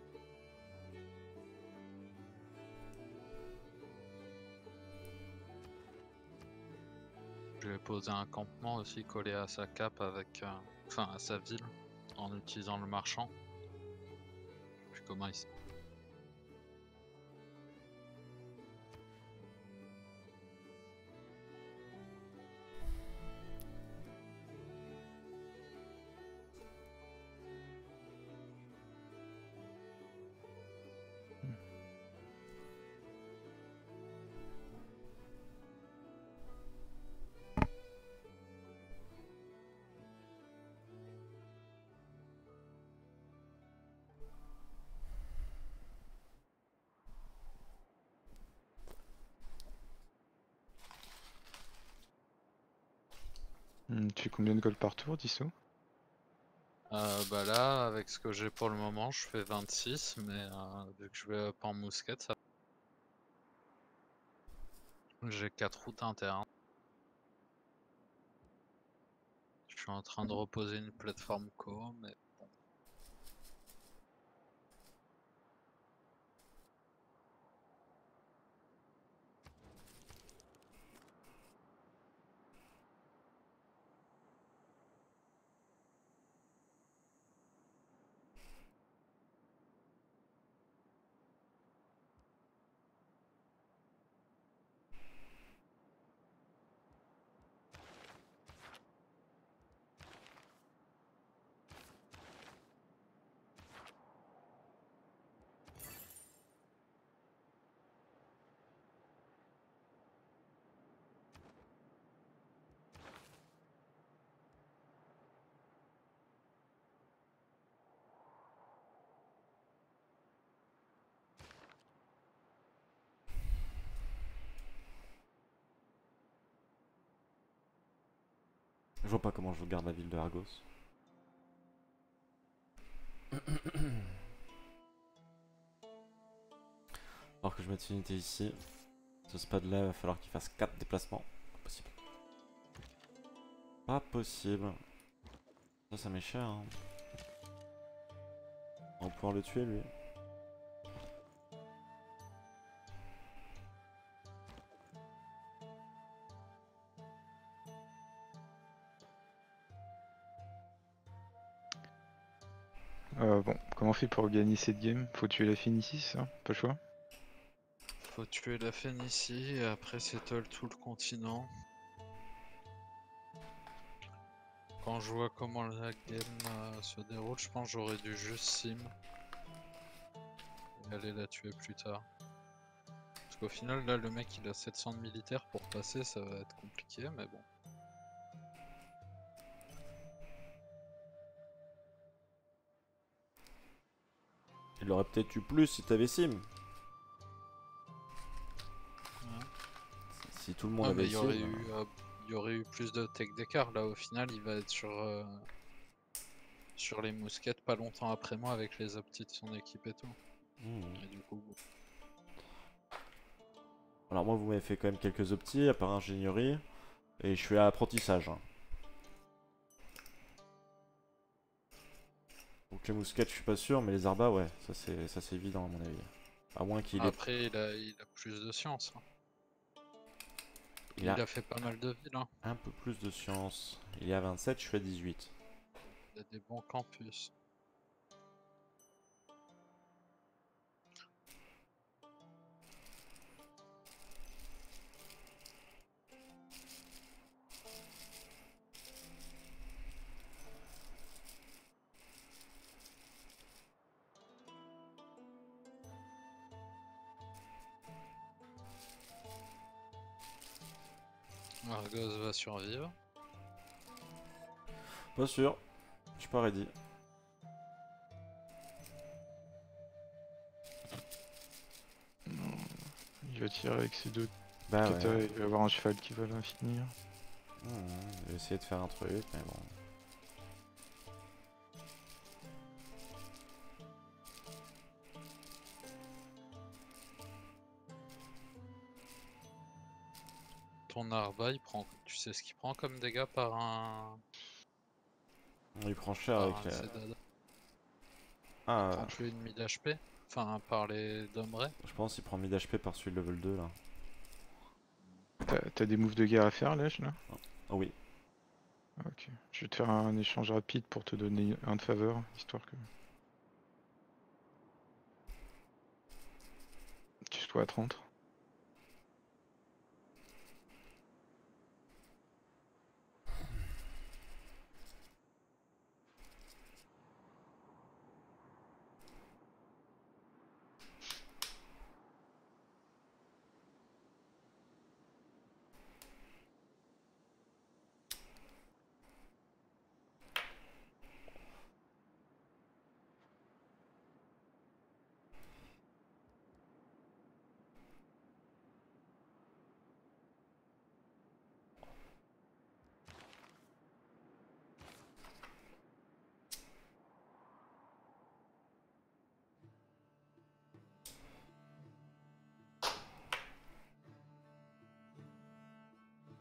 Je vais poser un campement aussi collé à sa cape avec... enfin, à sa ville, en utilisant le marchand. Je sais comment il s'appelle. Tu fais combien de gold par tour, Disso? Bah là, avec ce que j'ai pour le moment, je fais 26, mais vu que je vais up en mousquet, ça... J'ai 4 routes internes. Je suis en train de reposer une plateforme co, mais... Je vois pas comment je garde la ville de Argos. Alors que je mette une unité ici. Ce spad là, il va falloir qu'il fasse 4 déplacements. Pas possible. Pas possible. Ça, ça m'est cher. Hein. On va pouvoir le tuer lui. Bon, comment on fait pour gagner cette game? Faut tuer la Phénicie, ça? Pas le choix? Faut tuer la Phénicie et après settle tout le continent. Quand je vois comment la game se déroule, je pense que j'aurais dû juste sim et aller la tuer plus tard. Parce qu'au final, là, le mec il a 700 de militaires pour passer, ça va être compliqué, mais bon. Il aurait peut-être eu plus si t'avais sim. Ouais. Si tout le monde avait sim. Il y aurait eu plus de tech d'écart. Là au final il va être sur les mousquettes pas longtemps après moi avec les optis de son équipe et tout. Et du coup... Alors moi vous m'avez fait quand même quelques optis à part ingénierie. Et je suis à apprentissage. Donc les mousquettes je suis pas sûr mais les arbas ouais, ça c'est évident à mon avis. À moins qu'il ait... Après il a plus de science. Il a fait pas mal de villes. Hein. Un peu plus de science. Il est à 27, je suis à 18. Il a des bons campus. Argos va survivre. Pas sûr, je suis pas ready. Il va tirer avec ses deux. Bah ouais. Il va avoir un cheval qui va l'infinir. J'ai essayé de faire un truc, mais bon. Ton arba, il prend, tu sais ce qu'il prend comme dégâts par un... Il prend cher avec les... Ah, il prend plus une mid HP. Enfin, par les Domray. Je pense qu'il prend mid HP par celui de level 2 là. T'as des moves de guerre à faire, Lèche là? Ah oui. Ok, je vais te faire un échange rapide pour te donner un de faveur, histoire que... Tu sois à 30.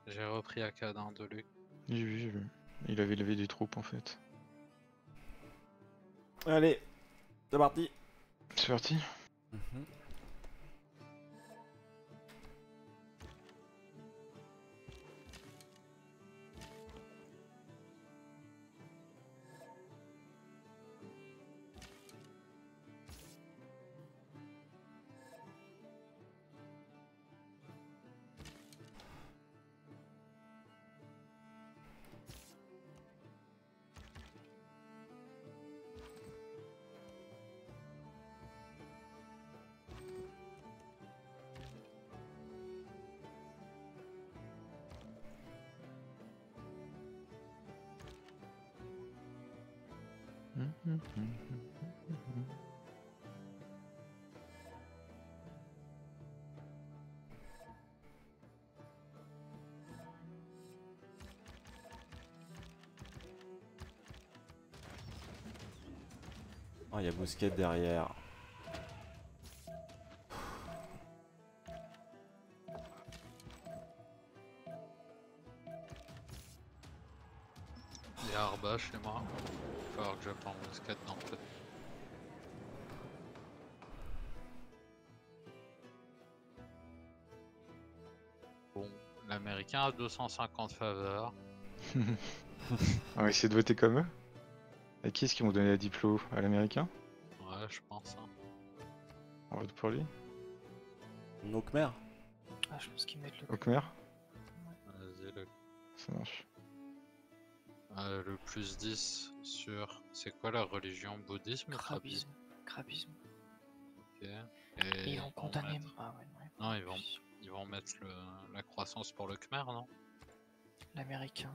J'ai repris Akad hein, de lui. J'ai vu, j'ai vu. Il avait levé des troupes en fait. Allez, c'est parti. C'est parti. Oh, il y a Bousquet derrière. Il y a Arba chez moi. Il va falloir que je prenne Bousquet dans le... Bon, l'américain a 250 faveurs. On va essayer de voter comme eux. À qui est-ce qu'ils m'ont donné la diplo? À l'américain? Ouais, je pense. Hein. On vote pour lui. Au Khmer? Ah, je pense qu'ils mettent le... Au Khmer? Vas-y, le... Ça marche. Le plus 10 sur... C'est quoi la religion? Bouddhisme? Krabisme. Krabisme. Ok. Et ils vont condamner... Mettre... Ah, ouais, ouais. Non, ils vont mettre la croissance pour le Khmer, non? L'américain,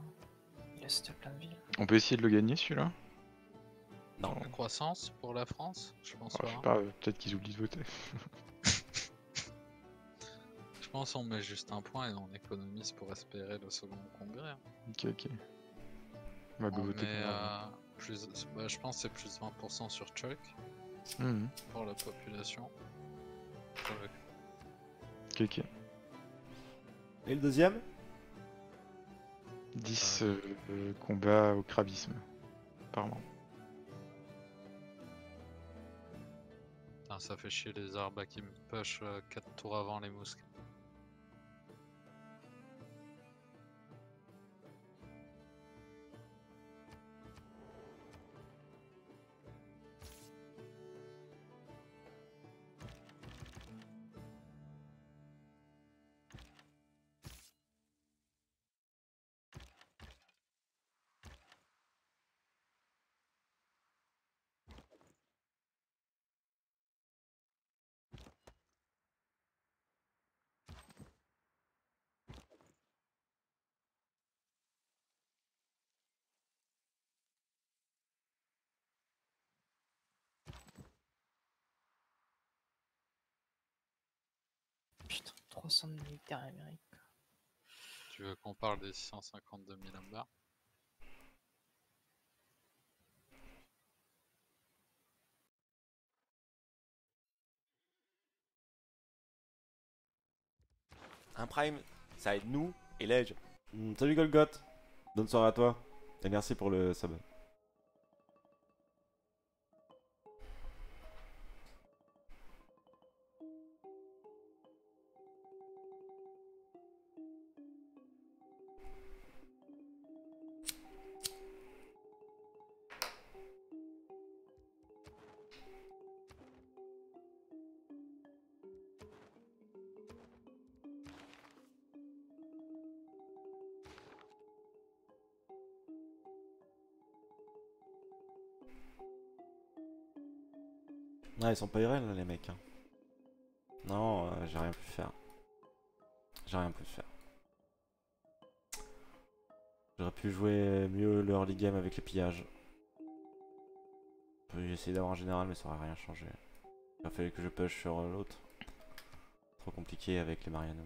il a cette plein de villes. On peut essayer de le gagner, celui-là? Non, la croissance pour la France, je pense pas. Je sais pas, peut-être qu'ils oublient de voter. Je pense on met juste un point et on économise pour espérer le second congrès. Ok, ok. On va voter plus... Bah, je pense que c'est plus 20% sur Chuck pour la population. Ok, ok. Et le deuxième? 10 combats au crabisme, apparemment. Ça fait chier les arbres qui me push 4 tours avant les mousquets. Tu veux qu'on parle des 650 de Milamber? Un prime, ça aide nous et l'Edge. Salut Golgoth, bonne soirée à toi et merci pour le sub. Ah, ils sont pas irréels les mecs. Non, j'ai rien pu faire. J'ai rien pu faire. J'aurais pu jouer mieux le early game avec les pillages. J'ai essayé d'avoir un général mais ça aurait rien changé. Il a fallu que je push sur l'autre. Trop compliqué avec les Mariano.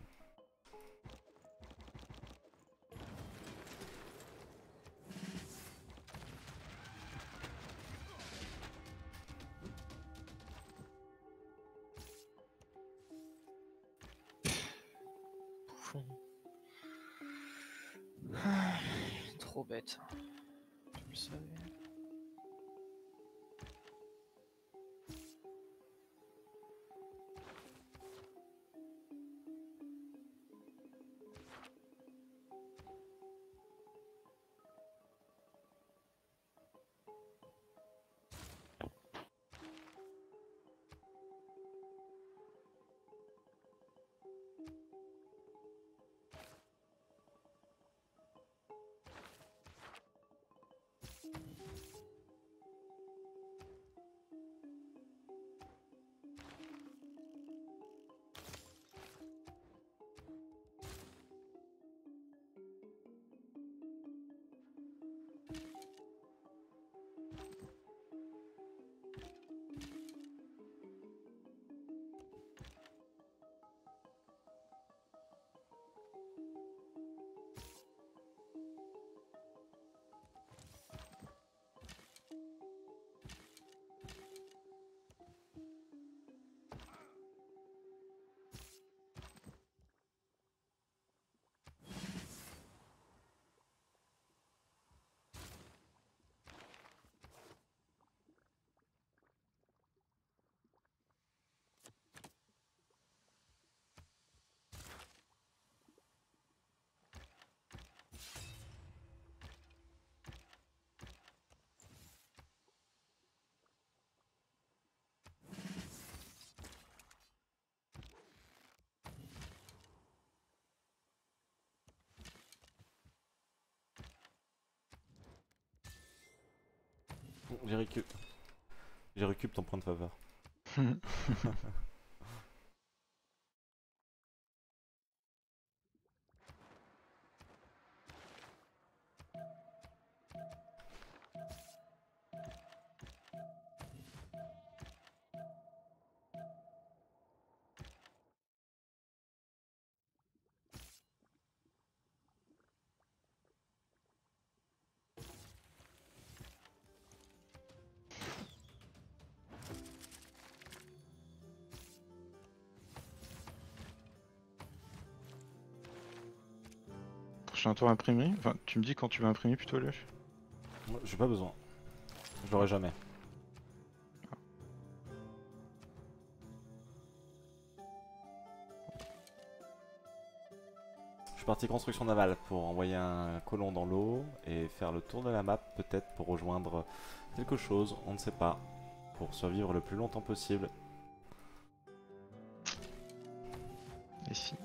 J'ai récup. J'ai récup ton point de faveur. J'ai un tour imprimé, enfin tu me dis quand tu vas imprimer plutôt le. J'ai pas besoin, je l'aurai jamais. Je suis parti construction navale pour envoyer un colon dans l'eau et faire le tour de la map peut-être pour rejoindre quelque chose, on ne sait pas, pour survivre le plus longtemps possible. Et si.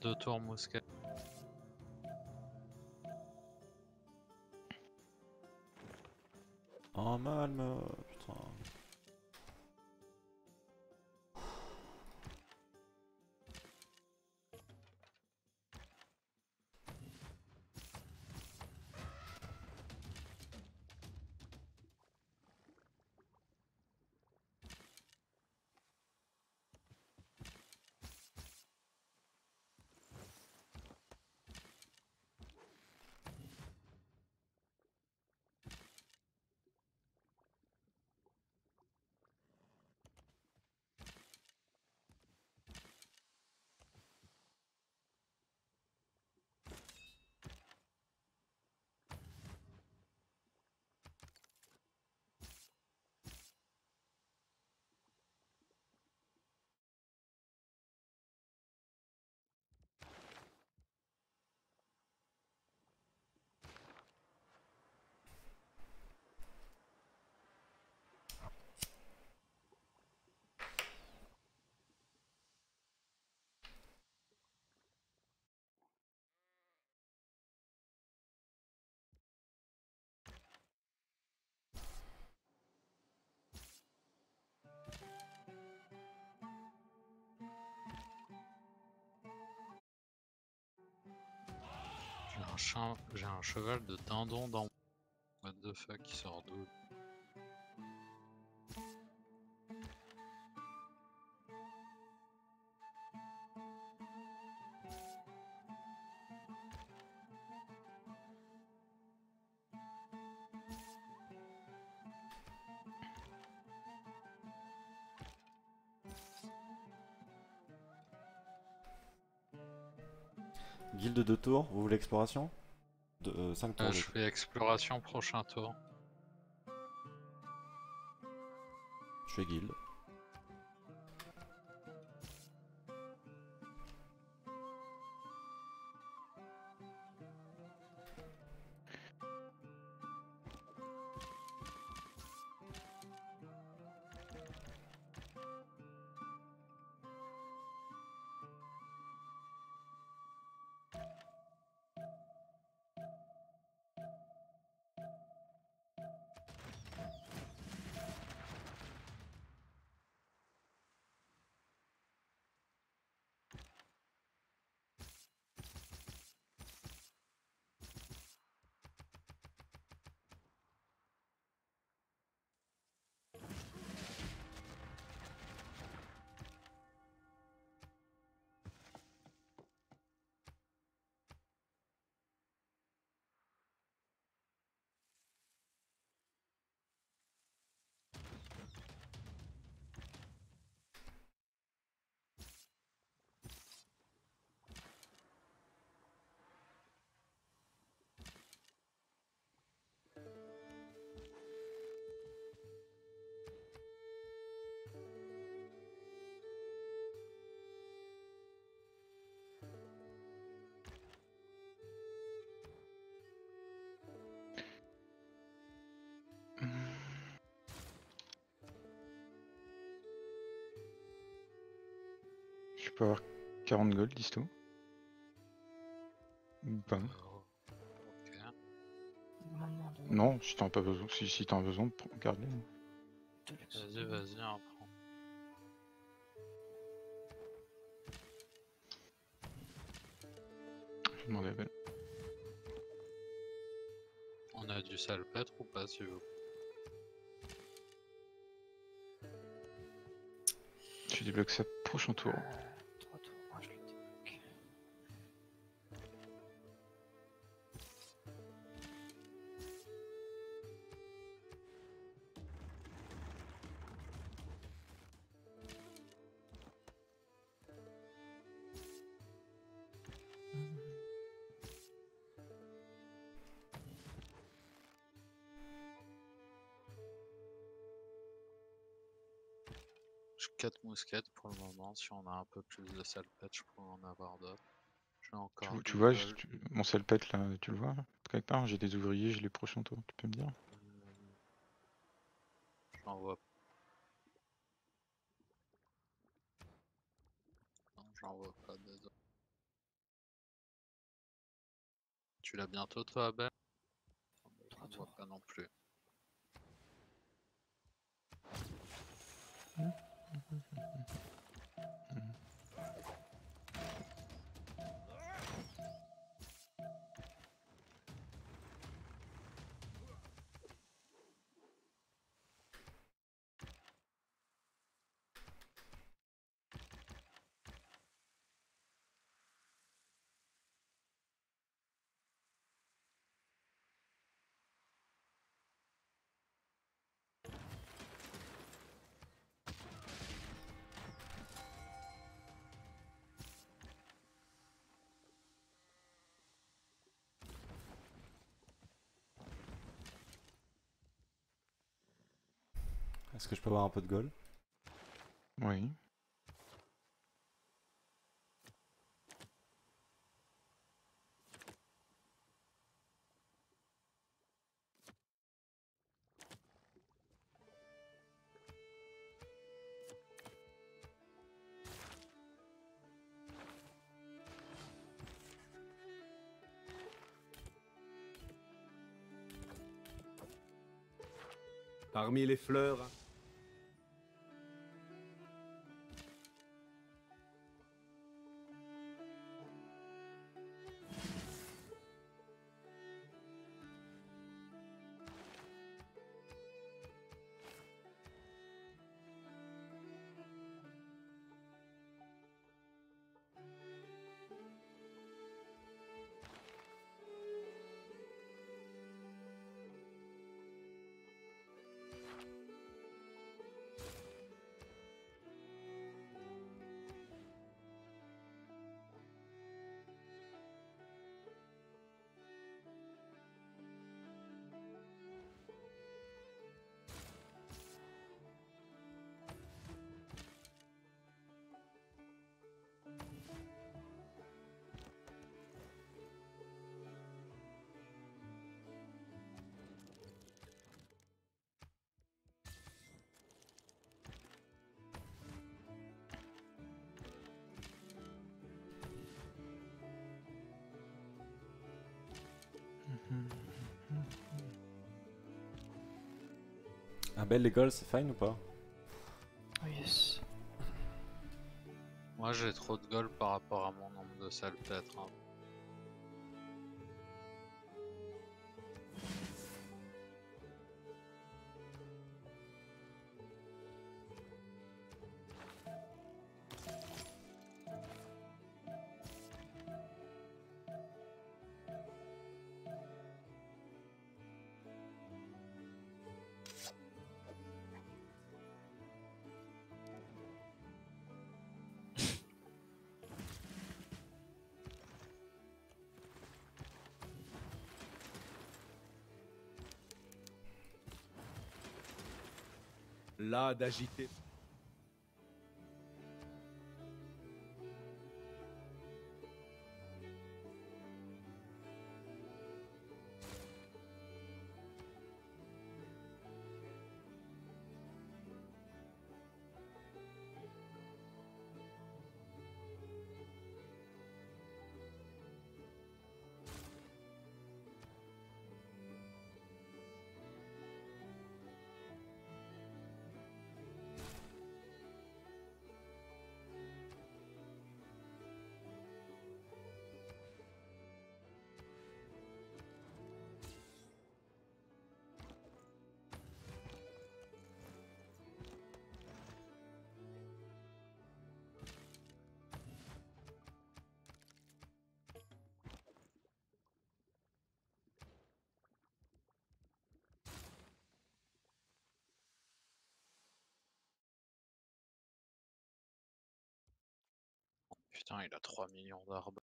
deux tours mousquet. Oh Malm, putain. J'ai un cheval de dindon dans mon... What the fuck, qui sort d'où? Guilde de tours, vous voulez exploration? De 5 tours. Je fais exploration prochain tour. Je fais guilde. Je peux avoir 40 gold, dis tout. Ou pas. Okay. Non, si t'en as besoin, si t'en as besoin, garde-les. Vas-y, vas-y, on prend. Je vais demander à Belle. On a du salpêtre ou pas, si vous... Tu débloques ça prochain tour. J'ai 4 mousquettes pour le moment, si on a un peu plus de salpette, je pourrais en avoir d'autres. Tu vois, mon salpette là, tu le vois là, quelque part, j'ai des ouvriers, j'ai les prochains tours, tu peux me dire? J'en vois pas. Non, j'en vois pas, désolé. Tu l'as bientôt toi, Belle? Je ne vois pas non plus. Est-ce que je peux avoir un peu de goal? Oui. Parmi les fleurs. Ah, Belle, les goals, c'est fine ou pas? Yes. Moi j'ai trop de goals par rapport à mon nombre de salles, peut-être. Hein. Là d'agiter. Putain, il a 3 millions d'arbres.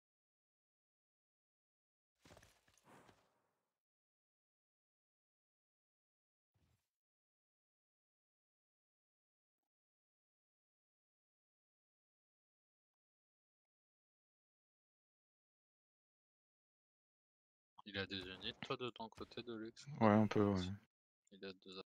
Il a des unités, toi, de ton côté, Deluxe? Ouais, un peu, ouais. Il a 2 arbres.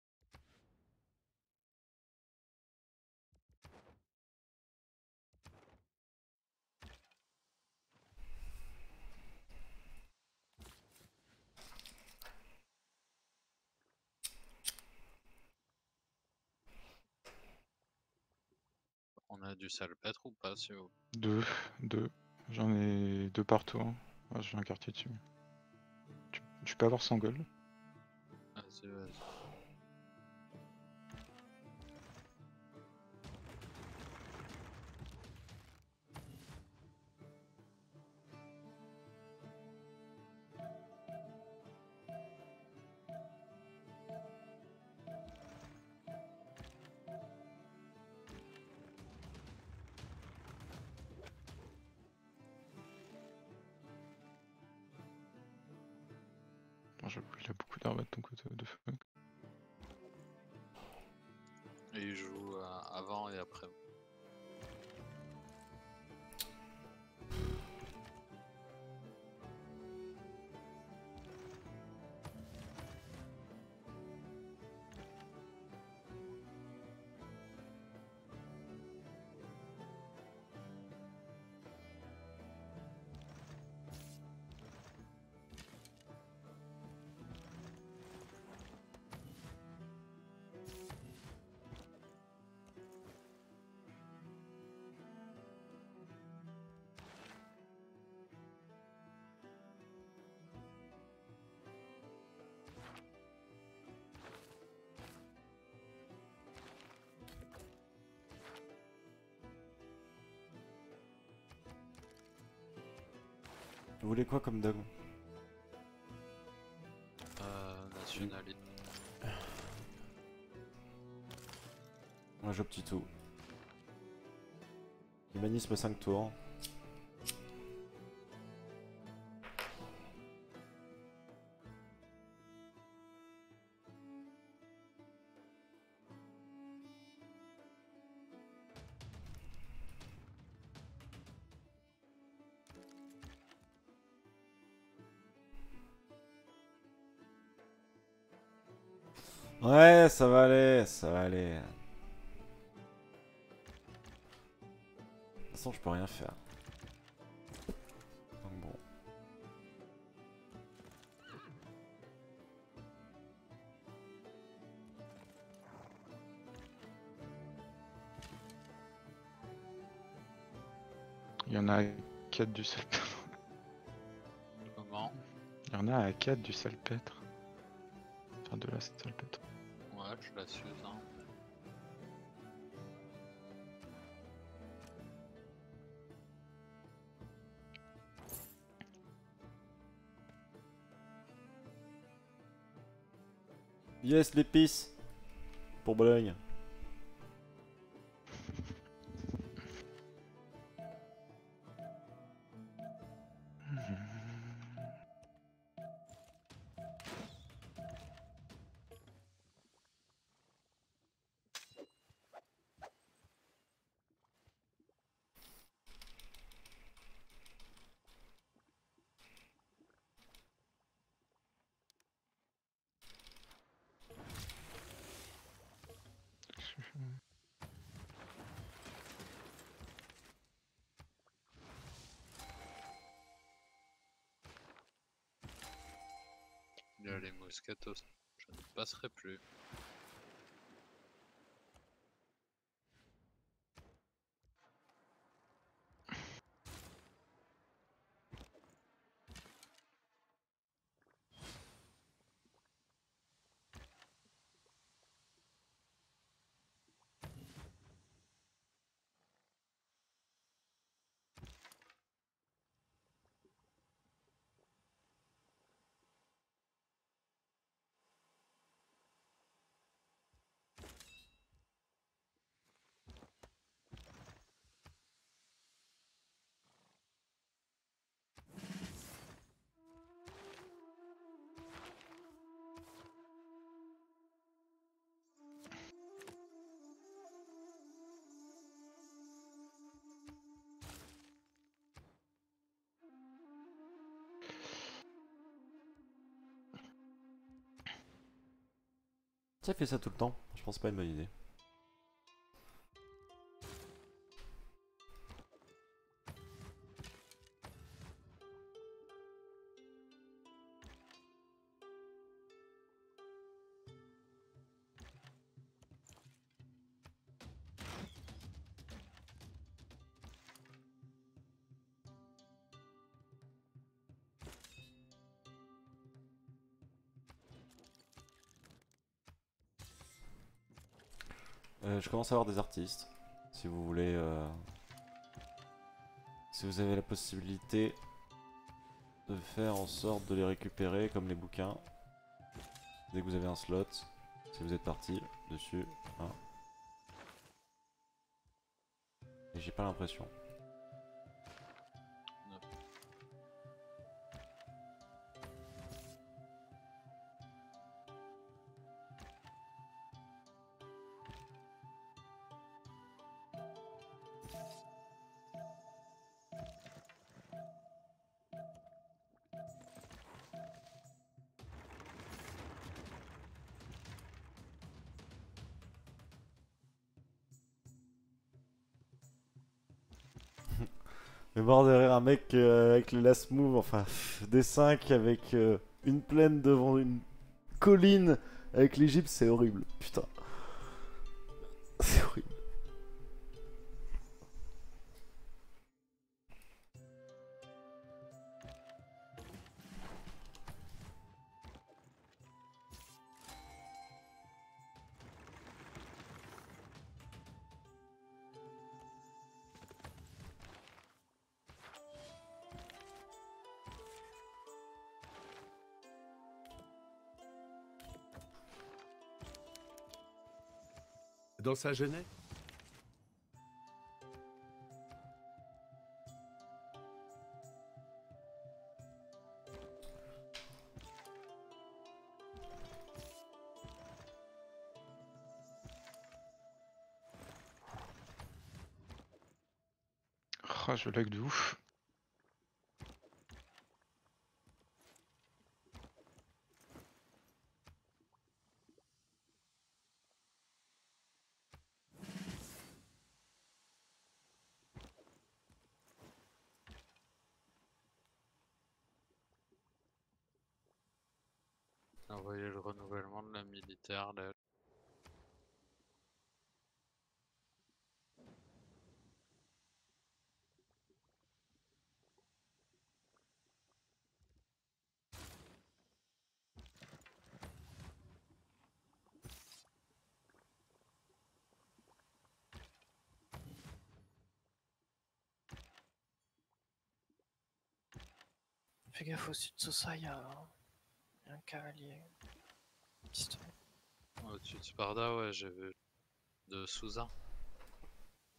du salpêtre ou pas si vous... Deux. J'en ai deux partout. Hein. Ah, j'ai un quartier dessus. Tu peux avoir 100 gold. Vas-y, vas-y. J'avoue, il a beaucoup d'armes de ton côté de feu. Et il joue avant et après. Vous voulez quoi comme dagon? Nationalité. Moi j'opte tout. Humanisme 5 tours. Ouais, ça va aller, ça va aller. De toute façon, je peux rien faire. Donc bon. Il y en a à 4 du salpêtre. Comment? Il y en a à 4 du salpêtre. Enfin, de la salpêtre. Je la suis, hein. Yes, l'épice pour Bologne. Il y a les Moscatos, je ne passerai plus. Tiens, fais ça tout le temps, je pense pas une bonne idée. Je commence à avoir des artistes. Si vous voulez... si vous avez la possibilité de faire en sorte de les récupérer comme les bouquins. Dès que vous avez un slot, si vous êtes parti dessus. Hein. Et j'ai pas l'impression. Le bord derrière un mec avec le last move, enfin des 5 avec une plaine devant une colline avec l'Égypte, c'est horrible, putain. C'est horrible. Dans sa jeunesse. Ah, je lag de ouf. Envoyer le renouvellement de la militaire là. Fais gaffe au sud de Sosaya, hein. Un cavalier. Au-dessus de Sparda, ouais, j'ai vu. De Souza.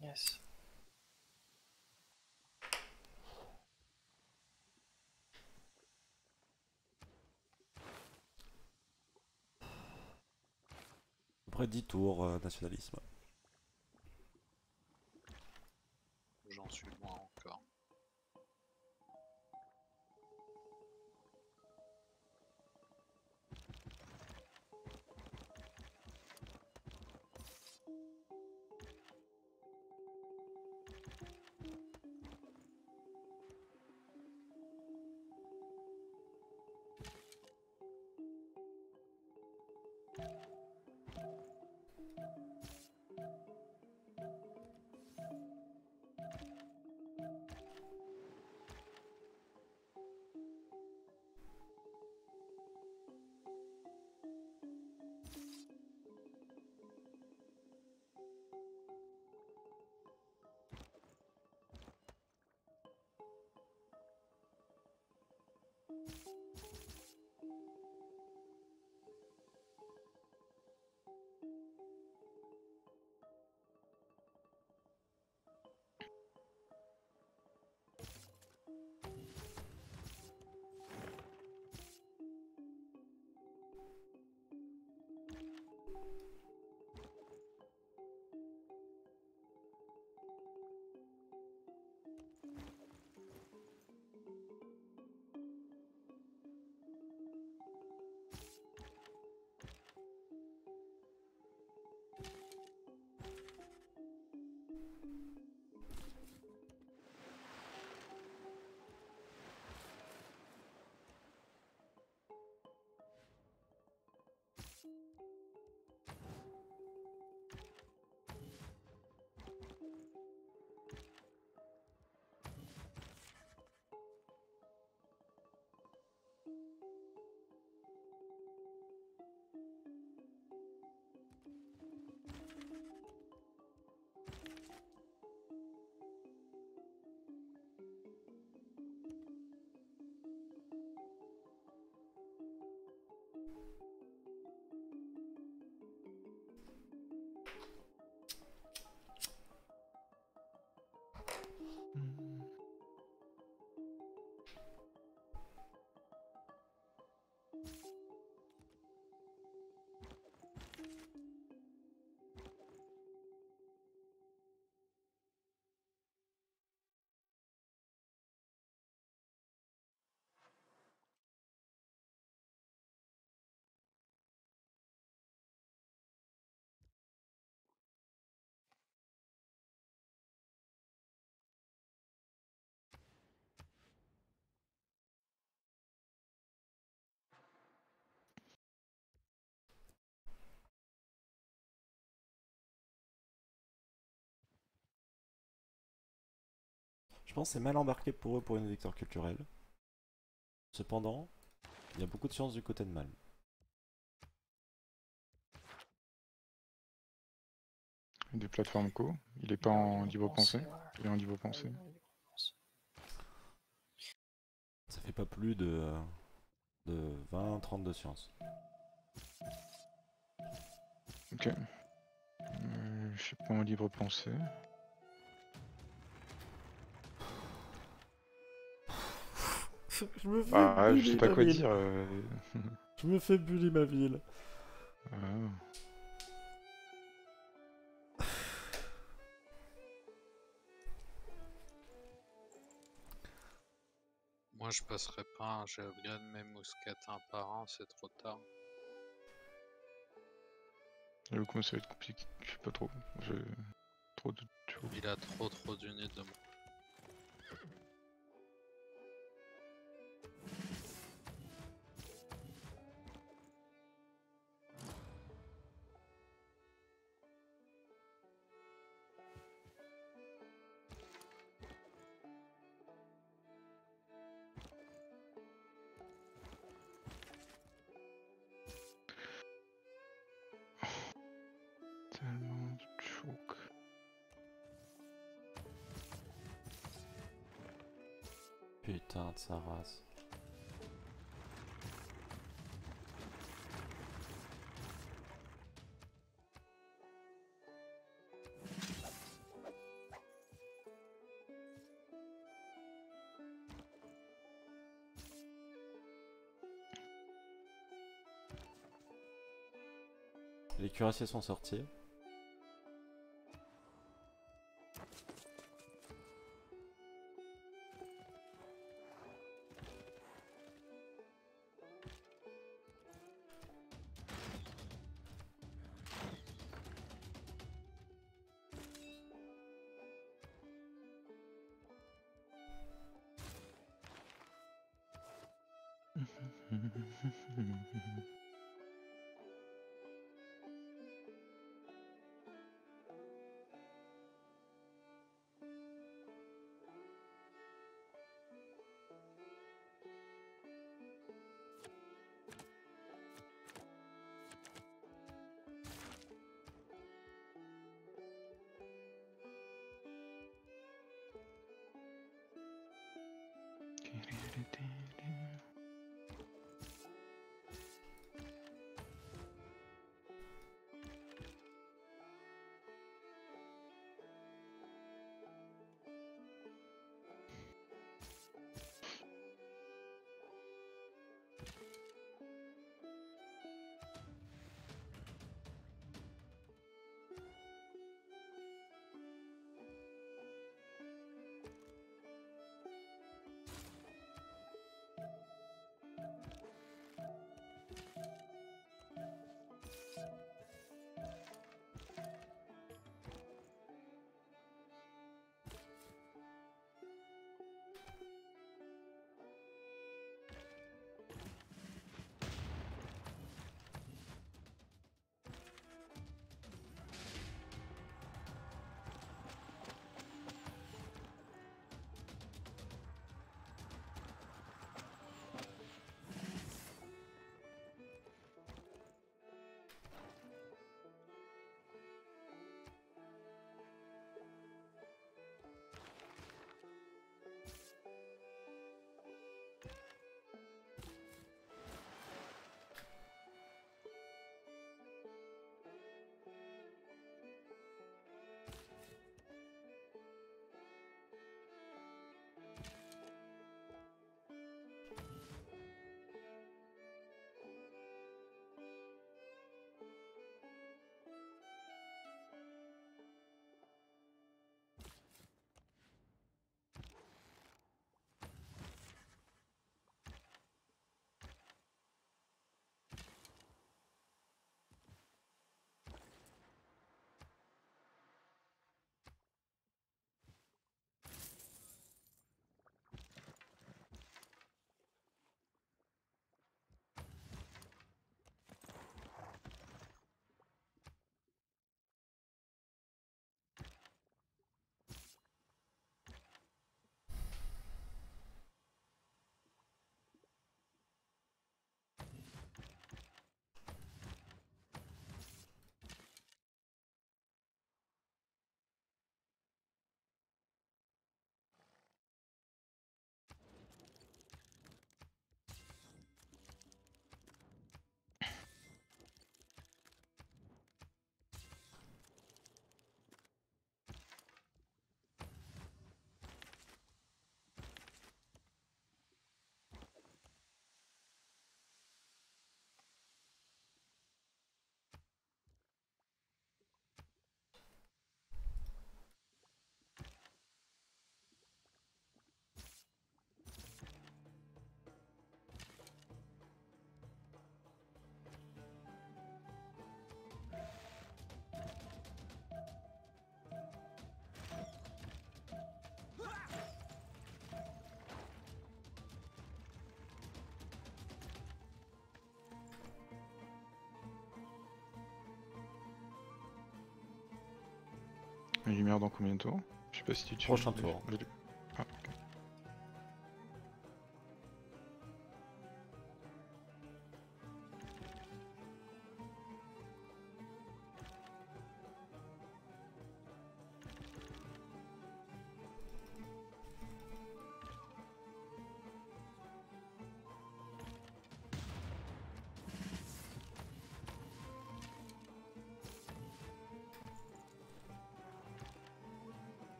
Yes. Après 10 tours nationalisme. J'en suis loin encore. Je pense que c'est mal embarqué pour eux pour une victoire culturelle. Cependant, il y a beaucoup de chance du côté de Malm. Des plateformes co. Il n'est pas en niveau pensée. Il est en niveau pensée. Ça fait pas plus de 20-30 de science. Ok. Je suis pas en libre pensée. Je me fais bully, je sais pas quoi dire. Je me fais bully ma ville. Moi je passerai pas un javelin de mes mousquetins par an, c'est trop tard. Le coup ça va être compliqué, je sais pas trop. Trop de... Il a trop d'unités de moi. Putain de sa race. Les cuirassiers sont sortis. mets lumière dans combien de tours? Je sais pas si tu tues. Prochain tour. Ah, okay.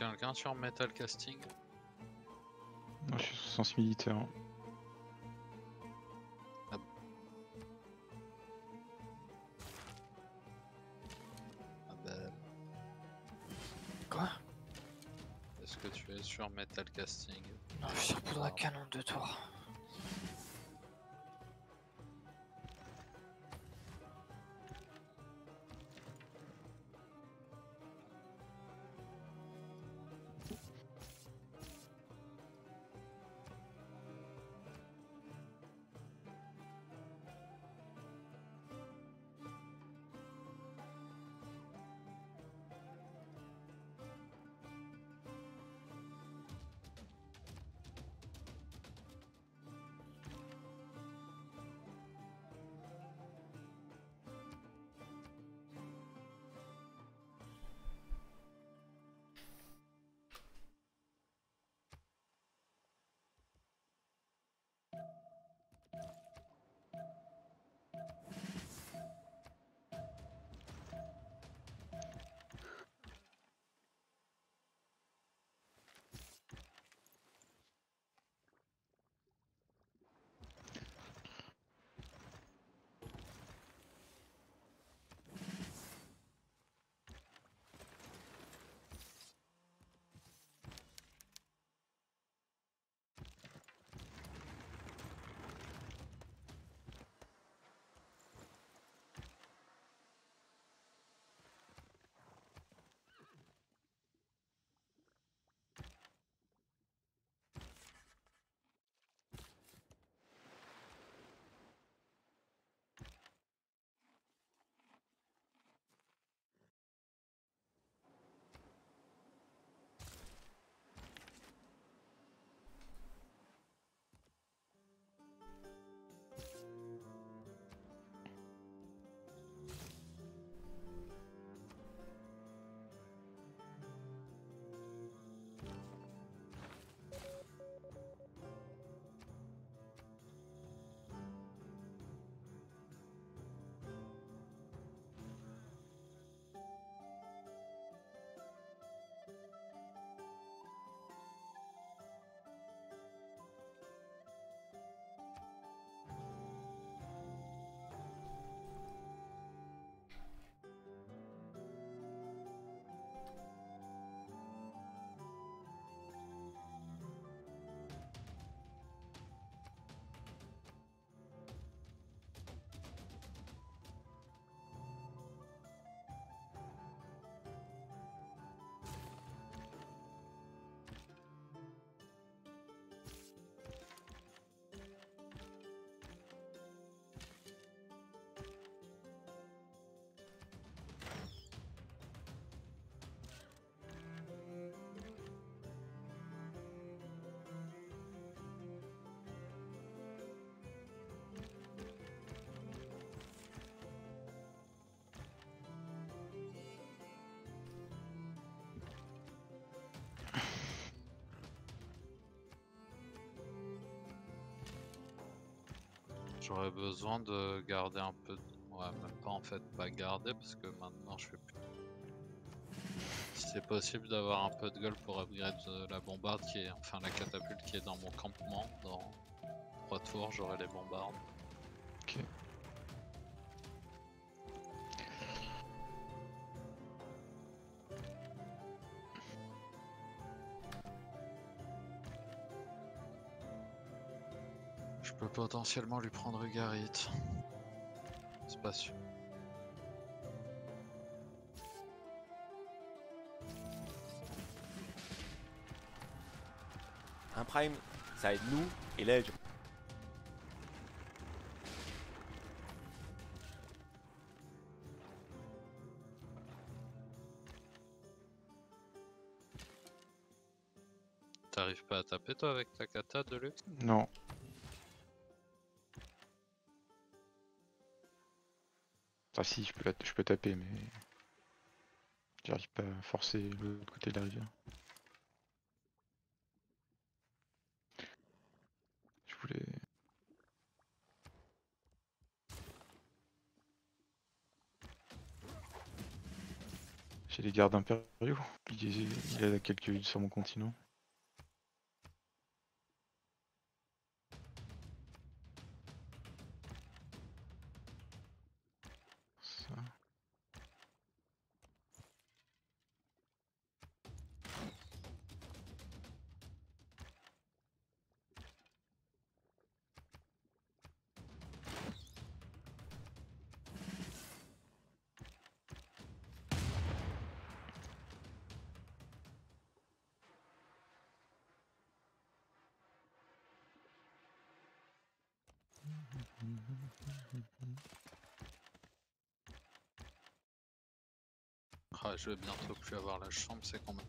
Quelqu'un sur Metal Casting? Moi je suis sous sens militaire. Ah. Ah ben... Quoi? Est-ce que tu es sur Metal Casting? Non, je suis sur Poudre à Canon de tour. J'aurais besoin de garder un peu... Ouais, même pas en fait, pas garder, parce que maintenant je fais plus... C'est possible d'avoir un peu de gueule pour upgrade la bombarde qui est... Enfin la catapulte qui est dans mon campement. Dans 3 tours, j'aurai les bombardes. Ok. Je peux potentiellement lui prendre Ugarit. C'est pas sûr. Un prime, ça aide nous et l'Edge. T'arrives pas à taper toi avec ta kata de luxe? Non. Ah si, je peux taper, mais j'arrive pas à forcer l'autre côté de la rivière. Je voulais... J'ai les gardes impériaux, il y a quelques villes sur mon continent. Ah, je vais bientôt plus avoir la chambre, c'est combien?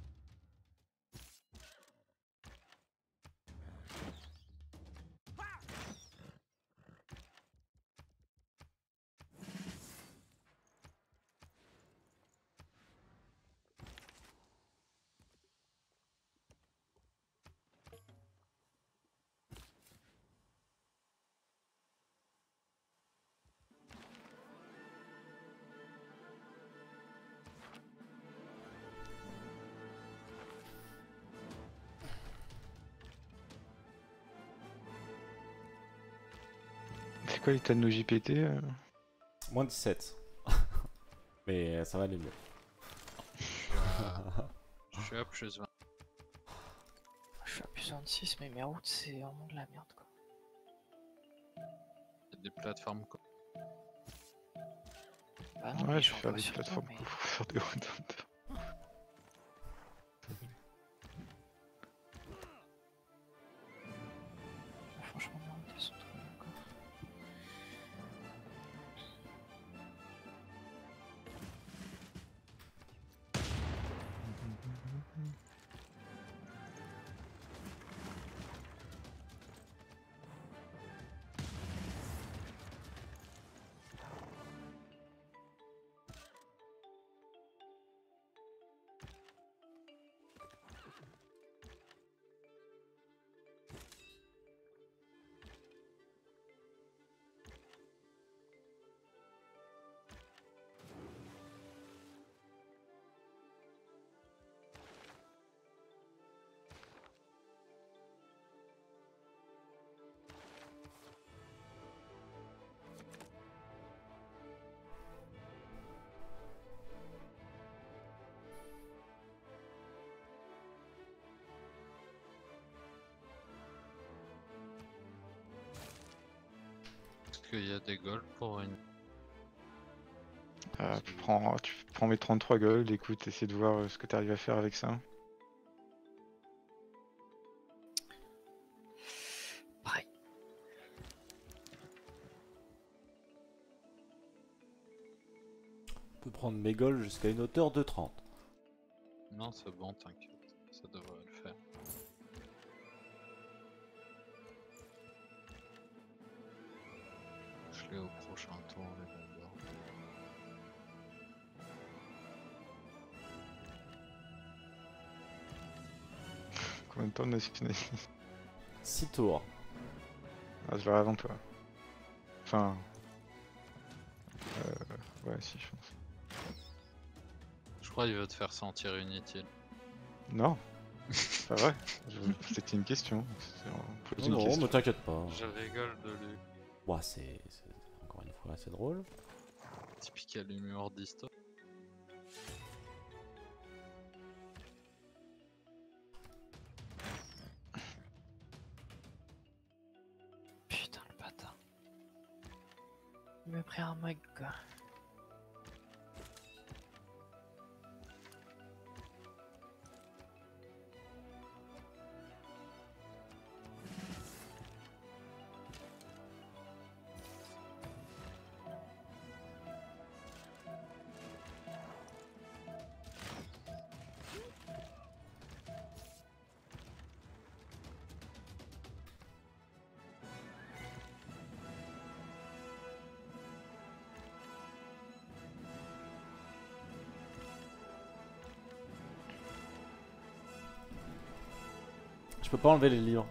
Quoi l'état de nos JPT Moins 17. Mais ça va aller mieux. Je suis à plus 20. Je suis à plus 26, mais mes routes c'est vraiment de la merde quoi. Il y a des plateformes quoi. Bah non, ouais, je vais faire des plateformes pour faire des routes. Il y a des golds pour une... tu prends mes 33 golds, écoute, essaie de voir ce que tu arrives à faire avec ça. Pareil. On peut prendre mes golds jusqu'à une hauteur de 30. Non, c'est bon, t'inquiète, ça devrait le faire. Au prochain tour les bombards. Combien de temps on a fini? 6 tours. Ah, je l'aurai avant toi. Enfin... ouais, si, je pense. Je crois qu'il veut te faire sentir inutile. Non. C'est pas vrai. C'était une question. Non, mais t'inquiète pas. Je rigole de lui. Ouah, c'est... Encore une fois, c'est drôle. Typique à l'humour d'histoire. Putain, le bâtard. Il m'a pris un mug, quoi. Je peux pas enlever les livres.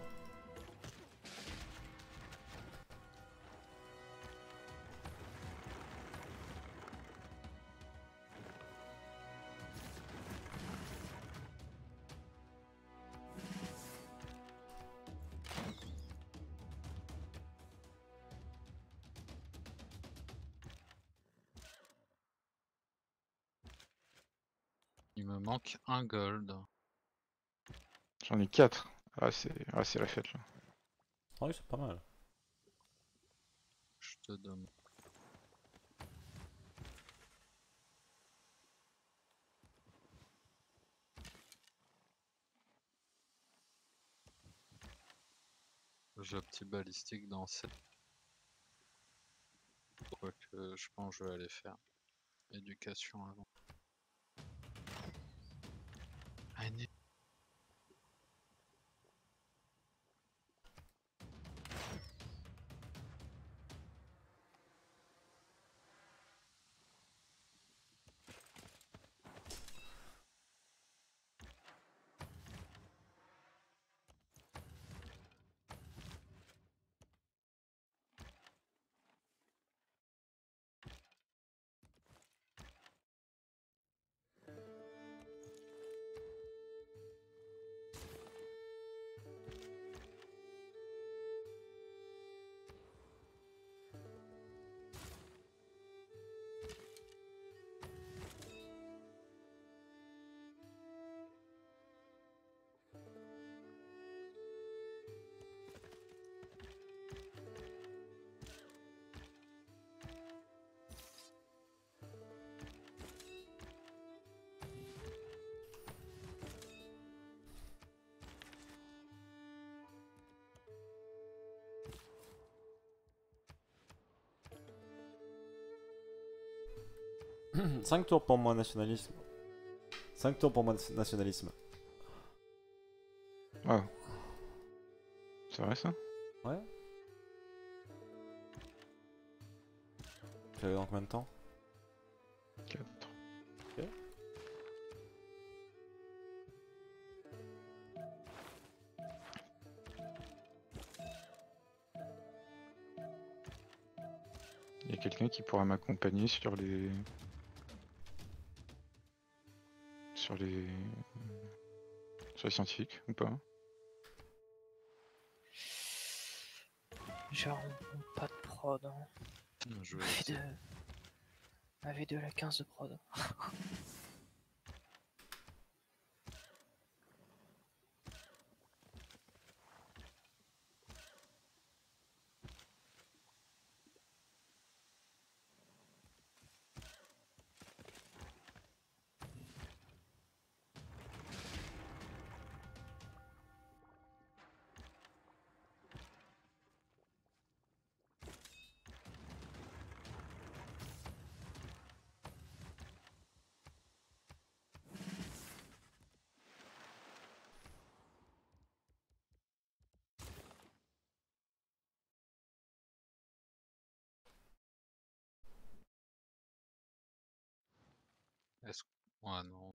Il me manque un gold. J'en ai 4. Ah c'est la fête là. Ah oui c'est pas mal. Je te donne. J'ai un petit balistique dans cette. Quoique je pense que je vais aller faire éducation avant. Allez. Cinq tours pour moi nationalisme. 5 tours pour moi nationalisme. Wow. C'est vrai ça? Ouais. Tu l'avais dans combien de temps? 4. Ok. Il y a quelqu'un qui pourra m'accompagner sur les... Sur les scientifiques ou pas? Genre on pas de prod hein. Avec de la 15 de prod. Ouais, non.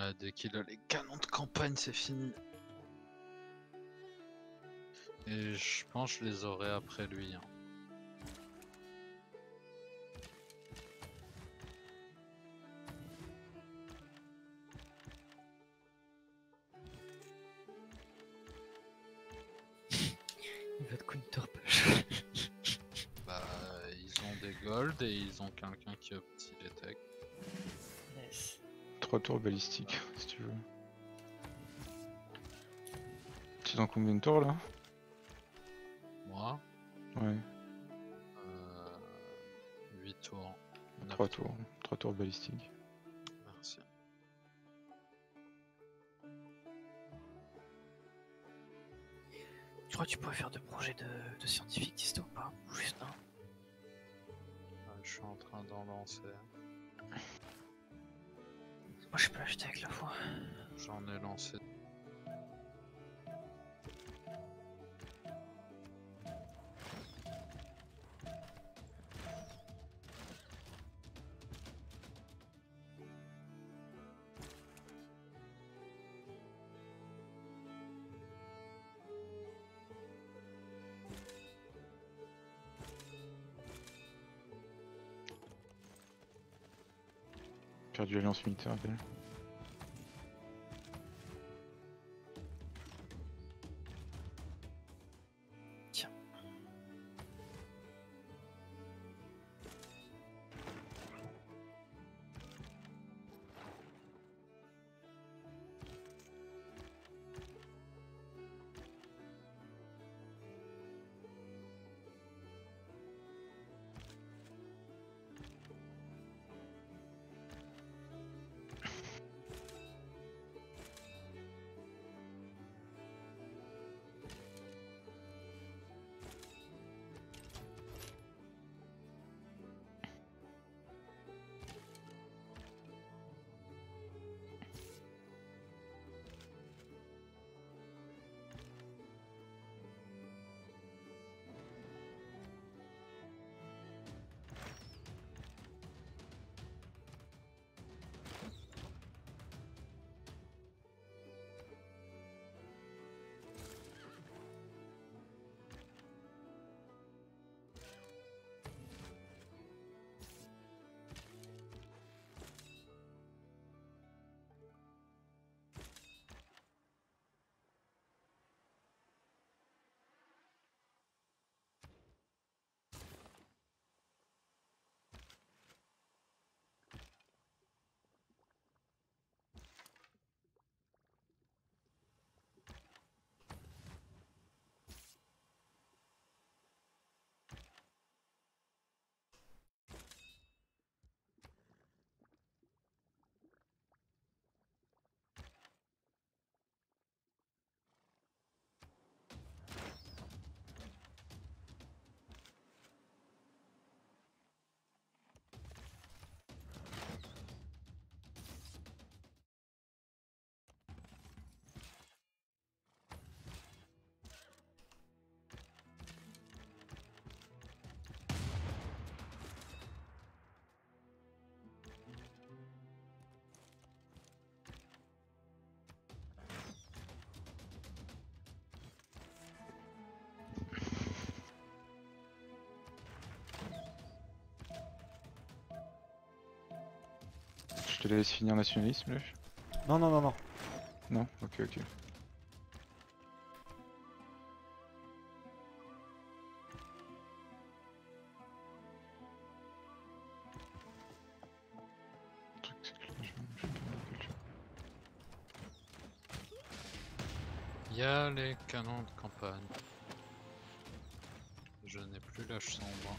Ah, dès qu'il a les canons de campagne, c'est fini. Et je pense que je les aurai après lui. Hein. Et ils ont quelqu'un qui a petit attaque. Nice. 3 tours balistiques si tu veux. Tu es dans combien de tours là? Moi? Ouais. 8 tours. 3 tours. 3 tours balistiques. Merci. Tu crois que tu pourrais faire 2 projets de scientifiques disto ou pas? Ou juste un? Je suis en train d'en lancer. Moi je peux acheter avec la foi. J'en ai lancé. Du alliance militaire, Belle. Tiens. Je te laisse finir nationalisme là. Non non non non. Non, ok ok. Il y a les canons de campagne. Je n'ai plus l'âge sombre.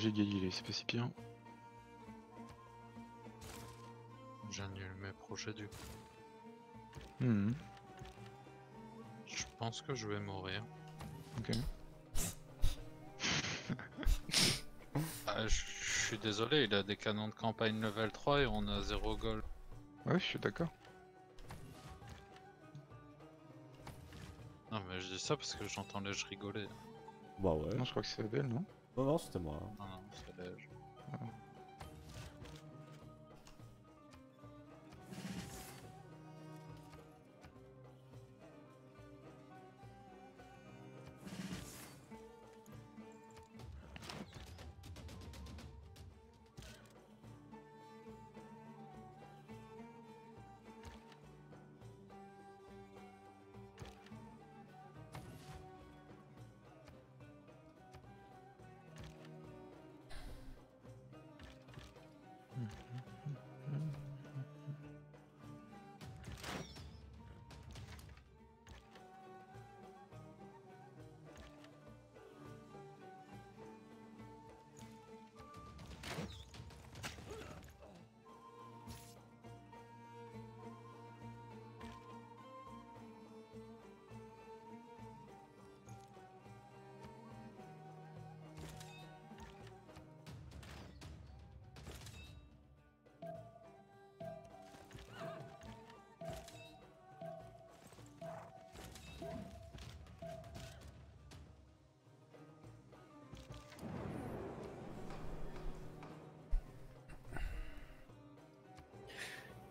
j'ai Galilée, c'est pas si pire. J'annule mes projets du coup. Mmh. Je pense que je vais mourir. Ok. Ah, je suis désolé, il a des canons de campagne level 3 et on a 0 gold. Ouais, je suis d'accord. Non mais je dis ça parce que j'entends Lège rigoler. Bah ouais. Non, je crois que c'est Belle, non? Oh, non, c'était moi. Non, non, c'est Lège. Ah.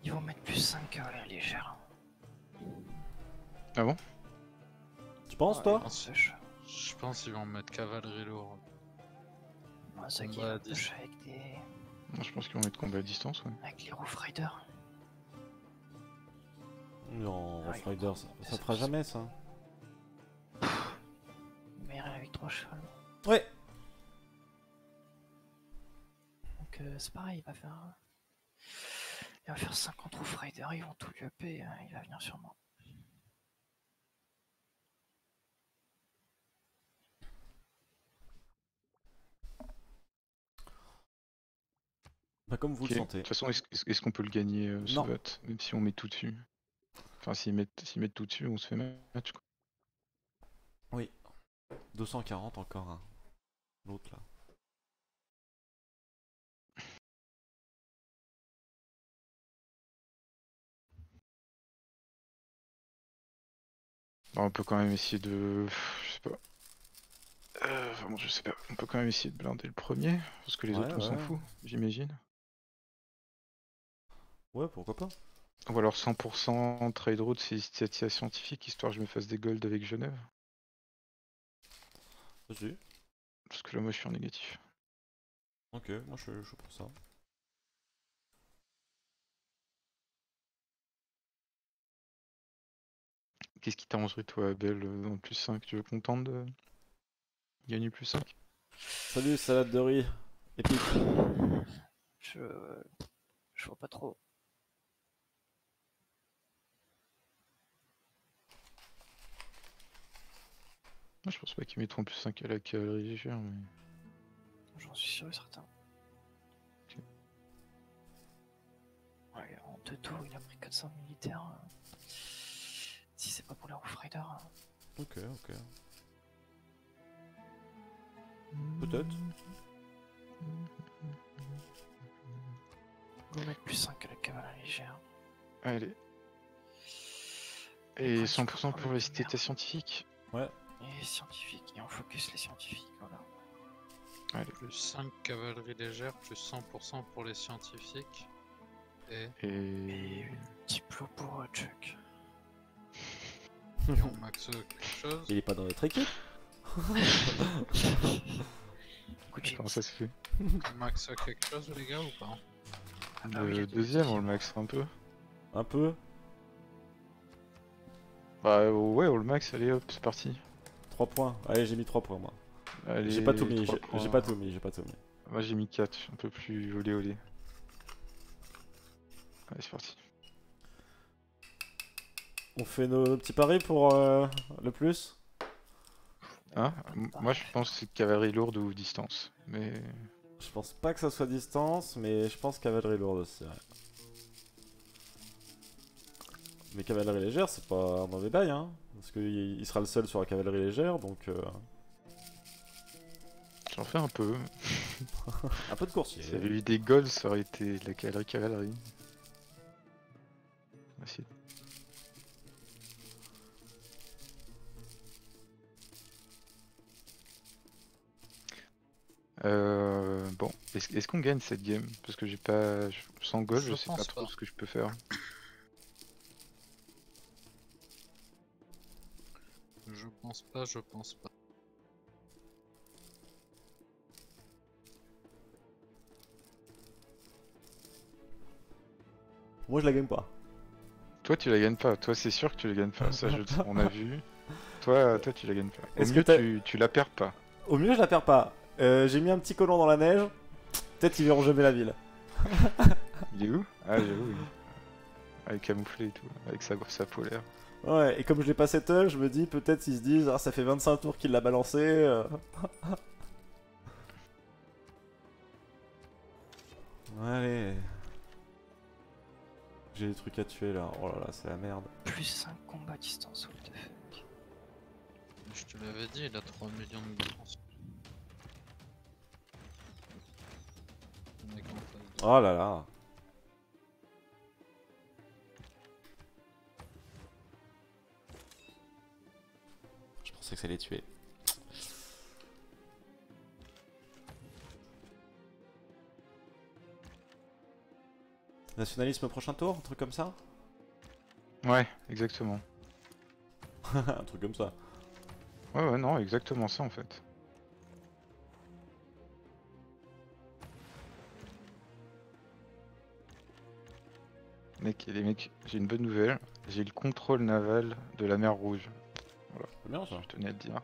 Ils vont mettre plus 5 à la légère. Ah bon? Tu penses toi? Je pense qu'ils vont mettre cavalerie lourde. Moi ça qui va toucher avec des... Moi je pense qu'ils vont mettre combat à distance, ouais. Avec les Rough Riders. Non, Rough Riders, ça fera jamais ça. Mais rien avec 3 chevaux. Ouais. Donc c'est pareil, il va faire... Il va faire 50 Rough Riders, ils vont tout lui hopper, hein, il va venir sur moi. Bah comme vous okay. le sentez. De toute façon, est-ce qu'on peut le gagner ce non. vote, même si on met tout dessus? Enfin, s'ils mettent tout dessus, on se fait match quoi. Oui. 240 encore un. Hein. L'autre là. On peut quand même essayer de... Je sais pas. Vraiment, je sais pas. On peut quand même essayer de blinder le premier. Parce que les autres, on s'en fout, j'imagine. Ouais, pourquoi pas. Ou alors 100% trade route, c'est scientifique, histoire que je me fasse des golds avec Genève. Vas-y. Parce que là, moi, je suis en négatif. Ok, moi, je suis pour ça. Qu'est-ce qui t'a enjoué toi, Belle, dans le plus 5? Tu veux contente de gagner plus 5? Salut, salade de riz, épique. Je vois pas trop. Moi, je pense pas qu'ils mettront plus 5 à la cavalerie légère, mais... J'en suis sûr et certain. Okay. Ouais, en deux tours, il a pris 400 militaires. Si c'est pas pour la Rough Rider. Ok, ok. Peut-être. On va mettre plus 5 que la cavalerie légère. Allez. Et 100% pour les cités scientifiques. Ouais. Et scientifiques, et on focus les scientifiques, voilà. Allez. Plus 5 cavalerie légère, plus 100% pour les scientifiques. Et une diplo pour Chuck. Et on max quelque chose. Il est pas dans notre équipe. Comment ça se fait? On max quelque chose les gars ou pas? Le deuxième on le max un peu. Un peu? Bah ouais on le max, allez hop c'est parti. 3 points, allez j'ai mis 3 points moi. J'ai pas tout mis, j'ai pas tout mis. Moi j'ai mis 4, je suis un peu plus olé. Allez c'est parti. On fait nos petits paris pour le plus. Hein? Moi je pense que c'est cavalerie lourde ou distance, mais Je pense pas que ça soit distance, mais je pense cavalerie lourde aussi. Ouais. Mais cavalerie légère, c'est pas un mauvais bail, hein. Parce qu'il sera le seul sur la cavalerie légère, donc... J'en fais un peu. Un peu de coursier. Si j'avais eu des goals, ça aurait été de la cavalerie. Merci. Bon, est-ce qu'on gagne cette game? Parce que j'ai pas... Sans goal, je sais pas trop ce que je peux faire. Je pense pas. Moi je la gagne pas. Toi tu la gagnes pas, toi c'est sûr que tu la gagnes pas, ça je... on a vu. Toi tu la gagnes pas. Est-ce que tu la perds pas? Au mieux je la perds pas. J'ai mis un petit collant dans la neige, peut-être ils verront jamais la ville. Il est où? Ah j'avoue, oui. Avec camouflé et tout, avec sa polaire. Ouais, et comme je l'ai pas settle, je me dis peut-être ils se disent, ah ça fait 25 tours qu'il l'a balancé. Allez. J'ai des trucs à tuer là, oh là là, c'est la merde. Plus 5 combats à distance, what the fuck. Je te l'avais dit, il a 3 millions de défense. Oh là là. Que ça allait tuer. Nationalisme prochain tour, un truc comme ça? Ouais, exactement. Un truc comme ça. Ouais, non, exactement ça en fait. Les mecs, j'ai une bonne nouvelle, j'ai le contrôle naval de la mer Rouge. Voilà, c'est bien ça. Je tenais à le dire.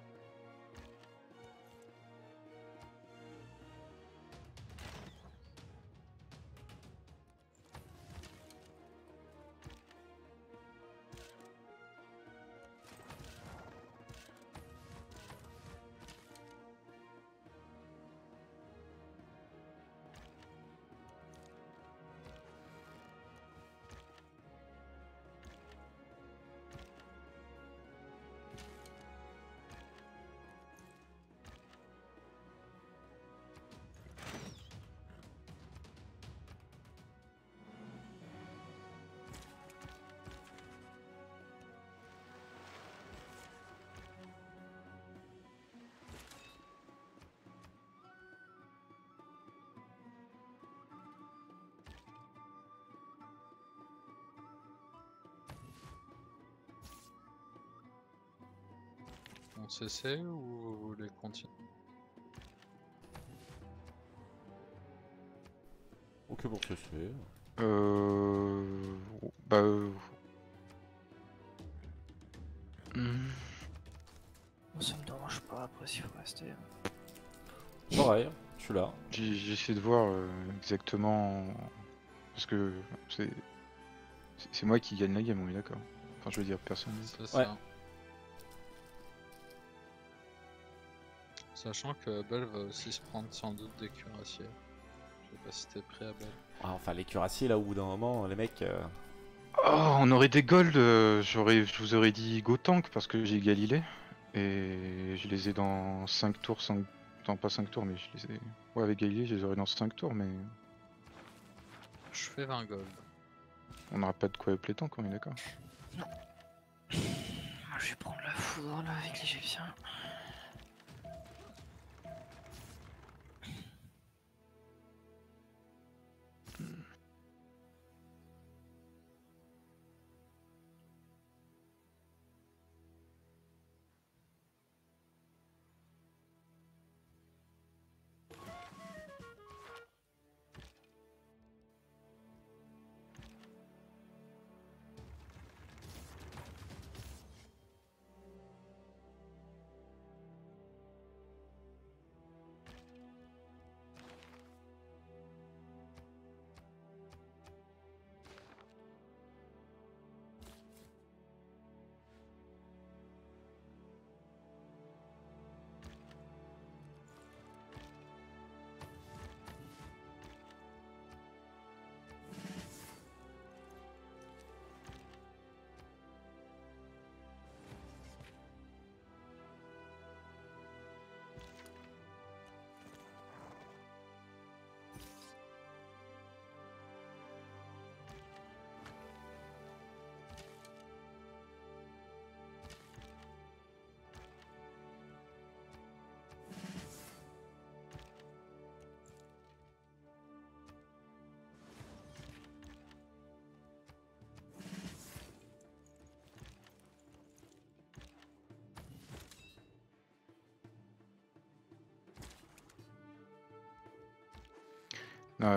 On cessait ou vous voulez continuer? Ok, bon, cessez. Ça me dérange pas, après si vous restez. Pareil, je suis là. J'essaie de voir exactement. Parce que c'est moi qui gagne la game, oui, d'accord. Enfin, je veux dire, personne. C'est ça. Ouais. Sachant que Belle va aussi se prendre sans doute des cuirassiers. Je sais pas si t'es prêt à Belle. Ah, enfin, les cuirassiers là, au bout d'un moment, les mecs. Oh, on aurait des golds. Je vous aurais dit go tank parce que j'ai Galilée. Et je les ai dans 5 tours. Non, pas 5 tours, mais je les ai. Ouais, avec Galilée, je les aurais dans 5 tours, mais. Je fais 20 golds. On n'aura pas de quoi appeler tank, on est d'accord? Non. Moi, je vais prendre la foudre là avec l'Égyptien.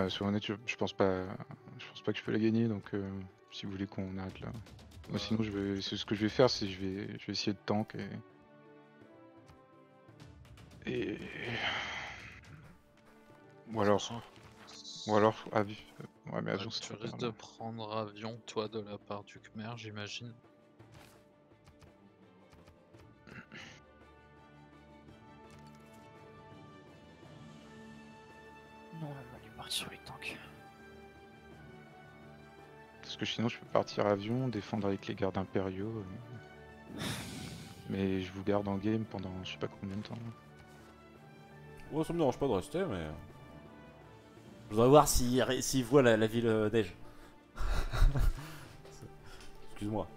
Sur honnête, je pense pas que je peux la gagner, donc si vous voulez qu'on arrête là. Moi, sinon, ce que je vais faire, c'est je vais essayer de tank et... Ou alors avion. Ouais, mais avion, tu risques de prendre avion, toi, de la part du Khmer, j'imagine. Non, on va lui partir sur les tanks. Parce que sinon, je peux partir avion, défendre avec les gardes impériaux. Mais je vous garde en game pendant je sais pas combien de temps. Ouais, ça me dérange pas de rester, mais... Je voudrais voir s'il voit la ville d'Ege. Excuse-moi.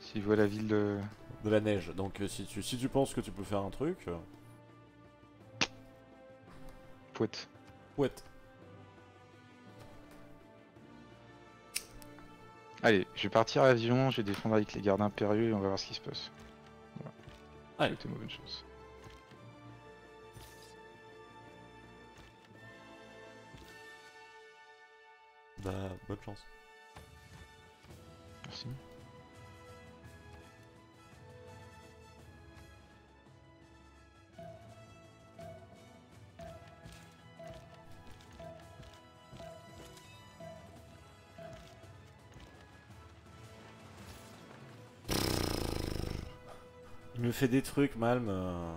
S'il voit la ville de... la neige. Donc si tu penses que tu peux faire un truc... Pouette. Pouette. Allez, je vais partir à l'avion, je vais défendre avec les gardes impériaux et on va voir ce qui se passe. Voilà. Allez. C'était mauvaise chance. Bah, bonne chance. Merci. Il me fait des trucs, Malm. Ah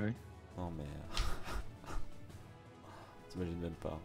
oui. Non mais... T'imagines même pas.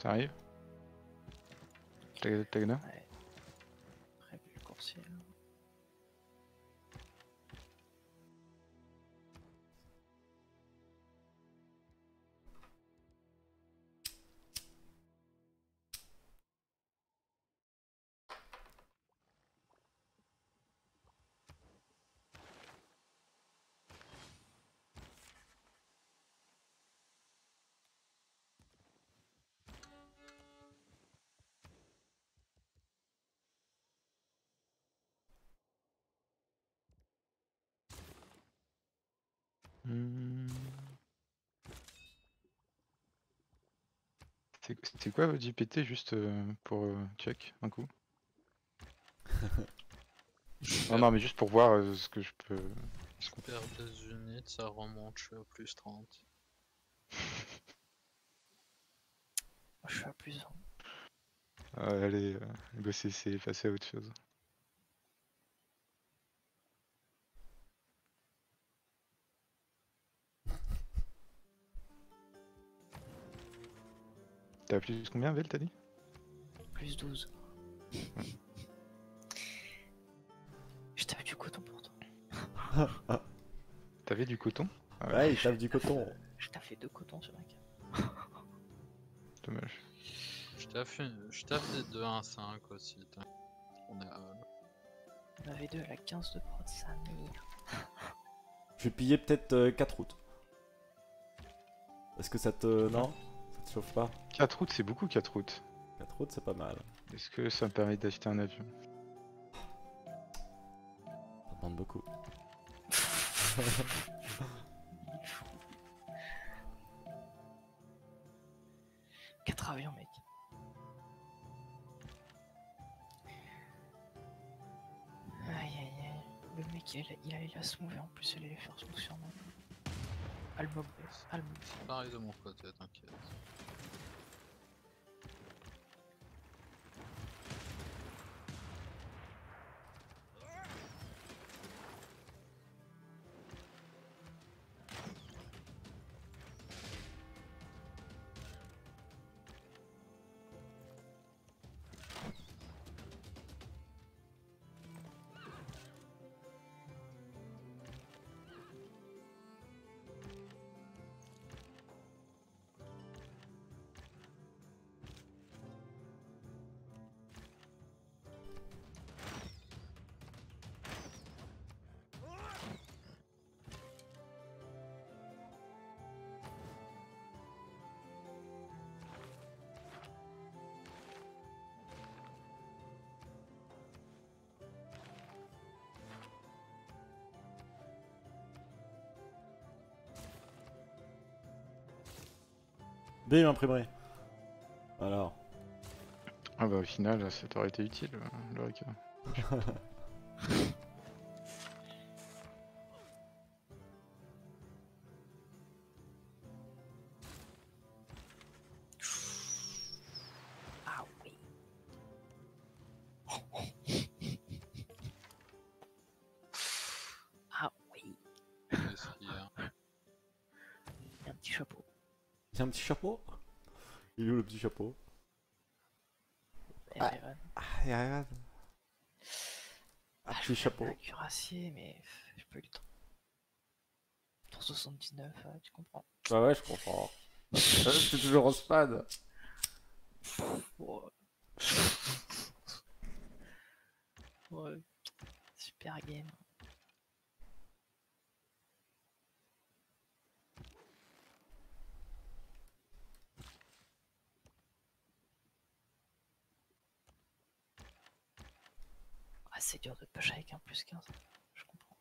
Ça arrive. Tagna. Ouais. Prévu le coursier. C'était quoi votre IPT juste pour check un coup? non mais juste pour voir ce que je peux... Je perds des unités, ça remonte, je suis à plus 30. Je suis à plus 1. Allez, bosser c'est passer à autre chose. T'as plus combien, Belle, t'as dit? Plus 12. Ouais. Je t'avais du coton pour toi. T'avais du coton? Ah ouais, ouais, il tape du coton. Je t'ai fait 2 cotons sur la carte. Dommage. Je t'ai fait des 2 à 5 aussi. On est à... On avait 2 à la 15 de prod, ça merde. Je vais piller peut-être 4 routes. Est-ce que ça te... Non? Sauf pas. 4 routes, c'est beaucoup 4 routes. 4 routes, c'est pas mal. Est-ce que ça me permet d'acheter un avion? Ça demande beaucoup. Il est fou. 4 avions, mec. Aïe aïe aïe. Le mec, il allait la smooth et en plus, il allait faire smooth sur moi. Album, album. Pareil de mon côté, t'inquiète. B imprimerie. Alors. Ah bah au final, ça t'aurait été utile, le requin. Ah oui. Ah oui. Il a un petit chapeau. Il a un petit chapeau? Il est où le petit chapeau? Ah, il arrive. Ah, je suis un cuirassier, mais j'ai pas eu le temps. Pour 79, tu comprends. Bah ouais, je comprends. C'est toujours en spade. Ouais. Ouais. Super game. Ah, c'est dur de push avec un plus 15, je comprends.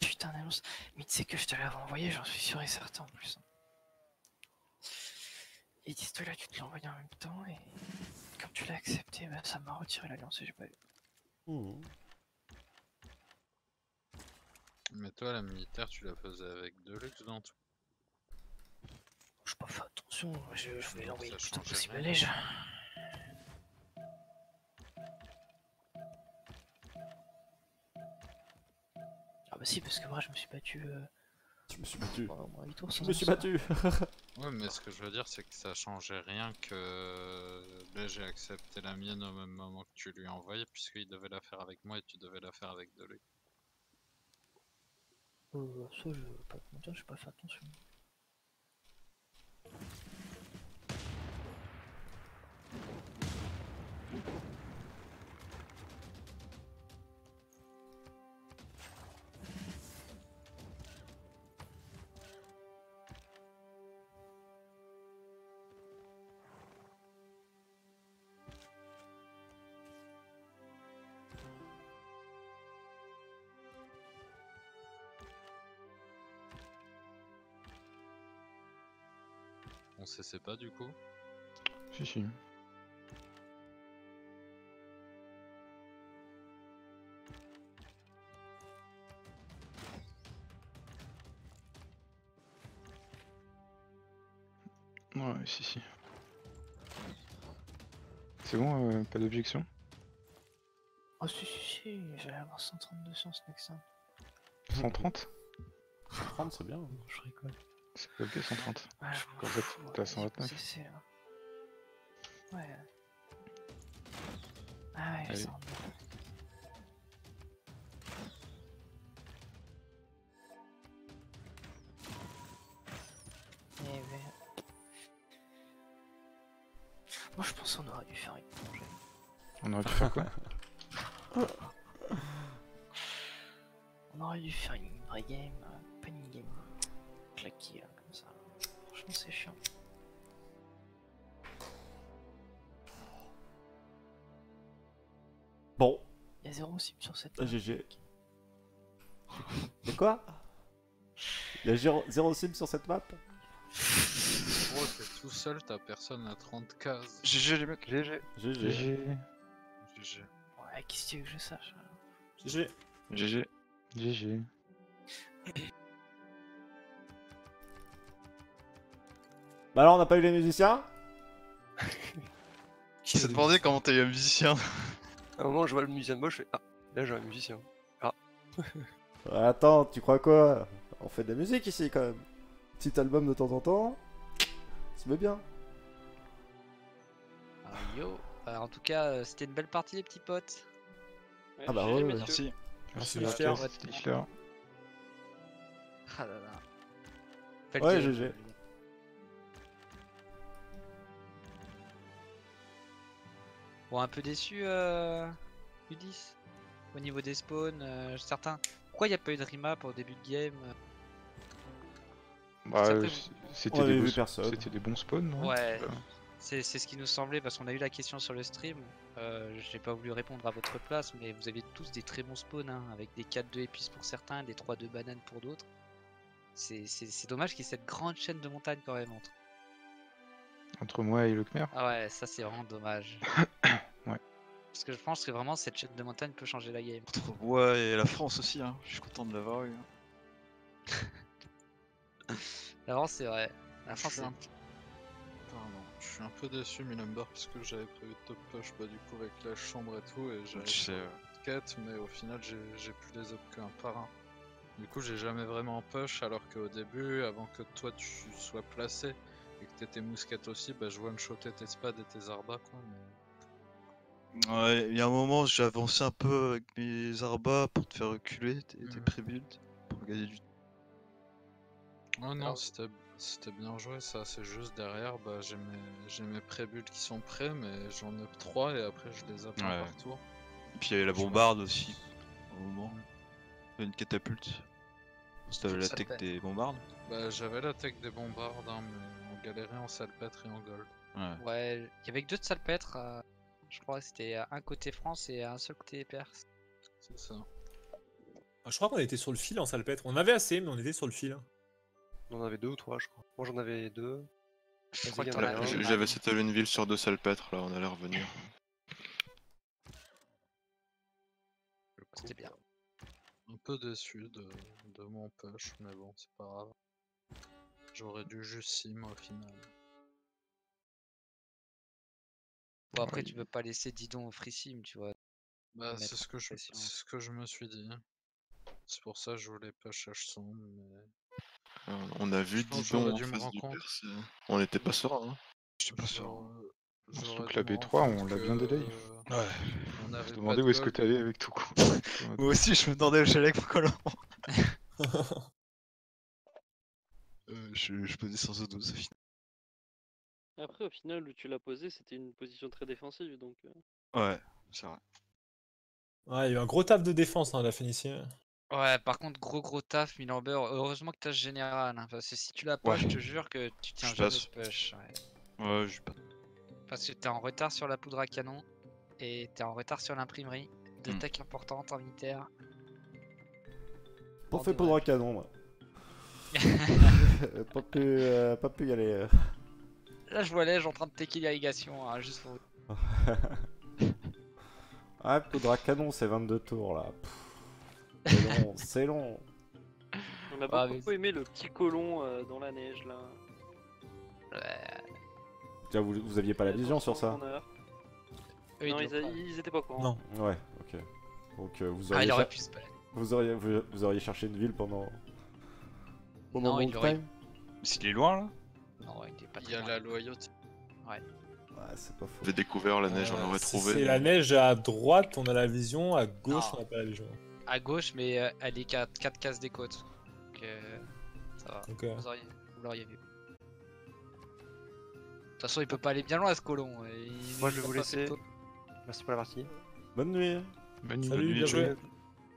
Putain d'annonce, mais tu sais que je te l'avais envoyé, j'en suis sûr et certain en plus. Et Distoria, tu te l'as envoyé en même temps et quand tu l'as accepté, bah, ça m'a retiré l'alliance et j'ai pas vu. Mmh. Mais toi la militaire tu la faisais avec Deluxe dans tout. Je pas fait attention, je voulais l'envoyer le plus tôt possible léger. Ah bah si, parce que moi je me suis battu. Je me suis battu. Au moins 8 tours, je me suis battu. Ouais, mais ce que je veux dire, c'est que ça changeait rien que léger accepté la mienne au même moment que tu lui envoyais, puisqu'il devait la faire avec moi et tu devais la faire avec Deleu. Ça, je vais pas te mentir, j'ai pas fait attention. On sait pas du coup. Si si. Ouais si si. C'est bon, pas d'objection. Oh si si si, j'allais avoir 132 sur ce next. 130 130 c'est bien, hein. Je rigole. C'est pas ok 130. Ouais, en fait, t'as 129. C'est là. Ouais. Ah ouais, 129. Et ben... Moi je pense qu'on aurait dû faire une plongée. On aurait dû faire quoi? On aurait dû faire une vraie game, pas une game. Claqué là comme ça, franchement c'est chiant. Bon. Il y a 0 cible sur cette. GG. Mais quoi? Il y a 0 cible sur cette map? Gros t'es tout seul, t'as personne à 30 cases. GG les mecs, GG. GG. GG. Ouais, qu'est-ce que tu veux que je sache? GG. GG. GG. Bah alors on n'a pas eu les musiciens. Qui s'est demandé comment t'as eu un musicien. À un moment je vois le musicien de moi, je fais ah, là j'ai un musicien. Ah. Attends, tu crois quoi? On fait de la musique ici quand même. Petit album de temps en temps. Ça me met bien. Ah, yo. En tout cas, c'était une belle partie les petits potes. Ouais, ah bah ouais, merci. Merci Lichler. Ah là là. Ouais, GG. Bon, un peu déçu, Ulysse, au niveau des spawns, certains. Pourquoi il n'y a pas eu de remap au début de game? Bah, c'était des bons spawns, non? Ouais, c'est ce qui nous semblait, parce qu'on a eu la question sur le stream. J'ai pas voulu répondre à votre place, mais vous avez tous des très bons spawns, hein, avec des 4-2 épices pour certains, des 3-2 bananes pour d'autres. C'est dommage qu'il y ait cette grande chaîne de montagne quand même entre moi et le Khmer. Ah ouais, ça c'est vraiment dommage. Ouais. Parce que je pense que vraiment cette chaîne de montagne peut changer la game. Entre moi et la France aussi, hein. Je suis content de l'avoir eu. Avant c'est vrai. La France c'est... Pardon, je suis un peu déçu Milamber parce que j'avais prévu de top push bah, du coup avec la chambre et tout et j'avais 4 mais au final j'ai pu les up qu'un par un. Du coup j'ai jamais vraiment push alors qu'au début avant que toi tu sois placé et que t'étais mousquette aussi bah je one-shotais tes spades et tes arbas quoi mais... Ouais il y a un moment j'ai avancé un peu avec mes arbas pour te faire reculer tes pré-builds pour gagner du temps. Oh non, c'était bien joué ça, c'est juste derrière, bah, j'ai mes pré-bulles qui sont prêts, mais j'en ai 3 et après je les apprends par tour. Et puis il y avait la bombarde aussi, au moment. Une catapulte. C'était la tech des bombardes. Bah j'avais la tech des bombardes, hein, mais on galérait en salpêtre et en gold. Ouais, il y avait que 2 de salpêtre, je crois que c'était un côté France et un seul côté Perse. C'est ça. Ah, je crois qu'on était sur le fil en salpêtre, on avait assez mais on était sur le fil. On en avait 2 ou 3 je crois. Moi j'en avais 2. J'avais settle une ville sur 2 salpêtres là, on allait revenir. C'était bien. Un peu déçu de mon push mais bon c'est pas grave. J'aurais dû juste sim au final. Bon après tu peux pas laisser Didon au free sim tu vois. Bah c'est ce que je me suis dit. C'est pour ça que je voulais push H-son mais... On a vu Didon en face du Perse, on n'était pas serein. Hein. J'étais pas serein. Surtout que la B3, on l'a bien délayé. Ouais. Je me demandais où est-ce que t'allais avec tout coup. Moi aussi, je me demandais au chalet pour Colomb. Je posais sans O12 au final. Après, au final, où tu l'as posé, c'était une position très défensive donc. Ouais, c'est vrai. Ouais, il y a eu un gros taf de défense, hein, la Phénicie. Ouais, par contre, gros taf, Milamber. Heureusement que t'as ce général, hein, parce que si tu l'as pas, je te jure que tu tiens jamais de push. Ouais, je pas. Parce que t'es en retard sur la poudre à canon, et t'es en retard sur l'imprimerie. Deux tech importantes en militaire. Pour faire poudre à canon, moi. Pas pu y aller. Là, je vois l'Ège en train de tech l'irrigation, hein, juste pour... Ouais, poudre à canon, c'est 22 tours, là. Pff. C'est long, c'est long. On a beaucoup aimé le petit colon dans la neige là. Tiens, vous aviez pas la vision sur ça? Non, ils étaient pas courants. Non. Ouais, ok. Donc vous auriez. Ah, il aurait pu se balader. Vous auriez cherché une ville pendant long time. S'il est loin là? Non, il est pas très loin. Il y a la loyauté. Ouais. Ouais, c'est pas faux. Vous avez découvert la neige, on l'aurait trouvé. C'est la neige à droite, on a la vision, à gauche, on a pas la vision. À gauche, mais elle est 4 cases des côtes. Donc ça va. Okay. Vous l'auriez vu. De toute façon, il peut pas aller bien loin à ce colon. Moi, je vais vous laisser. Merci pour la partie. Bonne nuit. Bonne nuit. Salut, bien joué.